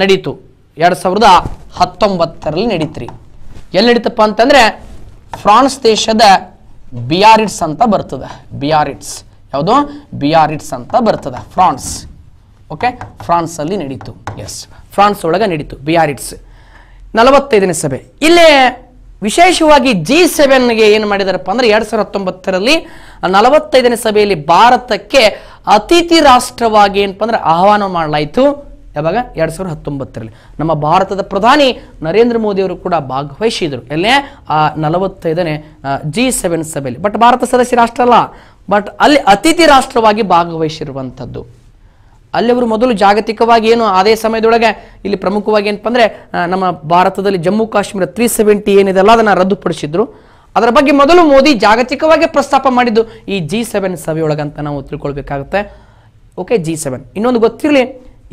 ನಡೆಯಿತು 2019 ರಲ್ಲಿ ನಡೆಯಿತು ಎಲ್ಲಿ ನಡೆಯಿತಪ್ಪ ಅಂತಂದ್ರೆ ಫ್ರಾನ್ಸ್ ದೇಶದ ಬಿಆರ್ಇಟ್ಸ್ ಅಂತ ಬರ್ತದೆ ಬಿಆರ್ಇಟ್ಸ್ ಯಾವುದು ಬಿಆರ್ಇಟ್ಸ್ ಅಂತ ಬರ್ತದೆ ಫ್ರಾನ್ಸ್ ಓಕೆ ಫ್ರಾನ್ಸ್ ಅಲ್ಲಿ ನಡೆಯಿತು ಎಸ್ ಫ್ರಾನ್ಸ್ ಒಳಗ ನಡೆಯಿತು ಬಿಆರ್ಇಟ್ಸ್ 45ನೇ ಸಭೆ ಇಲ್ಲಿ ವಿಶೇಷವಾಗಿ G7 ಗೆ ಏನು ಮಾಡಿದರಪ್ಪ ಅಂದ್ರೆ 2019 ರಲ್ಲಿ 45ನೇ ಸಭೆಯಲ್ಲಿ ಭಾರತಕ್ಕೆ ಅತಿಥಿ ರಾಷ್ಟ್ರವಾಗಿ ಏನಪ್ಪ ಅಂದ್ರೆ ಆಹ್ವಾನ ಮಾಡಲಾಯಿತು ಯಾವಾಗ 2019 ರಲ್ಲಿ ನಮ್ಮ ಭಾರತದ ಪ್ರಧಾನಿ ನರೇಂದ್ರ ಮೋದಿ ಅವರು ಕೂಡ ಭಾಗವಹಿಸಿದರು ಎಲ್ಲೇ ಆ 45ನೇ G7 ಸಭೆಯಲ್ಲಿ ಬಟ್ ಭಾರತ ಸದಸ್ಯ ರಾಷ್ಟ್ರ ಅಲ್ಲ ಬಟ್ ಅಲ್ಲಿ ಅತಿಥಿ ರಾಷ್ಟ್ರವಾಗಿ ಭಾಗವಹಿಸಿರುವಂತದ್ದು ಅಲ್ಲಿ ಅವರು ಮೊದಲು ಜಾಗತಿಕವಾಗಿ ಏನು ಅದೇ ಸಮಯದೊಳಗೆ ಇಲ್ಲಿ ಪ್ರಮುಖವಾಗಿ ಏನಪ್ಪ ಅಂದ್ರೆ ನಮ್ಮ ಭಾರತದಲ್ಲಿ ಜಮ್ಮು ಕಾಶ್ಮೀರ 370 ಏನಿದೆ ಅಲ್ಲ ಅದನ್ನ ರದ್ದುಪಡಿಸಿದ್ರು ಅದರ ಬಗ್ಗೆ ಮೊದಲು ಮೋದಿ ಜಾಗತಿಕವಾಗಿ ಪ್ರಸ್ತಾಪ ಮಾಡಿದ್ದು ಈ G7 ಸಭೆಯೊಳಗೆ ಅಂತ ನಾವು ತಿಳ್ಕೊಳ್ಳಬೇಕಾಗುತ್ತೆ ಓಕೆ G7 ಇನ್ನೊಂದು ಗೊತ್ತಿರಲಿ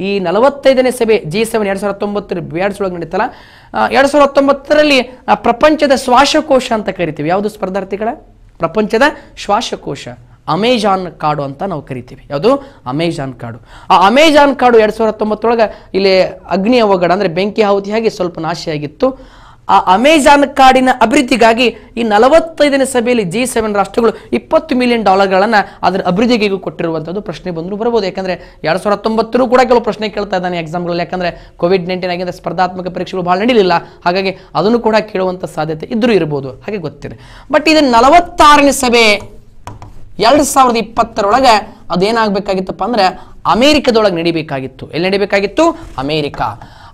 ಈ 45ನೇ ಸಭೆ G7 2019 ಬ್ಯಾಡ್ಸ್ ಒಳಗೆ ನಡೆಯಿತಲ್ಲ 2019 ರಲ್ಲಿ ಪ್ರಪಂಚದ ಶ್ವಾಸಕೋಶ ಅಂತ ಕರೀತೀವಿ ಯಾವುದು ಸ್ಪರ್ಧಾರ್ಥಿಗಳ ಪ್ರಪಂಚದ ಶ್ವಾಸಕೋಶ ಅಮೆಜಾನ್ ಕಾಡು ಅಂತ ನಾವು ಕರೀತೀವಿ ಯಾವುದು ಅಮೆಜಾನ್ ಕಾಡು ಆ ಅಮೆಜಾನ್ ಕಾಡು 2019 ಒಳಗೆ ಇಲ್ಲಿ ಅಗ್ನಿ ಅವಘಡ ಅಂದ್ರೆ ಬೆಂಕಿ ಆಹುತಿಯಾಗಿ ಸ್ವಲ್ಪ ನಾಶಿಯಾಗಿತ್ತು ಆ ಅಮೆಜಾನ್ ಕಾಡಿನ ಅಭಿವೃದ್ಧಿಗಾಗಿ ಈ 45ನೇ ಸಭೆಯಲ್ಲಿ G7 ರಾಷ್ಟ್ರಗಳು $20 ಮಿಲಿಯನ್ ಅದರ ಅಭಿವೃದ್ಧಿಗೆ ಕೊಟ್ಟಿರುವಂತದ್ದು ಪ್ರಶ್ನೆ ಬಂದ್ರು ಬರಬಹುದು ಯಾಕಂದ್ರೆ 2019 ಕೂಡ ಕೆಲವು ಪ್ರಶ್ನೆ ಕೇಳ್ತಾ ಇದ್ದಾನೆ ಎಕ್ಸಾಮ್ಗಳಲ್ಲಿ ಯಾಕಂದ್ರೆ ಕೋವಿಡ್-19 ಆಗಿಂದ ಸ್ಪರ್ಧಾತ್ಮಕ ಪರೀಕ್ಷೆಗಳು ಬಹಳ ನಡೆಯಲಿಲ್ಲ ಹಾಗಾಗಿ ಅದನ್ನು ಕೂಡ ಕೇಳುವಂತ ಸಾಧ್ಯತೆ ಇದ್ರೂ ಇರಬಹುದು ಹಾಗೆ ಗೊತ್ತಿದೆ ಬಟ್ ಇದು 46ನೇ ಸಭೆ 2020 ರೊಳಗೆ ಅದೇನಾಗಬೇಕಾಗಿತ್ತಪ್ಪ ಅಂದ್ರೆ ಅಮೆರಿಕದೊಳಗೆ ನಡೆಯಬೇಕಾಗಿತ್ತು ಎಲ್ಲಿ ನಡೆಯಬೇಕಾಗಿತ್ತು ಅಮೆರಿಕಾ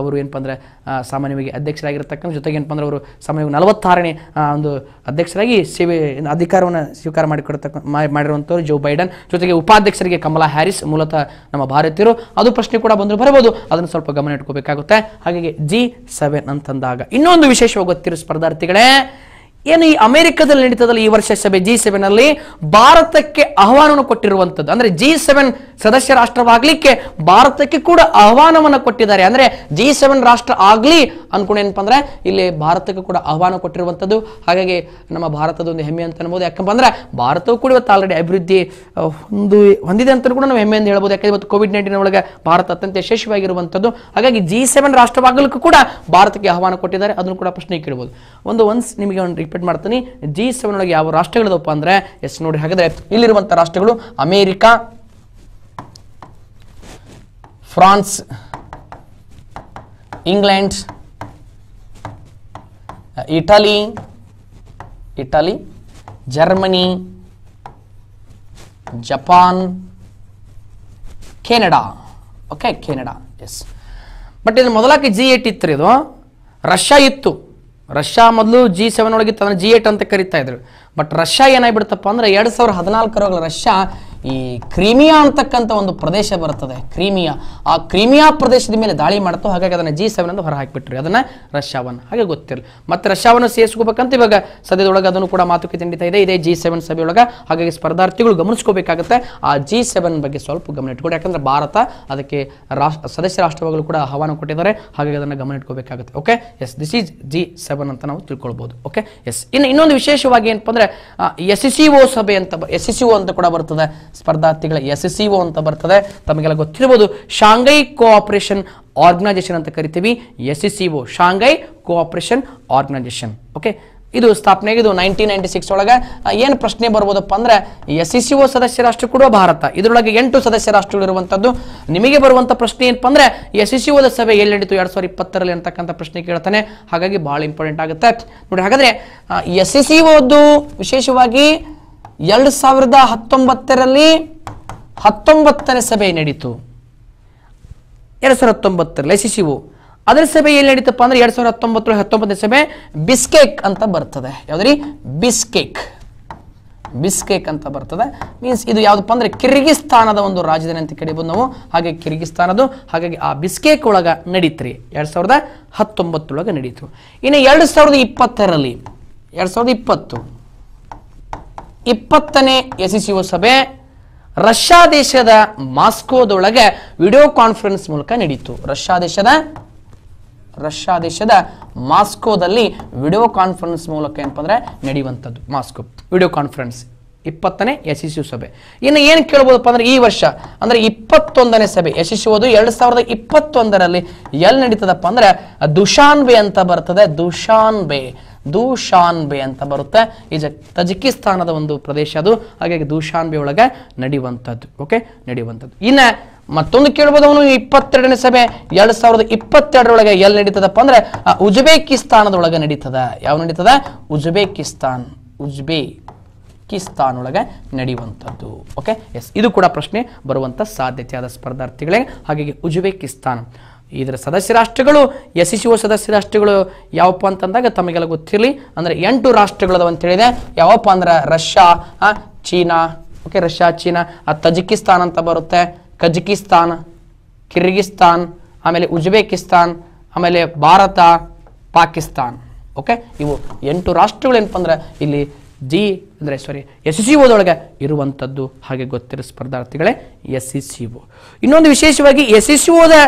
ಅವರು ಏನಪ್ಪ ಅಂದ್ರೆ ಸಾಮಾನ್ಯವಾಗಿ ಅಧ್ಯಕ್ಷರಾಗಿರತಕ್ಕಂಥ ಜೊತೆಗೆ ಏನಪ್ಪ ಅಂದ್ರೆ ಅವರು ಸಾಮಾನ್ಯವಾಗಿ 46ನೇ ಒಂದು ಅಧ್ಯಕ್ಷರಾಗಿ ಅಧಿಕಾರವನ್ನು ಸ್ವೀಕಾರ ಮಾಡಿರುವಂಥವ್ರು ಜೋ ಬೈಡನ್ ಜೊತೆಗೆ ಉಪಾಧ್ಯಕ್ಷರಿಗೆ ಕಮಲಾ ಹ್ಯಾರಿಸ್ ಮೂಲತಃ ನಮ್ಮ ಭಾರತೀಯರು ಅದು ಪ್ರಶ್ನೆ ಕೂಡ ಬಂದರೂ ಬರಬಹುದು ಅದನ್ನು ಸ್ವಲ್ಪ ಗಮನ ಇಟ್ಕೋಬೇಕಾಗುತ್ತೆ ಹಾಗಾಗಿ G7 ಅಂತಂದಾಗ ಇನ್ನೊಂದು ವಿಶೇಷವಾಗಿ ಗೊತ್ತಿರೋ ಸ್ಪರ್ಧಾರ್ಥಿಗಳೇ ಏನು ಈ ಅಮೆರಿಕದಲ್ಲಿ ನಡೀತದಲ್ಲ ಈ ವರ್ಷ ಸಭೆ G7 ಅಲ್ಲಿ ಭಾರತಕ್ಕೆ ಆಹ್ವಾನವನ್ನು ಕೊಟ್ಟಿರುವಂತದ್ದು ಅಂದ್ರೆ G7 ಸದಸ್ಯ ರಾಷ್ಟ್ರವಾಗಲಿಕ್ಕೆ ಭಾರತಕ್ಕೆ ಕೂಡ ಆಹ್ವಾನವನ್ನು ಕೊಟ್ಟಿದ್ದಾರೆ ಅಂದ್ರೆ G7 ರಾಷ್ಟ್ರ ಆಗಲಿ ಅನ್ಕೊಂಡು ಏನಪ್ಪ ಅಂದ್ರೆ ಇಲ್ಲಿ ಭಾರತಕ್ಕೆ ಕೂಡ ಆಹ್ವಾನ ಕೊಟ್ಟಿರುವಂತದ್ದು ಹಾಗಾಗಿ ನಮ್ಮ ಭಾರತದ ಒಂದು ಹೆಮ್ಮೆ ಅಂತ ಅನ್ಬೋದು ಯಾಕಂದ್ರೆ ಭಾರತವು ಕೂಡ ಇವತ್ತು ಆಲ್ರೆಡಿ ಅಭಿವೃದ್ಧಿ ಹೊಂದಿದೆ ಅಂತ ಕೂಡ ನಾವು ಹೆಮ್ಮೆ ಅಂತ ಹೇಳ್ಬೋದು ಯಾಕಂದ್ರೆ ಇವತ್ತು ಕೋವಿಡ್-19 ಒಳಗೆ ಭಾರತ ಅತ್ಯಂತ ಯಶಸ್ವಿಯಾಗಿರುವಂತದ್ದು ಹಾಗಾಗಿ G7 ರಾಷ್ಟ್ರವಾಗಲಿಕ್ಕೂ ಕೂಡ ಭಾರತಕ್ಕೆ ಆಹ್ವಾನ ಕೊಟ್ಟಿದ್ದಾರೆ ಅದನ್ನು ಕೂಡ ಪ್ರಶ್ನೆ ಕೇಳಬಹುದು ಒಂದು ಒನ್ಸ್ ನಿಮಗೆ ಒಂದು ರಿಪೀಟ್ ಮಾಡ್ತೀನಿ G7 ಒಳಗೆ ಯಾವ ರಾಷ್ಟ್ರಗಳಿದವಪ್ಪ ಅಂದ್ರೆ ಎಸ್ ನೋಡಿ ಹಾಗಾದ್ರೆ ಇಲ್ಲಿರುವಂತ ರಾಷ್ಟ್ರಗಳು America France England Italy Germany Japan Canada okay Canada yes but ಇದು ಮೊದಲಾಗಿ G8 ಇತ್ತು ಇದು ರಷ್ಯಾ ಇತ್ತು ರಷ್ಯಾ ಮೊದಲು G7 ಒಳಗಿತ್ತು ಅಂದ್ರೆ G8 ಅಂತ ಕರೀತಾ ಇದ್ರು ಬಟ್ ರಷ್ಯಾ ಏನಾಗ್ಬಿಡ್ತಪ್ಪ ಅಂದ್ರೆ 2014 ರೊಳಗೆ ರಷ್ಯಾ ಈ ಕ್ರೀಮಿಯಾ ಅಂತಕ್ಕಂಥ ಒಂದು ಪ್ರದೇಶ ಬರ್ತದೆ ಕ್ರೀಮಿಯಾ ಆ ಕ್ರೀಮಿಯಾ ಪ್ರದೇಶದ ಮೇಲೆ ದಾಳಿ ಮಾಡ್ತು ಹಾಗಾಗಿ ಅದನ್ನ G7 ಅಂತ ಹೊರ ಹಾಕಿಬಿಟ್ರು ಅದನ್ನ ರಷ್ಯಾವನ್ನು ಹಾಗೆ ಗೊತ್ತಿರಲಿ ಮತ್ತೆ ರಷ್ಯಾವನ್ನು ಸೇರಿಸ್ಕೋಬೇಕಂತ ಇವಾಗ ಸದ್ಯದೊಳಗೆ ಅದನ್ನು ಕೂಡ ಮಾತುಕತೆ ನಡೀತಾ ಇದೆ ಇದೇ G7 ಸಭೆಯೊಳಗೆ ಹಾಗಾಗಿ ಸ್ಪರ್ಧಾರ್ಥಿಗಳು ಗಮನಿಸಬೇಕಾಗುತ್ತೆ ಆ G7 ಬಗ್ಗೆ ಸ್ವಲ್ಪ ಗಮನ ಇಟ್ಕೊಳ್ಳಿ ಯಾಕಂದ್ರೆ ಭಾರತ ಅದಕ್ಕೆ ಸದಸ್ಯ ರಾಷ್ಟ್ರವಾಗಲು ಕೂಡ ಆಹ್ವಾನ ಕೊಟ್ಟಿದ್ದಾರೆ ಹಾಗಾಗಿ ಅದನ್ನು ಗಮನ ಇಟ್ಕೋಬೇಕಾಗುತ್ತೆ okay yes this is G7 ಅಂತ ನಾವು ತಿಳ್ಕೊಳ್ಬಹುದು ಓಕೆ ಎಸ್ ಇನ್ನು ಇನ್ನೊಂದು ವಿಶೇಷವಾಗಿ ಏನಪ್ಪ ಅಂದ್ರೆ SCO ಸಭೆ ಅಂತ SCO ಅಂತ ಕೂಡ ಬರ್ತದೆ ಸ್ಪರ್ಧಾರ್ಥಿಗಳ SCO ಅಂತ ಬರ್ತದೆ ತಮಗೆಲ್ಲ ಗೊತ್ತಿರಬಹುದು ಶಾಂಘೈ ಕೋಆಪರೇಷನ್ ಆರ್ಗನೈಸೇಷನ್ ಅಂತ ಕರಿತೀವಿ SCO Shanghai cooperation organisation okay ಇದು ಸ್ಥಾಪನೆಗೆ ಇದು 1996 ಒಳಗೆ ಏನು ಪ್ರಶ್ನೆ ಬರಬಹುದು ಅಂದ್ರೆ ಎಸ್ಸಿಒ ಸದಸ್ಯ ರಾಷ್ಟ್ರ ಕೂಡ ಭಾರತ ಇದರೊಳಗೆ 8 ಸದಸ್ಯ ರಾಷ್ಟ್ರಗಳು ಇರುವಂತದ್ದು ನಿಮಗೆ ಬರುವಂತ ಪ್ರಶ್ನೆ ಏನು ಅಂದ್ರೆ ಎಸ್ಸಿಒದ ಸಭೆ ಎಲ್ಲಿ ನಡೆಯಿತು 2020 ರಲ್ಲಿ ಅಂತಕ್ಕಂತ ಪ್ರಶ್ನೆ ಕೇಳ್ತಾನೆ ಹಾಗಾಗಿ ಬಹಳ ಇಂಪಾರ್ಟೆಂಟ್ ಆಗುತ್ತೆ ನೋಡಿ ಹಾಗಾದ್ರೆ ಎಸ್ಸಿಒದ ವಿಶೇಷವಾಗಿ 2019 ರಲ್ಲಿ 19ನೇ ಸಭೆ ನಡೆಯಿತು 2019 ರಲ್ಲಿ SCO Other Sebe Elita Pandre, Yersora Tombotu, Hatom the Sebe, Biscake and Taberta. Yadri, Biscake. Biscake and Taberta means either Yad Pandre, Kyrgyzstana, the Undo Rajan and Tikadibuno, Haga Kyrgyzstana, Haga Biscake Olaga Neditri, Yersorda, Hatombotulaga Neditu. In a Yersor the Ipaterali, Yersor the Patu Ipatane, Yesisio Sabe. Russia Deshada Moscow Dolaga video conference Mulka Neditu. Russia Deshada Moscow Dali video conference Mulka and Padre Nedivantad Moscow video conference Ipatane Yasisu Sabe. In the end Kilbo Padre Eversha under Ipatondane Sabe, Yasisu, Yelsa, the Ipatondarali, Yel Nedita the Pandre, Dushanbe and Tabarta, Dushanbe. Dushanbe anta barutte is a Tajikistan ಒಂದು ಪ್ರದೇಶ ಅದು ಹಾಗಾಗಿ ದೂಶಾನ್ಬೆ ಒಳಗೆ ನಡೆಯುವಂತದ್ದು okay ನಡೆಯುವಂತದ್ದು ಇನ್ನ ಮತ್ತೊಂದು ಕೇಳಬಹುದು ಅವನು 22ನೇ ಸಭೆ 2022 ರೊಳಗೆ ಎಲ್ಲಿ ನಡೆಯುತ್ತದಪ್ಪ ಅಂದ್ರೆ ಉಜ್ಬೇಕಿಸ್ತಾನದ ಒಳಗೆ ನಡೆಯುತ್ತದೆ ಯಾವ ನಡೆಯುತ್ತದೆ ಉಜ್ಬೇಕಿಸ್ತಾನ್ ಒಳಗೆ ನಡೆಯುವಂತದ್ದು ಓಕೆ ಎಸ್ ಇದು ಕೂಡ ಪ್ರಶ್ನೆ ಬರುವಂತ ಸಾಧ್ಯತೆಯಾದ ಸ್ಪರ್ಧಾರ್ಥಿಗಳಿಗೆ ಹಾಗಾಗಿ Uzbekistan Either Sadasi Rastagolo, Yasisu Sadasi Rastagolo, Yaupantanga, Tamagalago Tilly, and the Yantu Rastagolo and Tilly, Yaupandra, Russia, China, okay, Russia, China, Tajikistan and Tabarote, Kajikistan, Kyrgyzstan, Amele Uzbekistan, Amele Bharata, Pakistan, okay, you Yantu Rastagol and Pandra, Ili. G sorry. SCO Dolaga, Iruvantadu, Hagagotir Spardartigale, SCO. You know the Visheshwagi, SCO the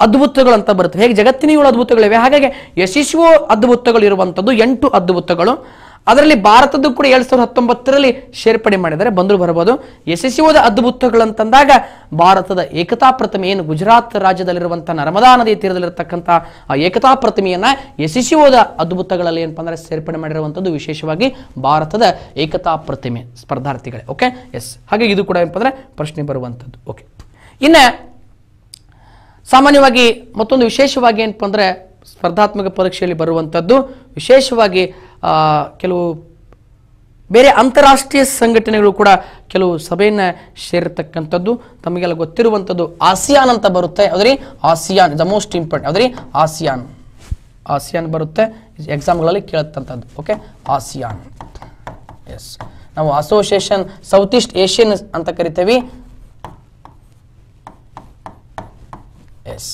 Adbutagol and Tabarth, Jagatini Adbutagale, Haga, SCO Adbutagal Irvantadu, Yentu Adbutagalo, otherly Bartadu Kurielso Hatombatrali, Sherpadi Madre, Bandu Barbado, SCO the Adbutagal and Tandaga, Bartha, the Ekata Pratami, Gujarat, Raja the Lirvantana, Ramadana, the Tirlatakanta, Ekata Pratamiana, SCO the Adbutagal and Pandra Serpadi Madrevantu, Visheshwagi, Bartha, the Ekata Pratami, Spardartical, okay? Yes, Haga Yukuda and Padre, Person number one, okay. In a ಸಾಮಾನ್ಯವಾಗಿ ಮತ್ತೊಂದು ವಿಶೇಷವಾಗಿ ಏನು ಅಂದ್ರೆ ಸ್ಪರ್ಧಾತ್ಮಕ ಪರೀಕ್ಷೆಯಲ್ಲಿ ಬರುವಂತದ್ದು ವಿಶೇಷವಾಗಿ ಕೆಲವು ಬೇರೆ ಅಂತಾರಾಷ್ಟ್ರೀಯ ಸಂಘಟನೆಗಳು ಕೂಡ ಕೆಲವು ಸಭೆಯನ್ನ ಸೇರತಕ್ಕಂತದ್ದು ತಮಗೆಲ್ಲ ಗೊತ್ತಿರುವಂತದ್ದು ಆಸಿಯಾನ್ ಅಂತ ಬರುತ್ತೆ ಅದರಿ ಆಸಿಯಾನ್ ದ ಮೋಸ್ಟ್ ಇಂಪಾರ್ಟೆಂಟ್ ಅದರಿ ಆಸಿಯಾನ್ ಬರುತ್ತೆ ಎಕ್ಸಾಮ್ ಗಳಲ್ಲಿ ಕೇಳುತ್ತಂತದ್ದು ಓಕೆ ಆಸಿಯಾನ್ ಎಸ್ ನಾವು ಅಸೋಸಿಯೇಷನ್ ಸೌತ್ ಈಸ್ಟ್ ಏಷಿಯನ್ ಅಂತ ಕರೀತೀವಿ Yes.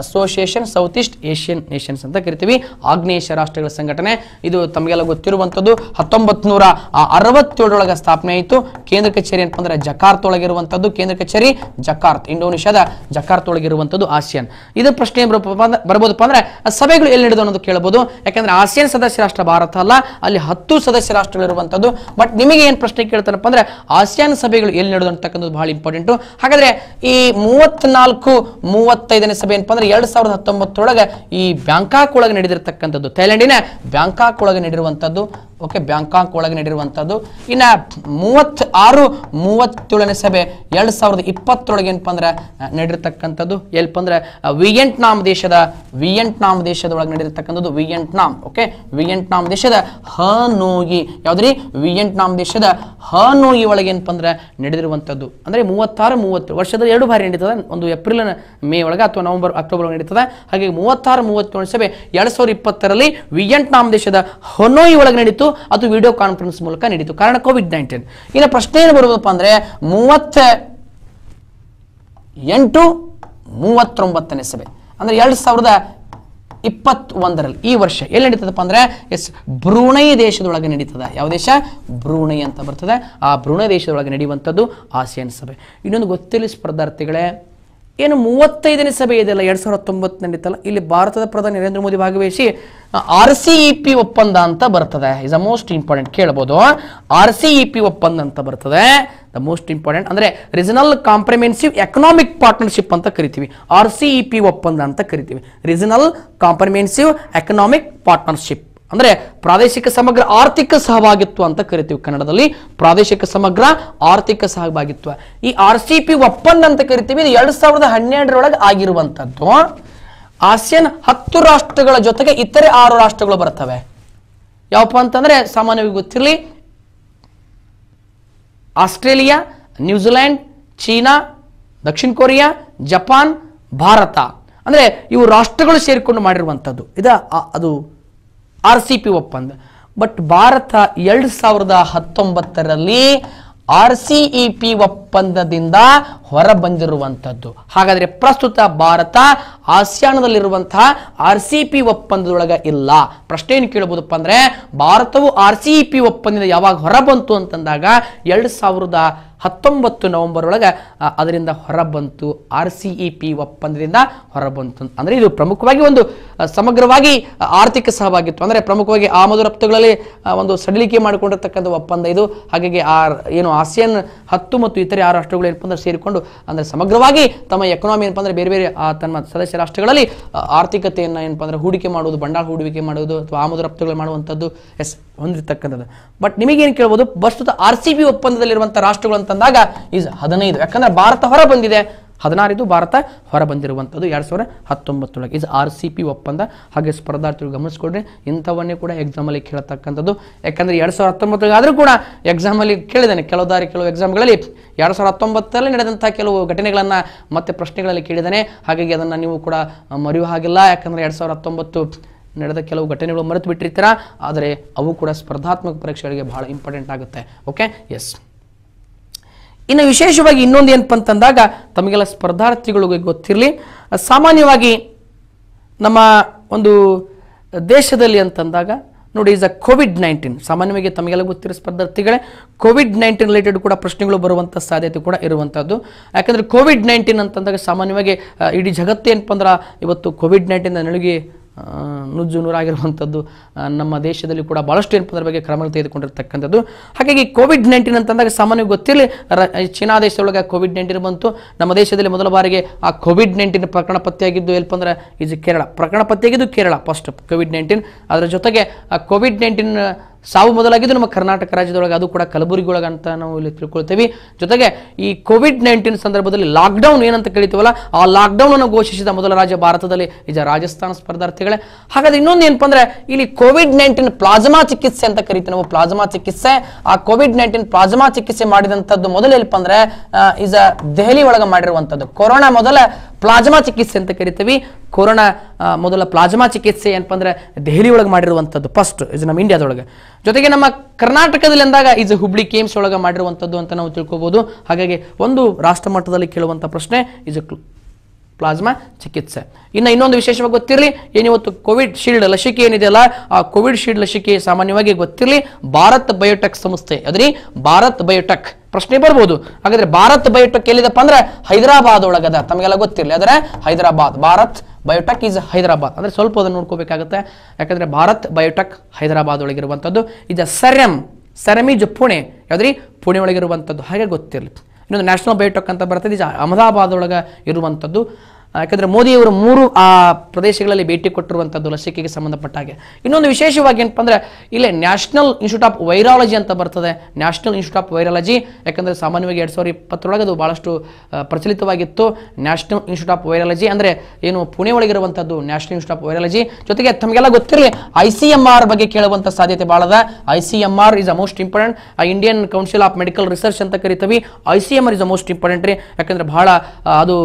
Association Southeast Asian Nations and the Kiritivi, Agnesh Rashtagal Sangatane, Idu Tamilgo Tiruvantudu, Hatombatnura, Aravat Todolaga Stapnaitu, Kendra Kacheri and Pandra, Jakarta Lagirvantadu, Kendra Kacheri, Jakarta, Indonesia, Jakarta Lagirvantadu, ASEAN. Either Prashne Barbo Pandra, a Sabagul Elidon of the Kilabudu, I can ASEAN Sadasirashta Baratala, Ali Hatu Sadasirashta Lirvantadu, but Nimigi and Prashne Kirtan Pandra, ASEAN Sabagul Elidon Takandu, Bali important to Hagare, E. Muatanalku, Muatai and Saban Pandra. 2019 ಒಳಗೆ ಈ Bangkok ಒಳಗೆ ನಡೆದಿರತಕ್ಕಂತದ್ದು ಥೈಲ್ಯಾಂಡಿನ Bangkok ಒಳಗೆ ನಡೆದಿರುವಂತದ್ದು okay Bangkok ಒಳಗೆ ನಡೆದಿರುವಂತದ್ದು ಇನ್ನ 37ನೇ ಸಭೆ 2020 ಒಳಗೆ ಏನಪ್ಪ ಅಂದ್ರೆ ನಡೆದಿರತಕ್ಕಂತದ್ದು ಏನಪ್ಪ ಅಂದ್ರೆ ವಿಯೆಟ್ನಾಂ ದೇಶದ ಒಳಗೆ ನಡೆದಿರತಕ್ಕಂತದ್ದು ವಿಯೆಟ್ನಾಂ ಓಕೆ ವಿಯೆಟ್ನಾಂ ದೇಶದ ಹನೋಯಿ ಯಾವದ್ರಿ ವಿಯೆಟ್ನಾಂ ದೇಶದ ಹನೋಯಿ ಒಳಗೆ ಏನಪ್ಪ ಅಂದ್ರೆ ನಡೆದಿರುವಂತದ್ದು ಅಂದ್ರೆ 36 30 ವರ್ಷದ ಎರಡು ಬಾರಿ ನಡೆಯುತ್ತದೆ ಒಂದು ಏಪ್ರಿಲ್ ಮೇ ಒಳಗೆ ಅಥವಾ ನವೆಂಬರ್ ಅಕ್ಟೋಬರ್ ಒಳಗೆ ನಡೆಯುತ್ತದೆ ಹಾಗಾಗಿ 36 37 ಸಭೆ 2020 ರಲ್ಲಿ ವಿಯೆಟ್ನಾಂ ದೇಶದ ಹನೋಯಿ ಒಳಗೆ ನಡೆಯಿತು ಅದು ವಿಡಿಯೋ ಕಾನ್ಫರೆನ್ಸ್ ಮೂಲಕ ನಡೆಯಿತು ಕಾರಣ ಕೋವಿಡ್-19 ಇನ್ನ ಪ್ರಶ್ನೆ ಏನು ಬರುವುದಪ್ಪ ಅಂದ್ರೆ 38 39ನೇ ಸಭೆ ಅಂದ್ರೆ 2021 ರಲ್ಲಿ ಈ ವರ್ಷ ಎಲ್ಲಿ ನಡೆಯುತ್ತದಪ್ಪ ಅಂದ್ರೆ ಎಸ್ ಬ್ರೂನೈ ದೇಶದೊಳಗೆ ನಡೆಯುತ್ತದೆ ಯಾವ ದೇಶ ಬ್ರೂನೈ ಅಂತ ಬರ್ತದೆ ಆ ಬ್ರೂನೈ ದೇಶದೊಳಗೆ ನಡೆಯುವಂತದ್ದು ಆಸಿಯಾನ್ ಸಭೆ ಇನ್ನೊಂದು ಗೊತ್ತಿಲ್ಲ ಸ್ಪರ್ಧಾರ್ಥಿಗಳೇ ಏನು 35ನೇ ಸಭೆ ಇದೆಲ್ಲ 2019 ನಲ್ಲಿ ಇತ್ತಲ್ಲ ಇಲ್ಲಿ ಭಾರತದ ಪ್ರಧಾನಿ ನರೇಂದ್ರ ಮೋದಿ ಭಾಗವಹಿಸಿ RCEP ಒಪ್ಪಂದ ಅಂತ ಬರ್ತದೆ ಇಸ್ ಅ ಮೋಸ್ಟ್ ಇಂಪಾರ್ಟೆಂಟ್ ಕೇಳಬಹುದು RCEP ಒಪ್ಪಂದ ಅಂತ ಬರ್ತದೆ ದ ಮೋಸ್ಟ್ ಇಂಪಾರ್ಟೆಂಟ್ ಅಂದ್ರೆ ರೀಜನಲ್ ಕಾಂಪ್ರಿಹೆನ್ಸಿವ್ ಎಕನಾಮಿಕ್ ಪಾರ್ಟ್ನರ್‌ಶಿಪ್ ಅಂತ ಕರೀತೀವಿ RCEP ಒಪ್ಪಂದ ಅಂತ ಕರೀತೀವಿ ರೀಜನಲ್ ಕಾಂಪ್ರಿಹೆನ್ಸಿವ್ ಎಕನಾಮಿಕ್ ಪಾರ್ಟ್ನರ್‌ಶಿಪ್ ಅಂದ್ರೆ ಪ್ರಾದೇಶಿಕ ಸಮಗ್ರ ಆರ್ಥಿಕ ಸಹಭಾಗಿತ್ವ ಅಂತ ಕರೀತೀವಿ ಕನ್ನಡದಲ್ಲಿ ಪ್ರಾದೇಶಿಕ ಸಮಗ್ರ ಆರ್ಥಿಕ ಸಹಭಾಗಿತ್ವ ಈ ಆರ್ಸಿಪಿ ಒಪ್ಪಂದ ಅಂತ ಕರೀತೀವಿ ಇದು 2012 ರೊಳಗೆ ಆಗಿರುವಂತದ್ದು ಆಸಿಯಾನ್ 10 ರಾಷ್ಟ್ರಗಳ ಜೊತೆಗೆ ಇತರೆ 6 ರಾಷ್ಟ್ರಗಳು ಬರ್ತವೆ ಯಾವಪ್ಪ ಅಂತಂದ್ರೆ ಸಾಮಾನ್ಯವಾಗಿ ಗೊತ್ತಿರಲಿ ಆಸ್ಟ್ರೇಲಿಯಾ ನ್ಯೂಜಿಲೆಂಡ್ ಚೀನಾ ದಕ್ಷಿಣ ಕೊರಿಯಾ ಜಪಾನ್ ಭಾರತ ಅಂದ್ರೆ ಇವು ರಾಷ್ಟ್ರಗಳು ಸೇರಿಕೊಂಡು ಮಾಡಿರುವಂತದ್ದು ಇದು ಅದು ಆರ್ಸಿಪಿ ಒಪ್ಪಂದ ಬಟ್ ಭಾರತ 2019 ರಲ್ಲಿ ಆರ್ಸಿಇಪಿ ಒಪ್ಪಂದದಿಂದ ಹೊರಬಂದಿರುವಂತದ್ದು ಹಾಗಾದ್ರೆ ಪ್ರಸ್ತುತ ಭಾರತ ಆಸಿಯಾನದಲ್ಲಿರುವಂತ ಆರ್ಸಿಇಪಿ ಒಪ್ಪಂದದೊಳಗೆ ಇಲ್ಲ ಪ್ರಶ್ನೆ ಏನು ಕೇಳಬಹುದಪ್ಪ ಅಂದ್ರೆ ಭಾರತವು ಆರ್ಸಿಇಪಿ ಒಪ್ಪಂದದಿಂದ ಯಾವಾಗ ಹೊರಬಂತು ಅಂತಂದಾಗ 2019 ನವೆಂಬರ್ ಒಳಗೆ ಅದರಿಂದ ಹೊರಬಂತು ಆರ್ಸಿಇಪಿ ಒಪ್ಪಂದದಿಂದ ಹೊರಬಂತು ಅಂದ್ರೆ ಇದು ಪ್ರಮುಖವಾಗಿ ಒಂದು ಸಮಗ್ರವಾಗಿ ಆರ್ಥಿಕ ಸಹಭಾಗಿತ್ವ ಅಂದ್ರೆ ಪ್ರಮುಖವಾಗಿ ಆಮದು ರಫ್ತುಗಳಲ್ಲಿ ಒಂದು ಸಡಿಲಿಕೆ ಮಾಡಿಕೊಂಡಿರತಕ್ಕಂಥ ಒಪ್ಪಂದ ಇದು ಹಾಗಾಗಿ ಏನು ಆಸಿಯಾನ್ 10 ಮತ್ತು ಇತರೆ 6 ರಾಷ್ಟ್ರಗಳು ಏನಪ್ಪ ಅಂದ್ರೆ ಸೇರಿಕೊಂಡು ಅಂದ್ರೆ ಸಮಗ್ರವಾಗಿ ತಮ್ಮ ಎಕಾನಮಿ ಏನಪ್ಪ ಅಂದ್ರೆ ಬೇರೆ ಬೇರೆ ತಮ್ಮ ಸದಸ್ಯ ರಾಷ್ಟ್ರಗಳಲ್ಲಿ ಆರ್ಥಿಕತೆಯನ್ನು ಏನಪ್ಪ ಅಂದ್ರೆ ಹೂಡಿಕೆ ಮಾಡುವುದು ಬಂಡವಾಳ ಹೂಡಿಕೆ ಮಾಡುವುದು ಅಥವಾ ಆಮದು ರಫ್ತುಗಳು ಮಾಡುವಂಥದ್ದು ಎಸ್ ಹೊಂದಿರತಕ್ಕಂಥದ್ದು ಬಟ್ ನಿಮಗೇನು ಕೇಳಬಹುದು ಪ್ರಸ್ತುತ ಆರ್ಸಿಪಿ ಒಪ್ಪಂದದಲ್ಲಿರುವಂಥ ರಾಷ್ಟ್ರಗಳು ಅಂತಂದಾಗ ಈಸ್ 15 ಯಾಕಂದ್ರೆ ಭಾರತ ಹೊರ ಬಂದಿದೆ 16 ಭಾರತ ಹೊರ ಬಂದಿರುವಂಥದ್ದು 2019 ಒಳಗೆ ಇದು ಆರ್ಸಿಪಿ ಒಪ್ಪಂದ ಹಾಗೆ ಸ್ಪರ್ಧಾರ್ಥಿಗಳು ಗಮನಿಸಿಕೊಂಡ್ರೆ ಇಂಥವನ್ನೇ ಕೂಡ ಎಕ್ಸಾಮಲ್ಲಿ ಕೇಳತಕ್ಕಂಥದ್ದು ಯಾಕಂದ್ರೆ 2019 ಆದರೂ ಕೂಡ ಎಕ್ಸಾಮಲ್ಲಿ ಕೇಳಿದ್ದಾನೆ ಕೆಲವು ಎಕ್ಸಾಮ್ಗಳಲ್ಲಿ 2019 ನಡೆದಂತಹ ಕೆಲವು ಘಟನೆಗಳನ್ನು ಮತ್ತೆ ಪ್ರಶ್ನೆಗಳಲ್ಲಿ ಕೇಳಿದ್ದಾನೆ ಹಾಗಾಗಿ ಅದನ್ನು ನೀವು ಕೂಡ ಮರೆಯುವ ಹಾಗಿಲ್ಲ ಯಾಕಂದ್ರೆ 2019 ನಡೆದ ಕೆಲವು ಘಟನೆಗಳು ಮರೆತು ಬಿಟ್ಟಿರ್ತೀರಾ ಆದರೆ ಅವು ಕೂಡ ಸ್ಪರ್ಧಾತ್ಮಕ ಪರೀಕ್ಷೆಗಳಿಗೆ ಬಹಳ ಇಂಪಾರ್ಟೆಂಟ್ ಆಗುತ್ತೆ ಓಕೆ ಎಸ್ ಇನ್ನು ವಿಶೇಷವಾಗಿ ಇನ್ನೊಂದು ಏನಪ್ಪ ಅಂತಂದಾಗ ತಮಗೆಲ್ಲ ಸ್ಪರ್ಧಾರ್ಥಿಗಳಿಗೆ ಗೊತ್ತಿರಲಿ ಸಾಮಾನ್ಯವಾಗಿ ನಮ್ಮ ಒಂದು ದೇಶದಲ್ಲಿ ಅಂತಂದಾಗ ನೋಡಿ ಈಸ್ ಅ ಕೋವಿಡ್-19 ಸಾಮಾನ್ಯವಾಗಿ ತಮಗೆಲ್ಲ ಗೊತ್ತಿರೋ ಸ್ಪರ್ಧಾರ್ಥಿಗಳೇ ಕೋವಿಡ್-19 ರಿಲೇಟೆಡ್ ಕೂಡ ಪ್ರಶ್ನೆಗಳು ಬರುವಂಥ ಸಾಧ್ಯತೆ ಕೂಡ ಇರುವಂಥದ್ದು ಯಾಕಂದರೆ ಕೋವಿಡ್-19 ಅಂತಂದಾಗ ಸಾಮಾನ್ಯವಾಗಿ ಇಡೀ ಜಗತ್ತು ಏನಪ್ಪ ಅಂದ್ರೆ ಇವತ್ತು ಕೋವಿಡ್-19 ನಲುಗಿ ನುಜ್ಜು ನೂರಾಗಿರುವಂಥದ್ದು ನಮ್ಮ ದೇಶದಲ್ಲಿ ಕೂಡ ಭಾಳಷ್ಟು ಏನಪ್ಪ ಅದರ ಬಗ್ಗೆ ಕ್ರಮಗಳು ತೆಗೆದುಕೊಂಡಿರ್ತಕ್ಕಂಥದ್ದು ಹಾಗಾಗಿ ಕೋವಿಡ್-19 ಅಂತಂದಾಗ ಸಾಮಾನ್ಯವಾಗಿ ಗೊತ್ತಿರಲಿ ಚೀನಾ ದೇಶದೊಳಗೆ ಕೋವಿಡ್-19 ಬಂತು ನಮ್ಮ ದೇಶದಲ್ಲಿ ಮೊದಲ ಬಾರಿಗೆ ಆ ಕೋವಿಡ್-19 ಪ್ರಕರಣ ಪತ್ತೆಯಾಗಿದ್ದು ಏನಪ್ಪ ಅಂದ್ರೆ ಇದು ಕೇರಳ ಪ್ರಕರಣ ಪತ್ತೆಯಾಗಿದ್ದು ಕೇರಳ ಫಸ್ಟ್ ಕೋವಿಡ್-19 ಅದರ ಜೊತೆಗೆ ಕೋವಿಡ್-19 ಸಾವು ಮೊದಲಾಗಿದ್ದು ನಮ್ಮ ಕರ್ನಾಟಕ ರಾಜ್ಯದೊಳಗೆ ಅದು ಕೂಡ ಕಲಬುರಗಿ ಒಳಗೆ ಅಂತ ನಾವು ಇಲ್ಲಿ ತಿಳ್ಕೊಳ್ತೀವಿ ಜೊತೆಗೆ ಈ ಕೋವಿಡ್-19 ಸಂದರ್ಭದಲ್ಲಿ ಲಾಕ್ಡೌನ್ ಏನಂತ ಕರೀತೀವಲ್ಲ ಆ ಲಾಕ್ಡೌನನ್ನು ಘೋಷಿಸಿದ ಮೊದಲ ರಾಜ್ಯ ಭಾರತದಲ್ಲಿ ಈಗ ರಾಜಸ್ಥಾನ ಸ್ಪರ್ಧಾರ್ಥಿಗಳೇ ಹಾಗಾದ್ರೆ ಇನ್ನೊಂದು ಏನಪ್ಪ ಅಂದ್ರೆ ಇಲ್ಲಿ ಕೋವಿಡ್-19 ಪ್ಲಾಸ್ಮಾ ಚಿಕಿತ್ಸೆ ಅಂತ ಕರೀತೀವಿ ನಾವು ಪ್ಲಾಸ್ಮಾ ಚಿಕಿತ್ಸೆ ಆ ಕೋವಿಡ್-19 ಪ್ಲಾಸ್ಮಾ ಚಿಕಿತ್ಸೆ ಮಾಡಿದಂಥದ್ದು ಮೊದಲು ಏನಪ್ಪ ಅಂದ್ರೆ ಈಗ ದೆಹಲಿ ಒಳಗೆ ಮಾಡಿರುವಂಥದ್ದು ಕೊರೋನಾ ಮೊದಲ ಪ್ಲಾಸ್ಮಾ ಚಿಕಿತ್ಸೆ ಅಂತ ಕರಿತೀವಿ ಕೊರೋನಾ ಮೊದಲ ಪ್ಲಾಸ್ಮಾ ಚಿಕಿತ್ಸೆ ಏನಪ್ಪ ಅಂದ್ರೆ ದೆಹಲಿ ಒಳಗೆ ಮಾಡಿರುವಂಥದ್ದು ಫಸ್ಟ್ ಇದು ನಮ್ಮ ಇಂಡಿಯಾದೊಳಗೆ ಜೊತೆಗೆ ನಮ್ಮ ಕರ್ನಾಟಕದಲ್ಲಿ ಅಂದಾಗ ಇದು ಹುಬ್ಳಿ ಕೇಮ್ಸ್ ಒಳಗೆ ಮಾಡಿರುವಂಥದ್ದು ಅಂತ ನಾವು ತಿಳ್ಕೋಬಹುದು ಹಾಗಾಗಿ ಒಂದು ರಾಷ್ಟ್ರ ಮಟ್ಟದಲ್ಲಿ ಕೇಳುವಂಥ ಪ್ರಶ್ನೆ ಇದು ಪ್ಲಾಸ್ಮಾ ಚಿಕಿತ್ಸೆ ಇನ್ನು ಇನ್ನೊಂದು ವಿಶೇಷವಾಗಿ ಗೊತ್ತಿರಲಿ ಏನಿವತ್ತು ಕೋವಿಡ್ ಶೀಲ್ಡ್ ಲಸಿಕೆ ಏನಿದೆಯಲ್ಲ ಆ ಕೋವಿಡ್ ಶೀಲ್ಡ್ ಲಸಿಕೆ ಸಾಮಾನ್ಯವಾಗಿ ಗೊತ್ತಿರಲಿ ಭಾರತ್ ಬಯೋಟೆಕ್ ಸಂಸ್ಥೆ ಅದ್ರಿ ಭಾರತ್ ಬಯೋಟೆಕ್ ಪ್ರಶ್ನೆ ಬರ್ಬೋದು ಹಾಗಾದ್ರೆ ಭಾರತ್ ಬಯೋಟೆಕ್ ಎಲ್ಲಿದಪ್ಪ ಅಂದ್ರೆ ಹೈದರಾಬಾದ್ ಒಳಗದ ತಮಗೆಲ್ಲ ಗೊತ್ತಿರಲಿ ಆದರೆ ಹೈದರಾಬಾದ್ ಭಾರತ್ ಬಯೋಟೆಕ್ ಈಸ್ ಹೈದರಾಬಾದ್ ಅಂದ್ರೆ ಸ್ವಲ್ಪ ಅದನ್ನು ನೋಡ್ಕೋಬೇಕಾಗುತ್ತೆ ಯಾಕಂದ್ರೆ ಭಾರತ್ ಬಯೋಟೆಕ್ ಹೈದರಾಬಾದ್ ಒಳಗಿರುವಂಥದ್ದು ಇದು ಸೆರಮ್ ಈಸ್ ಪುಣೆ ಯಾವ್ದ್ರಿ ಪುಣೆ ಒಳಗಿರುವಂಥದ್ದು ಹಾಗೆ ಗೊತ್ತಿರಲಿ ಇನ್ನೊಂದು ನ್ಯಾಷನಲ್ ಬಯೋಟೆಕ್ ಅಂತ ಬರ್ತದೆ ಇದು ಅಹಮದಾಬಾದ್ ಒಳಗೆ ಇರುವಂಥದ್ದು ಯಾಕಂದರೆ ಮೋದಿಯವರು 3 ಆ ಪ್ರದೇಶಗಳಲ್ಲಿ ಭೇಟಿ ಕೊಟ್ಟಿರುವಂಥದ್ದು ಲಸಿಕೆಗೆ ಸಂಬಂಧಪಟ್ಟ ಹಾಗೆ ಇನ್ನೊಂದು ವಿಶೇಷವಾಗಿ ಏನಪ್ಪ ಅಂದರೆ ಇಲ್ಲೇ ನ್ಯಾಷನಲ್ ಇನ್ಸ್ಟಿಟ್ಯೂಟ್ ಆಫ್ ವೈರಾಲಜಿ ಅಂತ ಬರ್ತದೆ ನ್ಯಾಷನಲ್ ಇನ್ಸ್ಟಿಟ್ಯೂಟ್ ಆಫ್ ವೈರಾಲಜಿ ಯಾಕಂದರೆ ಸಾಮಾನ್ಯವಾಗಿ 2020 ಅದು ಭಾಳಷ್ಟು ಪ್ರಚಲಿತವಾಗಿತ್ತು ನ್ಯಾಷನಲ್ ಇನ್ಸ್ಟಿಟ್ಯೂಟ್ ಆಫ್ ವೈರಾಲಜಿ ಅಂದರೆ ಏನು ಪುಣೆ ಒಳಗಿರುವಂಥದ್ದು ನ್ಯಾಷನಲ್ ಇನ್ಸ್ಟಿಟ್ಯೂಟ್ ಆಫ್ ವೈರಾಲಜಿ ಜೊತೆಗೆ ತಮಗೆಲ್ಲ ಗೊತ್ತಿರಲಿ ICMR ಬಗ್ಗೆ ಕೇಳುವಂಥ ಸಾಧ್ಯತೆ ಭಾಳದ ICMR is a most important Indian council of medical research ಅಂತ ಕರಿತೀವಿ ICMR is a most important ರೀ ಯಾಕಂದರೆ ಭಾಳ ಅದು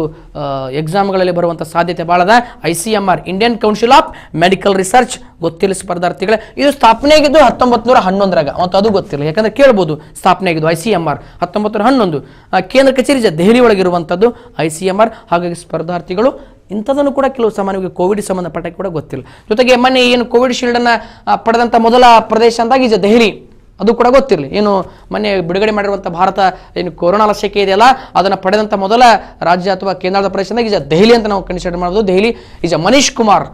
ಎಕ್ಸಾಮ್ಗಳು ಬರುವಂತಹ ಸಾಧ್ಯತೆ ಬಹಳದ ICMR Indian council of medical research ಗೊತ್ತಿಲ್ಲ ಸ್ಪರ್ಧಾರ್ಥಿಗಳೇ ಇದು ಸ್ಥಾಪನೆ ಆಗಿದ್ದು 1911 ಮತ್ತು ಅದು ಗೊತ್ತಿಲ್ಲ ಯಾಕಂದ್ರೆ ಕೇಳಬಹುದು ಸ್ಥಾಪನೆ ಆಗಿದ್ದು ICMR 1911 ಕೇಂದ್ರ ಕಚೇರಿ ದೆಹಲಿ ಒಳಗಿರುವಂಥದ್ದು ICMR ಹಾಗಾಗಿ ಸ್ಪರ್ಧಾರ್ಥಿಗಳು ಇಂಥದನ್ನು ಕೂಡ ಕೆಲವು ಸಾಮಾನ್ಯವಾಗಿ ಕೋವಿಡ್ ಸಂಬಂಧಪಟ್ಟ ಕೂಡ ಗೊತ್ತಿಲ್ಲ ಜೊತೆಗೆ ಮೊನ್ನೆ ಏನು ಕೋವಿಡ್ ಶೀಲ್ಡ್ ಅನ್ನ ಪಡೆದಂಥ ಮೊದಲ ಪ್ರದೇಶ ಅಂದಾಗ ಈಗ ದೆಹಲಿ ಅದು ಕೂಡ ಗೊತ್ತಿರಲಿ. ಏನು ಮೊನ್ನೆ ಬಿಡುಗಡೆ ಮಾಡಿರುವಂಥ ಭಾರತ ಏನು ಕೊರೋನಾ ಲಸಿಕೆ ಇದೆಯಲ್ಲ ಅದನ್ನು ಪಡೆದಂಥ ಮೊದಲ ರಾಜ್ಯ ಅಥವಾ ಕೇಂದ್ರಾಡಳಿತ ಪ್ರದೇಶದಾಗ ಈಗ ದೆಹಲಿ ಅಂತ ನಾವು ಕನ್ಸಿಡರ್ ಮಾಡೋದು. ದೆಹಲಿ ಈಸ್ ಮನೀಶ್ ಕುಮಾರ್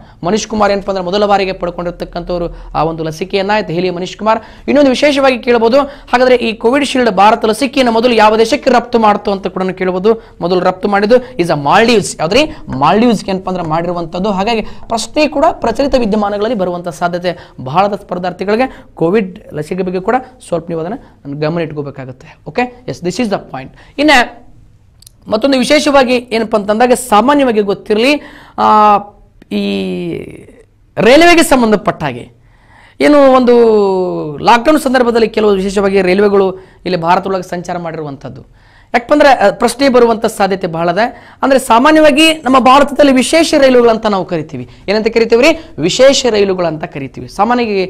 ಏನಪ್ಪ ಅಂದ್ರೆ ಮೊದಲ ಬಾರಿಗೆ ಪಡ್ಕೊಂಡಿರ್ತಕ್ಕಂಥವ್ರು ಆ ಒಂದು ಲಸಿಕೆಯನ್ನು ದೆಹಲಿಯ ಮನೀಶ್ ಕುಮಾರ್. ಇನ್ನೊಂದು ವಿಶೇಷವಾಗಿ ಕೇಳಬಹುದು, ಹಾಗಾದರೆ ಈ ಕೋವಿಡ್ ಶೀಲ್ಡ್ ಭಾರತ ಲಸಿಕೆಯನ್ನು ಮೊದಲು ಯಾವ ದೇಶಕ್ಕೆ ರಫ್ತು ಮಾಡ್ತು ಅಂತ ಕೂಡ ಕೇಳಬಹುದು. ಮೊದಲು ರಫ್ತು ಮಾಡಿದ್ದು ಈಸ್ ಅ ಮಾಲ್ಡೀವ್ಸ್. ಯಾವ್ದ್ರಿ ಮಾಲ್ಡೀವ್ಸ್ಗೆ ಏನಪ್ಪ ಅಂದ್ರೆ ಮಾಡಿರುವಂಥದ್ದು. ಹಾಗಾಗಿ ಪ್ರಶ್ನೆ ಕೂಡ ಪ್ರಚಲಿತ ವಿದ್ಯಮಾನಗಳಲ್ಲಿ ಬರುವಂಥ ಸಾಧ್ಯತೆ. ಭಾರತ ಸ್ಪರ್ಧಾರ್ಥಿಗಳಿಗೆ ಕೋವಿಡ್ ಲಸಿಕೆ ಬಗ್ಗೆ ಕೂಡ ಸ್ವಲ್ಪ ನೀವು ಅದನ್ನು ಗಮನ ಇಟ್ಕೋಬೇಕಾಗುತ್ತೆ. Okay, yes, this is the point. ಇನ್ನು ಮತ್ತೊಂದು ವಿಶೇಷವಾಗಿ ಏನಪ್ಪ ಅಂತಂದಾಗ ಸಾಮಾನ್ಯವಾಗಿ ಗೊತ್ತಿರಲಿ, ಈ ರೈಲ್ವೆಗೆ ಸಂಬಂಧಪಟ್ಟ ಹಾಗೆ ಏನು ಒಂದು ಲಾಕ್ಡೌನ್ ಸಂದರ್ಭದಲ್ಲಿ ಕೆಲವು ವಿಶೇಷವಾಗಿ ರೈಲ್ವೆಗಳು ಇಲ್ಲಿ ಭಾರತದೊಳಗೆ ಸಂಚಾರ ಮಾಡಿರುವಂಥದ್ದು ಯಾಕಪ್ಪ ಅಂದರೆ ಪ್ರಶ್ನೆ ಬರುವಂಥ ಸಾಧ್ಯತೆ ಬಹಳದೆ. ಅಂದರೆ ಸಾಮಾನ್ಯವಾಗಿ ನಮ್ಮ ಭಾರತದಲ್ಲಿ ವಿಶೇಷ ರೈಲುಗಳಂತ ನಾವು ಕರಿತೀವಿ. ಏನಂತ ಕರಿತೀವಿ ರೀ? ವಿಶೇಷ ರೈಲುಗಳಂತ ಕರಿತೀವಿ. ಸಾಮಾನ್ಯವಾಗಿ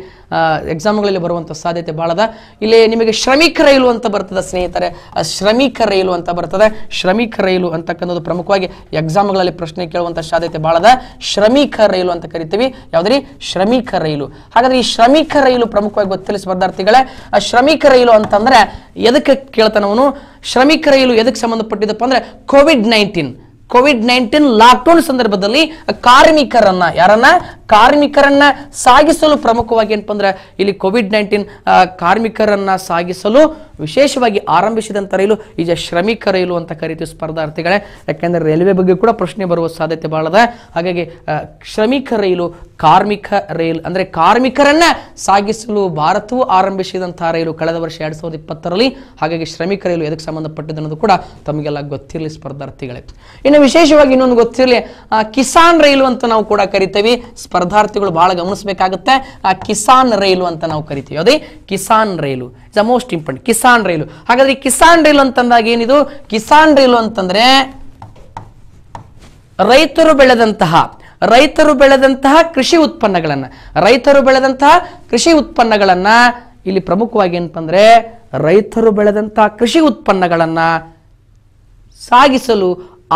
ಎಕ್ಸಾಮ್ಗಳಲ್ಲಿ ಬರುವಂಥ ಸಾಧ್ಯತೆ ಬಹಳದ. ಇಲ್ಲಿ ನಿಮಗೆ ಶ್ರಮಿಕ ರೈಲು ಅಂತ ಬರ್ತದೆ ಸ್ನೇಹಿತರೆ, ಶ್ರಮಿಕ ರೈಲು ಅಂತ ಬರ್ತದೆ. ಶ್ರಮಿಕ ರೈಲು ಅಂತಕ್ಕಂಥದ್ದು ಪ್ರಮುಖವಾಗಿ ಎಕ್ಸಾಮ್ಗಳಲ್ಲಿ ಪ್ರಶ್ನೆ ಕೇಳುವಂಥ ಸಾಧ್ಯತೆ ಬಹಳದ. ಶ್ರಮಿಕ ರೈಲು ಅಂತ ಕರಿತೀವಿ. ಯಾವುದ್ರಿ? ಶ್ರಮಿಕ ರೈಲು. ಹಾಗಾದರೆ ಈ ಶ್ರಮಿಕ ರೈಲು ಪ್ರಮುಖವಾಗಿ ಗೊತ್ತಿಲ್ಲ ಸ್ಪರ್ಧಾರ್ಥಿಗಳೇ. ಶ್ರಮಿಕ ರೈಲು ಅಂತಂದರೆ ಎದಕ್ಕೆ ಕೇಳ್ತಾನವನು? ಶ್ರಮಿಕ ರೈಲು ಎದಕ್ಕೆ ಸಂಬಂಧಪಟ್ಟಿದ್ದಪ್ಪ ಅಂದ್ರೆ ಕೋವಿಡ್ 19 ಲಾಕ್ಡೌನ್ ಸಂದರ್ಭದಲ್ಲಿ ಕಾರ್ಮಿಕರನ್ನ ಸಾಗಿಸಲು ಪ್ರಮುಖವಾಗಿ ಏನಪ್ಪ ಅಂದ್ರೆ ಇಲ್ಲಿ ಕೋವಿಡ್ 19 ಕಾರ್ಮಿಕರನ್ನ ಸಾಗಿಸಲು ವಿಶೇಷವಾಗಿ ಆರಂಭಿಸಿದಂಥ ರೈಲು ಈಗ ಶ್ರಮಿಕ ರೈಲು ಅಂತ ಕರೀತೀವಿ ಸ್ಪರ್ಧಾರ್ಥಿಗಳೇ. ಯಾಕೆಂದರೆ ರೈಲ್ವೆ ಬಗ್ಗೆ ಕೂಡ ಪ್ರಶ್ನೆ ಬರುವ ಸಾಧ್ಯತೆ ಬಹಳದ. ಹಾಗಾಗಿ ಶ್ರಮಿಕ ರೈಲು, ಕಾರ್ಮಿಕ ರೈಲು ಅಂದರೆ ಕಾರ್ಮಿಕರನ್ನ ಸಾಗಿಸಲು ಭಾರತವು ಆರಂಭಿಸಿದಂಥ ರೈಲು ಕಳೆದ ವರ್ಷ 2020ರಲ್ಲಿ. ಹಾಗಾಗಿ ಶ್ರಮಿಕ ರೈಲು ಎದಕ್ಕೆ ಸಂಬಂಧಪಟ್ಟಿದೆ ಅನ್ನೋದು ಕೂಡ ತಮಗೆಲ್ಲ ಗೊತ್ತಿರಲಿ ಸ್ಪರ್ಧಾರ್ಥಿಗಳೇ. ಇನ್ನು ವಿಶೇಷವಾಗಿ ಇನ್ನೊಂದು ಗೊತ್ತಿರಲಿ, ಕಿಸಾನ್ ರೈಲು ಅಂತ ನಾವು ಕೂಡ ಕರಿತೀವಿ. ಸ್ಪರ್ಧಾರ್ಥಿಗಳು ಬಹಳ ಗಮನಿಸಬೇಕಾಗುತ್ತೆ. ಕಿಸಾನ್ ರೈಲು ಅಂತ ನಾವು ಕರಿತೀವಿ. ಅದೇ Kisan rail is a most important. Kisan rail, ಹಾಗಾದ್ರೆ ಕಿಸಾನ್ ರೈಲು ಅಂತಂದಾಗ ಏನಿದು? ಕಿಸಾನ್ ರೈಲು ಅಂತಂದ್ರೆ ರೈತರು ಬೆಳೆದಂತಹ ಕೃಷಿ ಉತ್ಪನ್ನಗಳನ್ನ ಇಲ್ಲಿ ಪ್ರಮುಖವಾಗಿ ಏನಪ್ಪ ಅಂದ್ರೆ ರೈತರು ಬೆಳೆದಂತಹ ಕೃಷಿ ಉತ್ಪನ್ನಗಳನ್ನ ಸಾಗಿಸಲು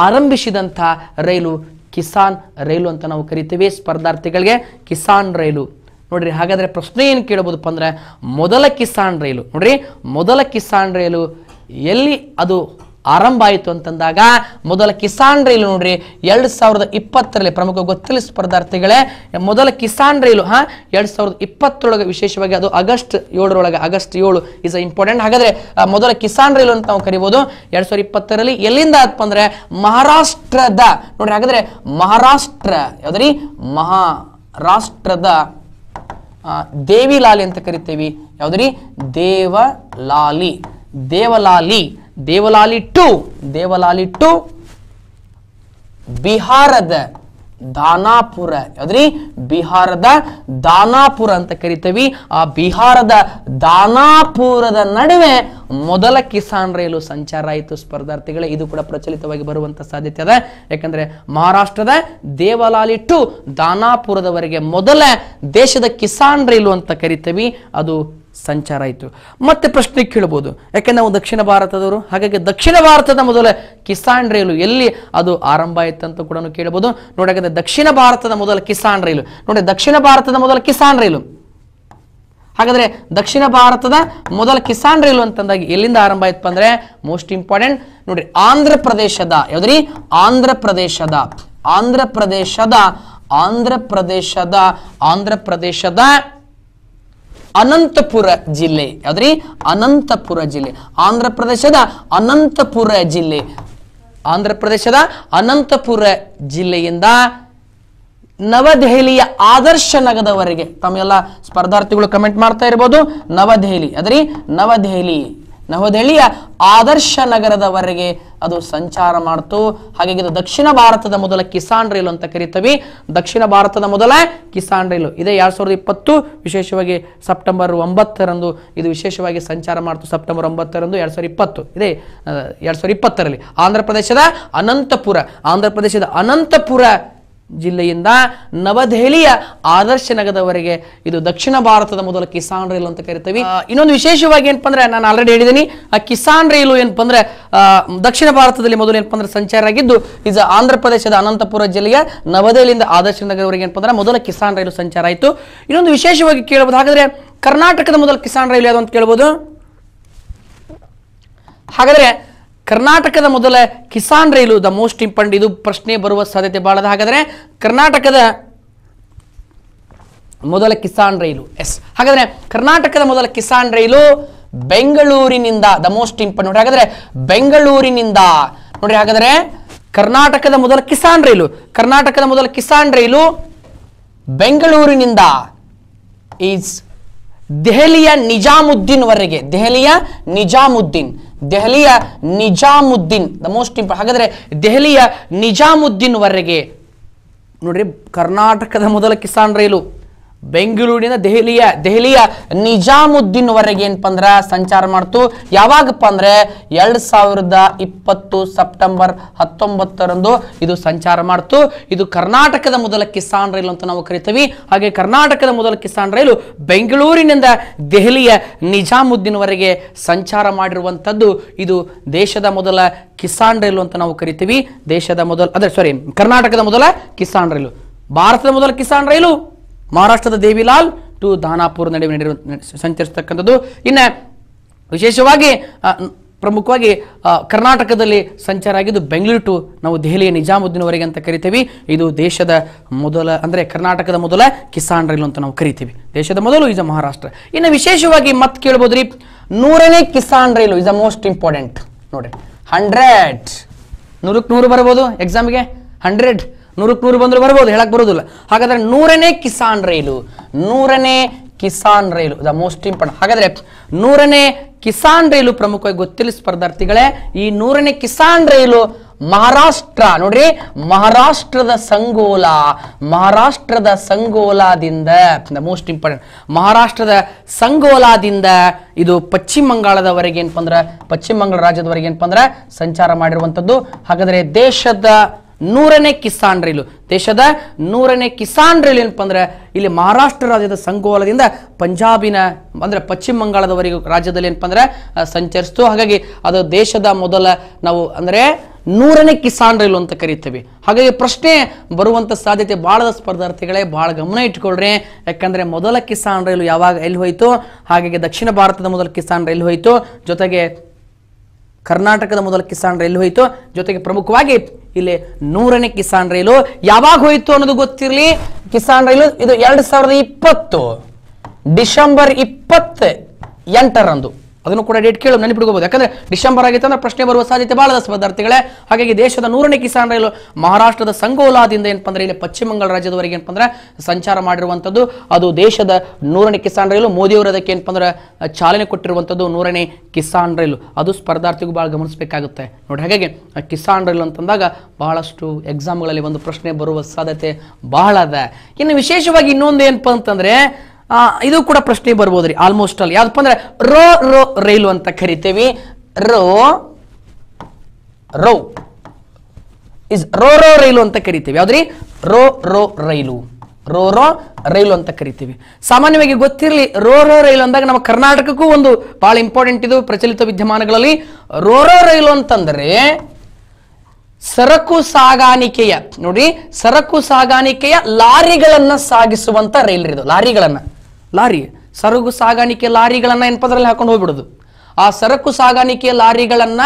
ಆರಂಭಿಸಿದಂತಹ ರೈಲು ಕಿಸಾನ್ ರೈಲು ಅಂತ ನಾವು ಕರಿತೀವಿ ಸ್ಪರ್ಧಾರ್ಥಿಗಳಿಗೆ. ಕಿಸಾನ್ ರೈಲು ನೋಡ್ರಿ, ಹಾಗಾದರೆ ಪ್ರಶ್ನೆ ಏನು ಕೇಳಬಹುದಪ್ಪ ಅಂದರೆ ಮೊದಲ ಕಿಸಾನ್ ರೈಲು ಎಲ್ಲಿ ಅದು ಆರಂಭ ಆಯಿತು ಅಂತಂದಾಗ ಮೊದಲ ಕಿಸಾನ್ ರೈಲು ನೋಡ್ರಿ 2020ರಲ್ಲಿ ಪ್ರಮುಖ ಗೊತ್ತಿಲ್ಲ ಸ್ಪರ್ಧಾರ್ಥಿಗಳೇ. ಮೊದಲ ಕಿಸಾನ್ ರೈಲು 2020 ವಿಶೇಷವಾಗಿ ಅದು ಆಗಸ್ಟ್ 7 ಇಸ್ ಇಂಪಾರ್ಟೆಂಟ್. ಹಾಗಾದರೆ ಮೊದಲ ಕಿಸಾನ್ ರೈಲು ಅಂತ ನಾವು ಕರಿಬಹುದು 2020ರಲ್ಲಿ. ಎಲ್ಲಿಂದ ಆಯ್ತಪ್ಪ ಅಂದರೆ ಮಹಾರಾಷ್ಟ್ರದ ನೋಡ್ರಿ. ಹಾಗಾದರೆ ಮಹಾರಾಷ್ಟ್ರದ ದೇವಿಲಾಲಿ ಅಂತ ಕರಿತೀವಿ. ಯಾವುದ್ರಿ? ದೇವಲಾಲಿ ಟು ಬಿಹಾರದ ದಾನಾಪುರ ಅಂತ ಕರಿತೀವಿ. ಆ ಬಿಹಾರದ ದಾನಾಪುರದ ನಡುವೆ ಮೊದಲ ಕಿಸಾನ್ ರೈಲು ಸಂಚಾರ ಆಯಿತು ಸ್ಪರ್ಧಾರ್ಥಿಗಳೇ. ಇದು ಕೂಡ ಪ್ರಚಲಿತವಾಗಿ ಬರುವಂಥ ಸಾಧ್ಯತೆ ಇದೆ. ಯಾಕಂದರೆ ಮಹಾರಾಷ್ಟ್ರದ ದೇವಲಾಲಿ ಟು ದಾನಾಪುರದವರೆಗೆ ಮೊದಲ ದೇಶದ ಕಿಸಾನ್ ರೈಲು ಅಂತ ಕರಿತೀವಿ ಅದು ಸಂಚಾರ ಆಯಿತು. ಮತ್ತೆ ಪ್ರಶ್ನೆ ಕೇಳಬಹುದು, ಯಾಕೆಂದ್ರೆ ನಾವು ದಕ್ಷಿಣ ಭಾರತದವರು. ಹಾಗಾಗಿ ದಕ್ಷಿಣ ಭಾರತದ ಮೊದಲ ಕಿಸಾನ್ ರೈಲು ಎಲ್ಲಿ ಅದು ಆರಂಭ ಆಯಿತು ಅಂತ ಕೂಡ ಕೇಳಬಹುದು. ನೋಡಿ, ಯಾಕಂದ್ರೆ ದಕ್ಷಿಣ ಭಾರತದ ಮೊದಲ ಕಿಸಾನ್ ರೈಲು ಹಾಗಾದರೆ ದಕ್ಷಿಣ ಭಾರತದ ಮೊದಲ ಕಿಸಾನ್ ರೈಲು ಅಂತಂದಾಗ ಎಲ್ಲಿಂದ ಆರಂಭ ಆಯ್ತಪ್ಪ ಅಂದರೆ ಮೋಸ್ಟ್ ಇಂಪಾರ್ಟೆಂಟ್ ನೋಡ್ರಿ ಆಂಧ್ರಪ್ರದೇಶದ ಅನಂತಪುರ ಜಿಲ್ಲೆಯಿಂದ ನವದೆಹಲಿಯ ಆದರ್ಶ ನಗರದವರೆಗೆ. ತಮ್ಮೆಲ್ಲ ಸ್ಪರ್ಧಾರ್ಥಿಗಳು ಕಮೆಂಟ್ ಮಾಡ್ತಾ ಇರಬಹುದು. ನವದೆಹಲಿಯ ಆದರ್ಶ ನಗರದವರೆಗೆ ಅದು ಸಂಚಾರ ಮಾಡ್ತು. ಹಾಗಾಗಿ ಇದು ದಕ್ಷಿಣ ಭಾರತದ ಮೊದಲ ಕಿಸಾನ್ ರೈಲು ಇದೇ 2020 ವಿಶೇಷವಾಗಿ ಸೆಪ್ಟೆಂಬರ್ 9ರಂದು ಇದು ವಿಶೇಷವಾಗಿ ಸಂಚಾರ ಮಾಡ್ತು. ಸೆಪ್ಟೆಂಬರ್ 9 2020 ಇದೇ 2020ರಲ್ಲಿ ಆಂಧ್ರಪ್ರದೇಶದ ಅನಂತಪುರ ಜಿಲ್ಲೆಯಿಂದ ನವದೆಹಲಿಯ ಆದರ್ಶ ನಗರದವರೆಗೆ ಇದು ದಕ್ಷಿಣ ಭಾರತದ ಮೊದಲ ಕಿಸಾನ್ ರೈಲು ಅಂತ ಕರೀತೀವಿ. ಇನ್ನೊಂದು ವಿಶೇಷವಾಗಿ ಏನಪ್ಪ ಅಂದ್ರೆ ನಾನು ಆಲ್ರೆಡಿ ಹೇಳಿದ್ದೀನಿ ಆ ಕಿಸಾನ್ ರೈಲು ಏನಪ್ಪ ಅಂದ್ರೆ ದಕ್ಷಿಣ ಭಾರತದಲ್ಲಿ ಮೊದಲು ಏನಪ್ಪ ಅಂದ್ರೆ ಸಂಚಾರ ಆಗಿದ್ದು ಇದು ಆಂಧ್ರ ಪ್ರದೇಶದ ಅನಂತಪುರ ಜಿಲ್ಲೆಯ ನವದೆಹಲಿಯಿಂದ ಆದರ್ಶ ನಗರದವರೆಗೆ ಏನಪ್ಪ ಅಂದ್ರೆ ಮೊದಲ ಕಿಸಾನ್ ರೈಲು ಸಂಚಾರ ಆಯಿತು. ಇನ್ನೊಂದು ವಿಶೇಷವಾಗಿ ಕೇಳಬಹುದು ಹಾಗಾದ್ರೆ ಕರ್ನಾಟಕದ ಮೊದಲ ಕಿಸಾನ್ ರೈಲು ಯಾವುದು ಅಂತ ಕೇಳಬಹುದು. ಹಾಗಾದ್ರೆ ಕರ್ನಾಟಕದ ಮೊದಲ Kisan rail the most important ಇದು ಪ್ರಶ್ನೆ ಬರುವ ಸಾಧ್ಯತೆ ಬಹಳದ. ಹಾಗಾದರೆ ಕರ್ನಾಟಕದ ಮೊದಲ ಕಿಸಾನ್ ರೈಲು ಎಸ್ ಹಾಗಾದರೆ ಕರ್ನಾಟಕದ ಮೊದಲ ಕಿಸಾನ್ ರೈಲು ಬೆಂಗಳೂರಿನಿಂದ ದ ಮೋಸ್ಟ್ ಇಂಪಾರ್ಟೆಂಟ್ ನೋಡಿ. ಹಾಗಾದರೆ ಬೆಂಗಳೂರಿನಿಂದ ನೋಡಿ ಹಾಗಾದರೆ ಕರ್ನಾಟಕದ ಮೊದಲ ಕಿಸಾನ್ ರೈಲು ಬೆಂಗಳೂರಿನಿಂದ ಈಸ್ ದೆಹಲಿಯ ನಿಜಾಮುದ್ದೀನ್ ವರೆಗೆ ದ ಮೋಸ್ಟ್ ಇಂಪಾರ್ಟೆಂಟ್ ಹಾಗಾದರೆ ದೆಹಲಿಯ ನಿಜಾಮುದ್ದೀನ್ ವರೆಗೆ ನೋಡ್ರಿ ಕರ್ನಾಟಕದ ಮೊದಲ ಕಿಸಾನ್ ರೈಲು ಬೆಂಗಳೂರಿನ ದೆಹಲಿಯ ನಿಜಾಮುದ್ದೀನ್ ವರೆಗೆ ಏನಪ್ಪ ಅಂದ್ರೆ ಸಂಚಾರ ಮಾಡ್ತು. ಯಾವಾಗಪ್ಪ ಅಂದ್ರೆ 2020 ಸೆಪ್ಟೆಂಬರ್ 19 ಇದು ಸಂಚಾರ ಮಾಡ್ತು. ಇದು ಕರ್ನಾಟಕದ ಮೊದಲ ಕಿಸಾನ್ ರೈಲು ಅಂತ ನಾವು ಕರಿತೀವಿ. ಹಾಗೆ ಕರ್ನಾಟಕದ ಮೊದಲ ಕಿಸಾನ್ ರೈಲು ಬೆಂಗಳೂರಿನಿಂದ ದೆಹಲಿಯ ನಿಜಾಮುದ್ದೀನ್ ವರೆಗೆ ಸಂಚಾರ ಮಾಡಿರುವಂಥದ್ದು ಇದು ದೇಶದ ಮೊದಲ ಕಿಸಾನ್ ರೈಲು ಅಂತ ನಾವು ಕರಿತೀವಿ. ಕರ್ನಾಟಕದ ಮೊದಲ ಕಿಸಾನ್ ರೈಲು. ಭಾರತದ ಮೊದಲ ಕಿಸಾನ್ ರೈಲು ಮಹಾರಾಷ್ಟ್ರದ ದೇವಿಲಾಲ್ ಟು ದಾನಾಪುರ ನಡುವೆ ಸಂಚರಿಸತಕ್ಕಂಥದ್ದು. ಇನ್ನು ವಿಶೇಷವಾಗಿ ಪ್ರಮುಖವಾಗಿ ಕರ್ನಾಟಕದಲ್ಲಿ ಸಂಚಾರ ಆಗಿದ್ದು ಬೆಂಗಳೂರು ಟು ನಾವು ದೆಹಲಿಯ ನಿಜಾಮುದ್ದೀನ್ವರೆಗೆ ಅಂತ ಕರಿತೀವಿ. ಇದು ದೇಶದ ಮೊದಲ ಅಂದರೆ ಕರ್ನಾಟಕದ ಮೊದಲ ಕಿಸಾನ್ ರೈಲು ಅಂತ ನಾವು ಕರಿತೀವಿ. ದೇಶದ ಮೊದಲು ಇಸ್ ಮಹಾರಾಷ್ಟ್ರ. ಇನ್ನು ವಿಶೇಷವಾಗಿ ಮತ್ತೆ ಕೇಳ್ಬೋದ್ರಿ 100ನೇ Kisan rail is a most important ನೋಡ್ರಿ. 100 ಬರ್ಬೋದು ಎಕ್ಸಾಮ್ಗೆ 100 ಬಂದ್ರೆ ಬರ್ಬೋದು, ಹೇಳಕ್ ಬರೋದಿಲ್ಲ. ಹಾಗಾದ್ರೆ 100ನೇ Kisan rail the most important. ಹಾಗಾದ್ರೆ 100ನೇ ಕಿಸಾನ್ ರೈಲು ಪ್ರಮುಖವಾಗಿ ಗೊತ್ತಿಲ್ಲ ಸ್ಪರ್ಧಾರ್ಥಿಗಳೇ. ಈ 100ನೇ ಕಿಸಾನ್ ರೈಲು ಮಹಾರಾಷ್ಟ್ರ ನೋಡ್ರಿ, ಮಹಾರಾಷ್ಟ್ರದ ಸಂಗೋಲಾದಿಂದ ದ ಮೋಸ್ಟ್ ಇಂಪಾರ್ಟೆಂಟ್ ಇದು ಪಶ್ಚಿಮ ಬಂಗಾಳದವರೆಗೆ ಏನಪ್ಪ ಅಂದ್ರೆ ಪಶ್ಚಿಮ ಬಂಗಾಳ ರಾಜ್ಯದವರೆಗೆ ಏನಪ್ಪ ಅಂದ್ರೆ ಸಂಚಾರ ಮಾಡಿರುವಂಥದ್ದು. ಹಾಗಾದ್ರೆ ದೇಶದ ನೂರನೇ ಕಿಸಾನ್ ರೈಲು ಏನಪ್ಪ ಅಂದ್ರೆ ಇಲ್ಲಿ ಮಹಾರಾಷ್ಟ್ರ ರಾಜ್ಯದ ಸಂಗೋಲದಿಂದ ಪಂಜಾಬಿನ ಅಂದ್ರೆ ಪಶ್ಚಿಮ ಬಂಗಾಳದವರೆಗೂ ರಾಜ್ಯದಲ್ಲಿ ಏನಪ್ಪ ಅಂದ್ರೆ ಸಂಚರಿಸ್ತು. ಹಾಗಾಗಿ ಅದು ದೇಶದ ಮೊದಲ ನಾವು ಅಂದ್ರೆ 100ನೇ ಕಿಸಾನ್ ರೈಲು ಅಂತ ಕರಿತೀವಿ. ಹಾಗಾಗಿ ಪ್ರಶ್ನೆ ಬರುವಂಥ ಸಾಧ್ಯತೆ ಬಹಳ ಸ್ಪರ್ಧಾರ್ಥಿಗಳೇ, ಬಹಳ ಗಮನ ಇಟ್ಕೊಳ್ರಿ. ಯಾಕಂದರೆ ಮೊದಲ ಕಿಸಾನ್ ರೈಲು ಯಾವಾಗ ಎಲ್ಲಿ ಹೋಯಿತು, ಹಾಗಾಗಿ ದಕ್ಷಿಣ ಭಾರತದ ಮೊದಲ ಕಿಸಾನ್ ರೈಲು ಹೋಯಿತು, ಜೊತೆಗೆ ಕರ್ನಾಟಕದ ಮೊದಲ ಕಿಸಾನ್ ರೈಲು ಹೋಯಿತು, ಜೊತೆಗೆ ಪ್ರಮುಖವಾಗಿ ಇಲ್ಲಿ 100ನೇ ಕಿಸಾನ್ ರೈಲು ಯಾವಾಗ ಹೋಯಿತು ಅನ್ನೋದು ಗೊತ್ತಿರಲಿ. ಕಿಸಾನ್ ರೈಲು ಇದು 2020 ಡಿಸೆಂಬರ್ 28 ಅದನ್ನು ಕೂಡ ಡೇಟ್ ಕೇಳಿ ನೆನಪಿಟ್ಕೋಬಹುದು. ಯಾಕಂದ್ರೆ ಡಿಸೆಂಬರ್ ಆಗಿತ್ತು ಅಂದ್ರೆ ಪ್ರಶ್ನೆ ಬರುವ ಸಾಧ್ಯತೆ ಬಹಳ ಸ್ಪರ್ಧಾರ್ಥಿಗಳೇ. ಹಾಗಾಗಿ ದೇಶದ 100ನೇ ಕಿಸಾನ್ ರೈಲು ಮಹಾರಾಷ್ಟ್ರದ ಸಂಗೋಲಾದಿಂದ ಏನಪ್ಪ ಅಂದ್ರೆ ಇಲ್ಲಿ ಪಶ್ಚಿಮ ಬಂಗಾಳ ರಾಜ್ಯದವರೆಗೆ ಏನಪ್ಪ ಅಂದ್ರೆ ಸಂಚಾರ ಮಾಡಿರುವಂಥದ್ದು ಅದು ದೇಶದ 100ನೇ ಕಿಸಾನ್ ರೈಲು. ಮೋದಿಯವರು ಅದಕ್ಕೆ ಏನಪ್ಪ ಅಂದ್ರೆ ಚಾಲನೆ ಕೊಟ್ಟಿರುವಂಥದ್ದು 100ನೇ ಕಿಸಾನ್ ರೈಲು. ಅದು ಸ್ಪರ್ಧಾರ್ಥಿಗೂ ಬಹಳ ಗಮನಿಸಬೇಕಾಗುತ್ತೆ ನೋಡಿ. ಹಾಗಾಗಿ ಕಿಸಾನ್ ರೈಲು ಅಂತಂದಾಗ ಬಹಳಷ್ಟು ಎಕ್ಸಾಮ್ಗಳಲ್ಲಿ ಒಂದು ಪ್ರಶ್ನೆ ಬರುವ ಸಾಧ್ಯತೆ ಬಹಳ ಅದ. ಇನ್ನು ವಿಶೇಷವಾಗಿ ಇನ್ನೊಂದು ಏನಪ್ಪ ಅಂತಂದ್ರೆ ಇದು ಕೂಡ ಪ್ರಶ್ನೆ ಬರ್ಬೋದ್ರಿ ಆಲ್ಮೋಸ್ಟ್ ಅಲ್ಲಿ. ಯಾವ್ದಪ್ಪ ಅಂದ್ರೆ ರೋ ರೋ ರೈಲು ಅಂತ ಕರಿತೇವಿ. ರೋ ರೋ ರೈಲು ಅಂತ ಕರಿತೀವಿ. ಯಾವ್ದ್ರಿ ರೋ ರೋ ರೈಲು ಅಂತ ಕರಿತೀವಿ. ಸಾಮಾನ್ಯವಾಗಿ ಗೊತ್ತಿರಲಿ ರೋ ರೈಲು ಅಂದಾಗ ನಮ್ಮ ಕರ್ನಾಟಕಕ್ಕೂ ಒಂದು ಬಹಳ ಇಂಪಾರ್ಟೆಂಟ್ ಇದು ಪ್ರಚಲಿತ ವಿದ್ಯಮಾನಗಳಲ್ಲಿ. ರೋ ರೈಲು ಅಂತಂದ್ರೆ ಸರಕು ಸಾಗಾಣಿಕೆಯ ಲಾರಿಗಳನ್ನ ಸಾಗಿಸುವಂತ ರೈಲ್ ಇದು. ಸರಕು ಸಾಗಾಣಿಕೆ ಲಾರಿಗಳನ್ನ ಏನಪದ್ರಲ್ಲಿ ಹಾಕೊಂಡು ಹೋಗ್ಬಿಡೋದು. ಆ ಸರಕು ಸಾಗಾಣಿಕೆ ಲಾರಿಗಳನ್ನ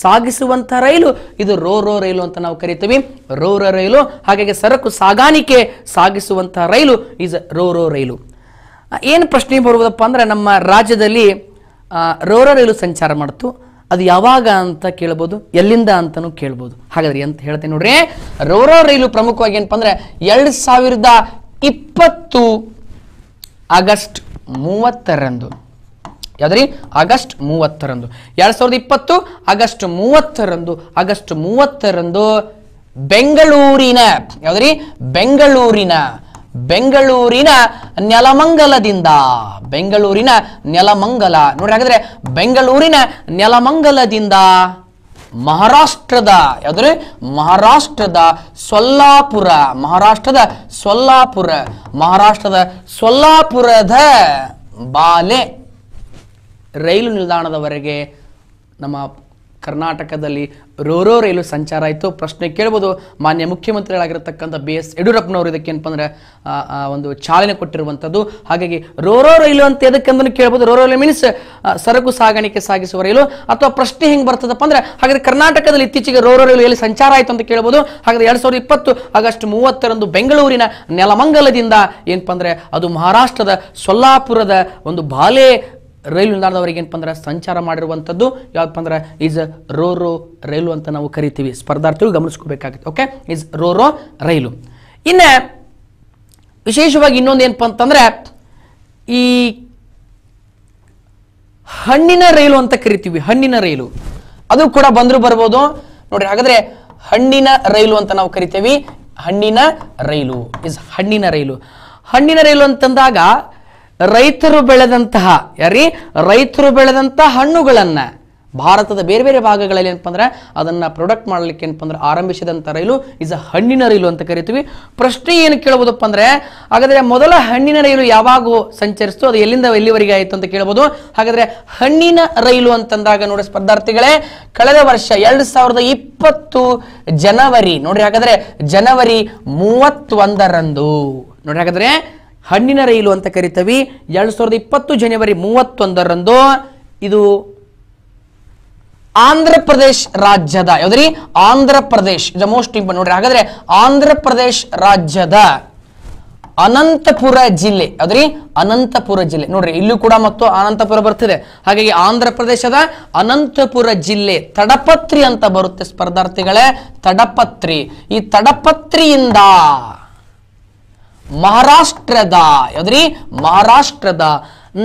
ಸಾಗಿಸುವಂತ ರೈಲು ಇದು ರೋ ರೈಲು ಅಂತ ನಾವು ಕರಿತೀವಿ. ರೋ ರೈಲು ಹಾಗಾಗಿ ಸರಕು ಸಾಗಾಣಿಕೆ ಸಾಗಿಸುವಂತ ರೈಲು ಇಸ್ ರೋ ರೈಲು. ಏನು ಪ್ರಶ್ನೆ ಬರುವುದಪ್ಪ ಅಂದ್ರೆ ನಮ್ಮ ರಾಜ್ಯದಲ್ಲಿ ರೋ ರೈಲು ಸಂಚಾರ ಮಾಡ್ತು, ಅದು ಯಾವಾಗ ಅಂತ ಕೇಳ್ಬೋದು, ಎಲ್ಲಿಂದ ಅಂತಲೂ ಕೇಳ್ಬೋದು. ಹಾಗಾದ್ರೆ ಅಂತ ಹೇಳ್ತೇನೆ ನೋಡ್ರಿ. ರೋ ರೈಲು ಪ್ರಮುಖವಾಗಿ ಏನಪ್ಪ ಅಂದ್ರೆ 2020 ಆಗಸ್ಟ್ 30 ಯಾವ್ದ್ರಿ ಆಗಸ್ಟ್ 30 ಆಗಸ್ಟ್ 30 ಬೆಂಗಳೂರಿನ ಯಾವ್ದ್ರಿ ಬೆಂಗಳೂರಿನ ನೆಲಮಂಗಲದಿಂದ ಮಹಾರಾಷ್ಟ್ರದ ಸೊಲ್ಲಾಪುರದ ಬಾಲೆ ರೈಲು ನಿಲ್ದಾಣದವರೆಗೆ ನಮ್ಮ ಕರ್ನಾಟಕದಲ್ಲಿ ರೋರೋ ರೈಲು ಸಂಚಾರ ಆಯಿತು. ಪ್ರಶ್ನೆ ಕೇಳಬಹುದು, ಮಾನ್ಯ ಮುಖ್ಯಮಂತ್ರಿಗಳಾಗಿರತಕ್ಕಂಥ BS ಯಡಿಯೂರಪ್ಪನವರು ಇದಕ್ಕೆ ಏನಪ್ಪ ಅಂದರೆ ಒಂದು ಚಾಲನೆ ಕೊಟ್ಟಿರುವಂಥದ್ದು. ಹಾಗಾಗಿ ರೋರೋ ರೈಲು ಅಂತ ಎದಕ್ಕಂದ್ರೆ ಕೇಳಬಹುದು. ರೋರೋ ರೈಲು ಮೀನ್ಸ್ ಸರಕು ಸಾಗಾಣಿಕೆ ಸಾಗಿಸುವ ರೈಲು ಅಥವಾ ಪ್ರಶ್ನೆ ಹೆಂಗೆ ಬರ್ತದಪ್ಪ ಅಂದರೆ ಹಾಗಾದರೆ ಕರ್ನಾಟಕದಲ್ಲಿ ಇತ್ತೀಚೆಗೆ ರೋರೋ ರೈಲು ಎಲ್ಲಿ ಸಂಚಾರ ಆಯಿತು ಅಂತ ಕೇಳಬಹುದು. ಹಾಗಾದರೆ 2020 ಆಗಸ್ಟ್ 30ರಂದು ಬೆಂಗಳೂರಿನ ನೆಲಮಂಗಲದಿಂದ ಏನಪ್ಪ ಅಂದರೆ ಅದು ಮಹಾರಾಷ್ಟ್ರದ ಸೊಲ್ಲಾಪುರದ ಒಂದು ಬಾಲೆ ರೈಲು ನಿಲ್ದಾಣದವರೆಗೆ ಏನಪ್ಪ ಅಂದ್ರೆ ಸಂಚಾರ ಮಾಡಿರುವಂಥದ್ದು ಯಾವಪ್ಪ ಅಂದ್ರೆ ಈಸ್ ರೋ ರೋ ರೈಲು ಅಂತ ನಾವು ಕರಿತೀವಿ. ಸ್ಪರ್ಧಾರ್ಥಿಗಳು ಗಮನಿಸ್ಕೋಬೇಕಾಗುತ್ತೆ. Okay, is ro ro rail. ಇನ್ನು ವಿಶೇಷವಾಗಿ ಇನ್ನೊಂದು ಏನಪ್ಪ ಅಂತಂದರೆ ಈ ಹಣ್ಣಿನ ರೈಲು ಅಂತ ಕರಿತೀವಿ. ಹಣ್ಣಿನ ರೈಲು ಅದು ಕೂಡ ಬಂದರೂ ಬರ್ಬೋದು ನೋಡ್ರಿ. ಹಾಗಾದರೆ ಹಣ್ಣಿನ ರೈಲು ಅಂತ ನಾವು ಕರಿತೀವಿ. ಹಣ್ಣಿನ ರೈಲು ಈಸ್ ಹಣ್ಣಿನ ರೈಲು. ಹಣ್ಣಿನ ರೈಲು ಅಂತಂದಾಗ ರೈತರು ಬೆಳೆದಂತಹ ಹಣ್ಣುಗಳನ್ನು ಭಾರತದ ಬೇರೆ ಬೇರೆ ಭಾಗಗಳಲ್ಲಿ ಏನಪ್ಪ ಅಂದ್ರೆ ಅದನ್ನು ಪ್ರೊಡಕ್ಟ್ ಮಾಡಲಿಕ್ಕೆ ಏನಪ್ಪ ಅಂದ್ರೆ ಆರಂಭಿಸಿದಂಥ ರೈಲು ಈಸ್ ಅ ಹಣ್ಣಿನ ರೈಲು ಅಂತ ಕರಿತೀವಿ. ಪ್ರಶ್ನೆ ಏನು ಕೇಳಬಹುದಪ್ಪ ಅಂದರೆ ಹಾಗಾದರೆ ಮೊದಲ ಹಣ್ಣಿನ ರೈಲು ಯಾವಾಗ ಸಂಚರಿಸ್ತು, ಅದು ಎಲ್ಲಿಂದ ಎಲ್ಲಿವರೆಗೆ ಆಯಿತು ಅಂತ ಕೇಳಬಹುದು. ಹಾಗಾದರೆ ಹಣ್ಣಿನ ರೈಲು ಅಂತಂದಾಗ ನೋಡಿ ಸ್ಪರ್ಧಾರ್ಥಿಗಳೇ, ಕಳೆದ ವರ್ಷ 2020 ಜನವರಿ ನೋಡ್ರಿ, ಹಾಗಾದರೆ ಜನವರಿ 31ರಂದು ನೋಡ್ರಿ, ಹಾಗಾದರೆ ಹಣ್ಣಿನ ರೈಲು ಅಂತ ಕರಿತೀವಿ. 2020 ಜನವರಿ 31ರಂದು ಇದು ಆಂಧ್ರ ಪ್ರದೇಶ್ ರಾಜ್ಯದ ಯಾವ್ದ್ರಿ Andhra Pradesh is most important ನೋಡ್ರಿ. ಹಾಗಾದ್ರೆ ಆಂಧ್ರ ಪ್ರದೇಶ್ ರಾಜ್ಯದ ಅನಂತಪುರ ಜಿಲ್ಲೆ ಯಾವ್ದ್ರಿ ಅನಂತಪುರ ಜಿಲ್ಲೆ ನೋಡ್ರಿ, ಇಲ್ಲೂ ಕೂಡ ಮತ್ತು ಅನಂತಪುರ ಬರ್ತಿದೆ. ಹಾಗಾಗಿ ಆಂಧ್ರ ಪ್ರದೇಶದ ಅನಂತಪುರ ಜಿಲ್ಲೆ ತಡಪತ್ರಿ ಅಂತ ಬರುತ್ತೆ ಸ್ಪರ್ಧಾರ್ಥಿಗಳೇ. ತಡಪತ್ರಿ, ಈ ತಡಪತ್ರಿಯಿಂದ ಮಹಾರಾಷ್ಟ್ರದ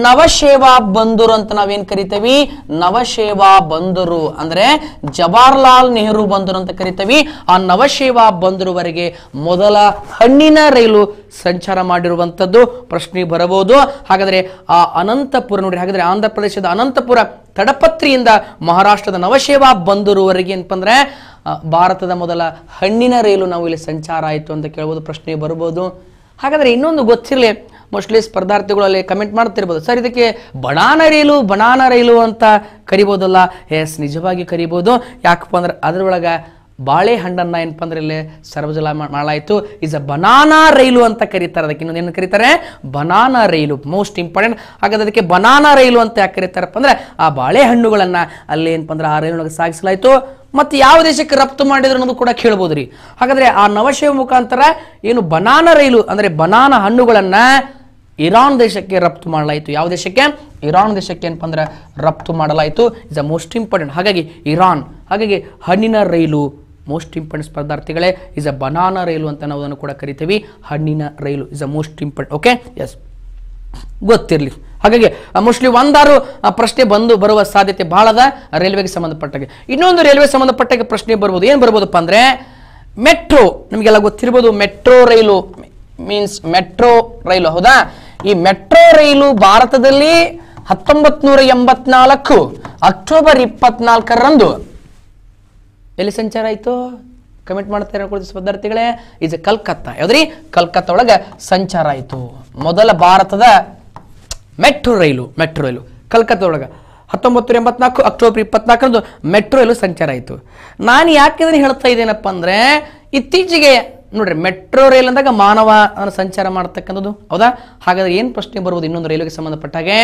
ನವಶೇವಾ ಬಂದರು ಅಂತ ನಾವೇನ್ ಕರಿತೀವಿ. ನವಶೇವಾ ಬಂದರು ಅಂದ್ರೆ ಜವಾಹರ್ಲಾಲ್ ನೆಹರು ಬಂದರು ಅಂತ ಕರಿತೀವಿ. ಆ ನವಶೇವಾ ಬಂದರುವರೆಗೆ ಮೊದಲ ಹಣ್ಣಿನ ರೈಲು ಸಂಚಾರ ಮಾಡಿರುವಂಥದ್ದು ಪ್ರಶ್ನೆ ಬರಬಹುದು. ಹಾಗಾದರೆ ಆ ಅನಂತಪುರ ನೋಡಿ, ಹಾಗಾದರೆ ಆಂಧ್ರ ಪ್ರದೇಶದ ಅನಂತಪುರ ತಡಪತ್ರಿಯಿಂದ ಮಹಾರಾಷ್ಟ್ರದ ನವಶೇವಾ ಬಂದರುವರೆಗೆ ಏನಪ್ಪ ಅಂದ್ರೆ ಭಾರತದ ಮೊದಲ ಹಣ್ಣಿನ ರೈಲು ನಾವು ಇಲ್ಲಿ ಸಂಚಾರ ಆಯಿತು ಅಂತ ಕೇಳ್ಬೋದು, ಪ್ರಶ್ನೆ ಬರ್ಬೋದು. ಹಾಗಾದರೆ ಇನ್ನೊಂದು ಗೊತ್ತಿರಲಿ, ಮೋಸ್ಟ್ಲಿ ಸ್ಪರ್ಧಾರ್ಥಿಗಳಲ್ಲಿ ಕಮೆಂಟ್ ಮಾಡ್ತಿರ್ಬೋದು, ಸರ್ ಇದಕ್ಕೆ ಬನಾನಾ ರೈಲು ಅಂತ ಕರಿಬೋದಲ್ಲ? ಎಸ್, ನಿಜವಾಗಿ ಕರಿಬೋದು. ಯಾಕಪ್ಪ ಅಂದ್ರೆ ಅದರೊಳಗೆ ಬಾಳೆಹಣ್ಣನ್ನು ಏನಪ್ಪ ಅಂದ್ರೆ ಇಲ್ಲಿ ಸರ್ವಜಲ ಮಾಡಲಾಯಿತು. ಈಸ್ ಅ ಬನಾನಾ ರೈಲು ಅಂತ ಕರೀತಾರೆ. ಅದಕ್ಕೆ ಇನ್ನೊಂದೇನು ಕರೀತಾರೆ? Banana rail. Most important. ಹಾಗಾದ್ರೆ ಅದಕ್ಕೆ ಬನಾನಾ ರೈಲು ಅಂತ ಯಾಕೆ ಕರೀತಾರಪ್ಪ ಅಂದ್ರೆ ಆ ಬಾಳೆಹಣ್ಣುಗಳನ್ನು ಅಲ್ಲಿ ಏನಪ್ಪ ಅಂದ್ರೆ ಆ ರೈಲೊಳಗೆ ಸಾಗಿಸಲಾಯಿತು. ಮತ್ತು ಯಾವ ದೇಶಕ್ಕೆ ರಫ್ತು ಮಾಡಿದ್ರು ಅನ್ನೋದು ಕೂಡ ಕೇಳ್ಬೋದು ರೀ. ಹಾಗಾದರೆ ಆ ನವಶೇವ ಮುಖಾಂತರ ಏನು ಬನಾನಾ ರೈಲು ಅಂದರೆ ಬನಾನಾ ಹಣ್ಣುಗಳನ್ನು ಇರಾನ್ ದೇಶಕ್ಕೆ ರಫ್ತು ಮಾಡಲಾಯಿತು. ಯಾವ ದೇಶಕ್ಕೆ? ಇರಾನ್ ದೇಶಕ್ಕೆ ಏನಪ್ಪ ಅಂದ್ರೆ ರಫ್ತು ಮಾಡಲಾಯಿತು. Is a most important. ಹಾಗಾಗಿ ಇರಾನ್, ಹಾಗಾಗಿ ಹಣ್ಣಿನ ರೈಲು ಮೋಸ್ಟ್ ಇಂಪಾರ್ಟೆಂಟ್ ಸ್ಪರ್ಧಾರ್ಥಿಗಳೇ. ಇಸ್ ಅ ಬನಾನಾ ರೈಲು ಅಂತ ನಾವು ಅದನ್ನು ಕೂಡ ಕರಿತೀವಿ. ಹಣ್ಣಿನ rail is a most important. Okay, yes, ಗೊತ್ತಿರಲಿ. ಹಾಗಾಗಿ ಮೋಸ್ಟ್ಲಿ ಒಂದಾರು ಪ್ರಶ್ನೆ ಬರುವ ಸಾಧ್ಯತೆ ಬಹಳದ ರೈಲ್ವೆಗೆ ಸಂಬಂಧಪಟ್ಟಾಗೆ. ಇನ್ನೊಂದು ರೈಲ್ವೆ ಸಂಬಂಧಪಟ್ಟಾಗೆ ಪ್ರಶ್ನೆ ಬರ್ಬೋದು. ಏನು ಬರ್ಬೋದಪ್ಪ ಅಂದರೆ ಮೆಟ್ರೋ, ನಿಮಗೆಲ್ಲ ಗೊತ್ತಿರ್ಬೋದು. Metro rail means metro rail, ಹೌದಾ? ಈ ಮೆಟ್ರೋ ರೈಲು ಭಾರತದಲ್ಲಿ 1984 ಅಕ್ಟೋಬರ್ 24ರಂದು ಎಲ್ಲಿ ಸಂಚಾರ ಆಯಿತು? ಕಮೆಂಟ್ ಮಾಡ್ತಾರೆ ಸ್ಪರ್ಧಾರ್ಥಿಗಳೇ. ಈಸ್ ಕಲ್ಕತ್ತಾ, ಯಾವ್ದ್ರಿ? ಕಲ್ಕತ್ತಾ ಒಳಗೆ ಸಂಚಾರ ಆಯಿತು ಮೊದಲ ಭಾರತದ ಮೆಟ್ರೋ ರೈಲು ಕಲ್ಕತ್ತಾ ಒಳಗೆ 1984 ಅಕ್ಟೋಬರ್ 24ರಂದು ಮೆಟ್ರೋ ರೈಲು ಸಂಚಾರ ಆಯಿತು. ನಾನು ಯಾಕೆಂದ್ರೆ ಹೇಳ್ತಾ ಇದ್ದೇನಪ್ಪ ಅಂದರೆ ಇತ್ತೀಚೆಗೆ ನೋಡ್ರಿ ಮೆಟ್ರೋ ರೈಲ್ ಅಂದಾಗ ಮಾನವ ಸಂಚಾರ ಮಾಡ್ತಕ್ಕಂಥದ್ದು, ಹೌದಾ? ಹಾಗಾದ್ರೆ ಏನು ಪ್ರಶ್ನೆ ಬರುವುದು ಇನ್ನೊಂದು ರೈಲಿಗೆ ಸಂಬಂಧಪಟ್ಟಾಗೆ?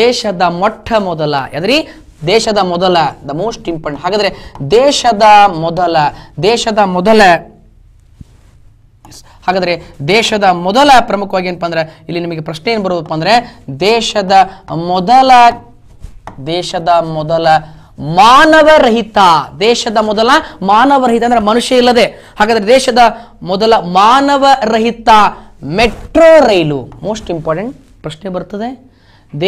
ದೇಶದ ಮೊಟ್ಟ ಮೊದಲ, ಯಾವ್ದ್ರಿ? ದೇಶದ ಮೊದಲ, ದ ಮೋಸ್ಟ್ ಇಂಪಾರ್ಟೆಂಟ್. ಹಾಗಾದರೆ ದೇಶದ ಮೊದಲ ಪ್ರಮುಖವಾಗಿ ಏನಪ್ಪ ಅಂದ್ರೆ ಇಲ್ಲಿ ನಿಮಗೆ ಪ್ರಶ್ನೆ ಏನು ಬರೋದಪ್ಪ ಅಂದ್ರೆ ದೇಶದ ಮೊದಲ ಮಾನವರಹಿತ, ಅಂದ್ರೆ ಮನುಷ್ಯ ಇಲ್ಲದೆ. ಹಾಗಾದರೆ ದೇಶದ ಮೊದಲ ಮಾನವರಹಿತ ಮೆಟ್ರೋ ರೈಲು ಮೋಸ್ಟ್ ಇಂಪಾರ್ಟೆಂಟ್ ಪ್ರಶ್ನೆ ಬರ್ತದೆ.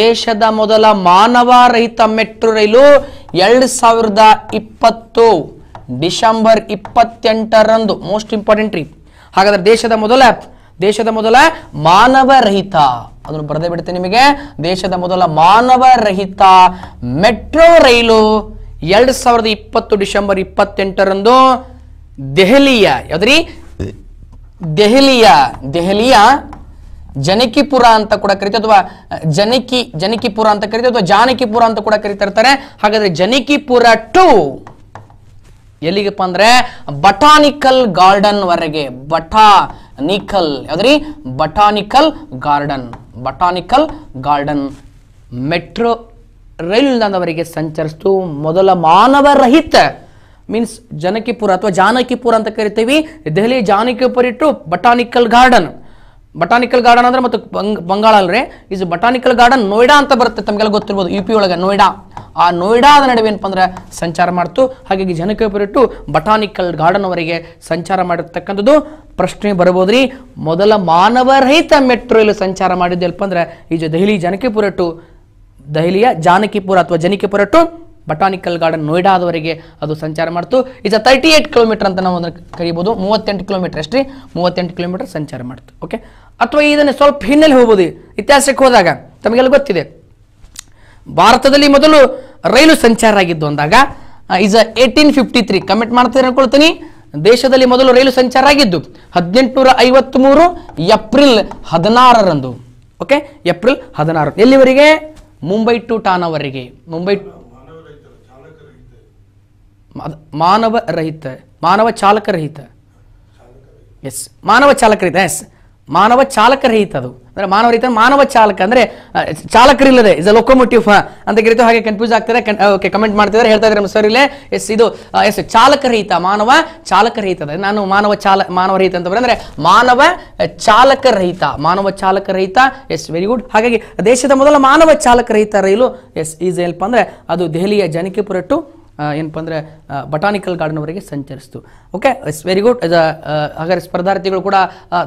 ದೇಶದ ಮೊದಲ ಮಾನವರಹಿತ ಮೆಟ್ರೋ ರೈಲು 2020 ಡಿಸೆಂಬರ್ 28ರಂದು ಮೋಸ್ಟ್ ಇಂಪಾರ್ಟೆಂಟ್ ರೀ. ಹಾಗಾದ್ರೆ ದೇಶದ ಮೊದಲ ಮಾನವರಹಿತ, ಅದನ್ನು ಬರದೇ ಬಿಡುತ್ತೆ ನಿಮಗೆ, ದೇಶದ ಮೊದಲ ಮಾನವರಹಿತ ಮೆಟ್ರೋ ರೈಲು 2020 ಡಿಸೆಂಬರ್ 28 ರಂದು ದೆಹಲಿಯ ಯಾವ್ದ್ರಿ ದೆಹಲಿಯ ಜನಕಿಪುರ ಅಂತ ಕೂಡ ಕರೀತಾರೆ ಅಥವಾ ಜನಕಿಪುರ ಅಂತ ಕರೀತಾರೆ ಅಥವಾ ಜಾನಕಿಪುರ ಅಂತ ಕೂಡ ಕರೀತಾರೆ. ಹಾಗಾದ್ರೆ ಜನಕಿಪುರ ಟು ಎಲ್ಲಿಗೆಪ್ಪ ಅಂದ್ರೆ ಬಟಾನಿಕಲ್ ಗಾರ್ಡನ್ ವರೆಗೆ, ಬಟಾನಿಕಲ್ ಯಾವ್ದ್ರಿ botanical garden, botanical garden metro rail ನಿಲ್ದಾಣದವರೆಗೆ ಸಂಚರಿಸಿತು. ಮೊದಲ ಮಾನವ ರಹಿತ ಮೀನ್ಸ್ ಜನಕಿಪುರ ಅಥವಾ ಜಾನಕಿಪುರ ಅಂತ ಕರಿತೀವಿ, Delhi Janakipuri to botanical garden. Botanical garden ಅಂದ್ರೆ ಮತ್ತು ಬಂಗಾಳ ಅಲ್ರಿ, ಇದು ಬಟಾನಿಕಲ್ ಗಾರ್ಡನ್ ನೋಯ್ಡಾ ಅಂತ ಬರುತ್ತೆ, ತಮಗೆಲ್ಲ ಗೊತ್ತಿರ್ಬೋದು ಯು ಪಿ ಒಳಗೆ ನೋಯ್ಡಾ. ಆ ನೋಯ್ಡಾದ ನಡುವೆ ಏನಪ್ಪ ಅಂದ್ರೆ ಸಂಚಾರ ಮಾಡ್ತು. ಹಾಗಾಗಿ ಜನಕಿಪುರಿ ಟು ಬಟಾನಿಕಲ್ ಗಾರ್ಡನ್ ವರೆಗೆ ಸಂಚಾರ ಮಾಡಿರ್ತಕ್ಕಂಥದ್ದು. ಪ್ರಶ್ನೆ ಬರ್ಬೋದ್ರಿ, ಮೊದಲ ಮಾನವರಹಿತ ಮೆಟ್ರೋ ಇಲ್ಲಿ ಸಂಚಾರ ಮಾಡಿದ್ದು ಎಲ್ಪ ಅಂದ್ರೆ ಇದು ದೆಹಲಿ ಜನಕಿಪುರ ಟು ದೆಹಲಿಯ ಜಾನಕಿಪುರ ಅಥವಾ ಜನಿಕಿಪುರ ಟು ಬಟಾನಿಕಲ್ ಗಾರ್ಡನ್ ನೋಯ್ಡಾದವರೆಗೆ ಅದು ಸಂಚಾರ ಮಾಡ್ತು. ಇದು 38 ಕಿಲೋಮೀಟರ್ ಅಂತ ನಾವು ಅದನ್ನು ಕರೀಬೋದು, 38 ಕಿಲೋಮೀಟರ್ ಅಷ್ಟೇ, 38 ಕಿಲೋಮೀಟರ್ ಸಂಚಾರ ಮಾಡ್ತು. ಓಕೆ, ಅಥವಾ ಇದನ್ನು ಸ್ವಲ್ಪ ಹಿನ್ನೆಲೆ ಹೋಗ್ಬೋದು. ಇತಿಹಾಸಕ್ಕೆ ಹೋದಾಗ ತಮಗೆಲ್ಲ ಗೊತ್ತಿದೆ, ಭಾರತದಲ್ಲಿ ಮೊದಲು ರೈಲು ಸಂಚಾರ ಆಗಿದ್ದು ಅಂದಾಗ ಇಸ್ 1853 ಕಮೆಂಟ್ ಮಾಡ್ತೀರಿ ಅನ್ಕೊಳ್ತೀನಿ. ದೇಶದಲ್ಲಿ ಮೊದಲು ರೈಲು ಸಂಚಾರ ಆಗಿದ್ದು 1853 ಏಪ್ರಿಲ್ 16ರಂದು. ಓಕೆ, ಏಪ್ರಿಲ್ 16 ಎಲ್ಲಿವರೆಗೆ? ಮುಂಬೈ ಟು ಟಾನಾವರೆಗೆ. ಮುಂಬೈ ಮಾನವರಹಿತ, ಮಾನವ ಚಾಲಕರಹಿತ ಅದು ಅಂದ್ರೆ ಮಾನವರಹಿತ, ಮಾನವ ಚಾಲಕ ಅಂದ್ರೆ ಚಾಲಕರಿಲ್ಲದೆ ಇಸ್ ಲೊಕೊಮೋಟಿವ್ ಅಂತ ಕರಿತು. ಹಾಗೆ ಕನ್ಫ್ಯೂಸ್ ಆಗ್ತಾರೆ, ಕಮೆಂಟ್ ಮಾಡ್ತಿದ್ದಾರೆ, ಹೇಳ್ತಾ ಇದ್ದಾರೆ ಸರ್ ಇಲ್ಲೇ ಎಸ್ ಇದು ಎಸ್ ಚಾಲಕರಹಿತ, ಮಾನವ ಚಾಲಕರಹಿತ. ನಾನು ಮಾನವರಹಿತ ಅಂತ ಬರೆದ್ರೆ ಮಾನವ ಚಾಲಕರಹಿತ, ಎಸ್ ವೆರಿ ಗುಡ್. ಹಾಗಾಗಿ ದೇಶದ ಮೊದಲ ಮಾನವ ಚಾಲಕರಹಿತ ರೈಲು ಎಸ್ ಈಸ್ ಏನಪ್ಪ ಅಂದ್ರೆ ಅದು ದೆಹಲಿಯ ಜಾನಕಿಪುರ ಟು ಏನಪ್ಪ ಅಂದರೆ ಬಟಾನಿಕಲ್ ಗಾರ್ಡನ್ವರೆಗೆ ಸಂಚರಿಸ್ತು. Okay, it's very good. ಹಾಗಾದರೆ ಸ್ಪರ್ಧಾರ್ಥಿಗಳು ಕೂಡ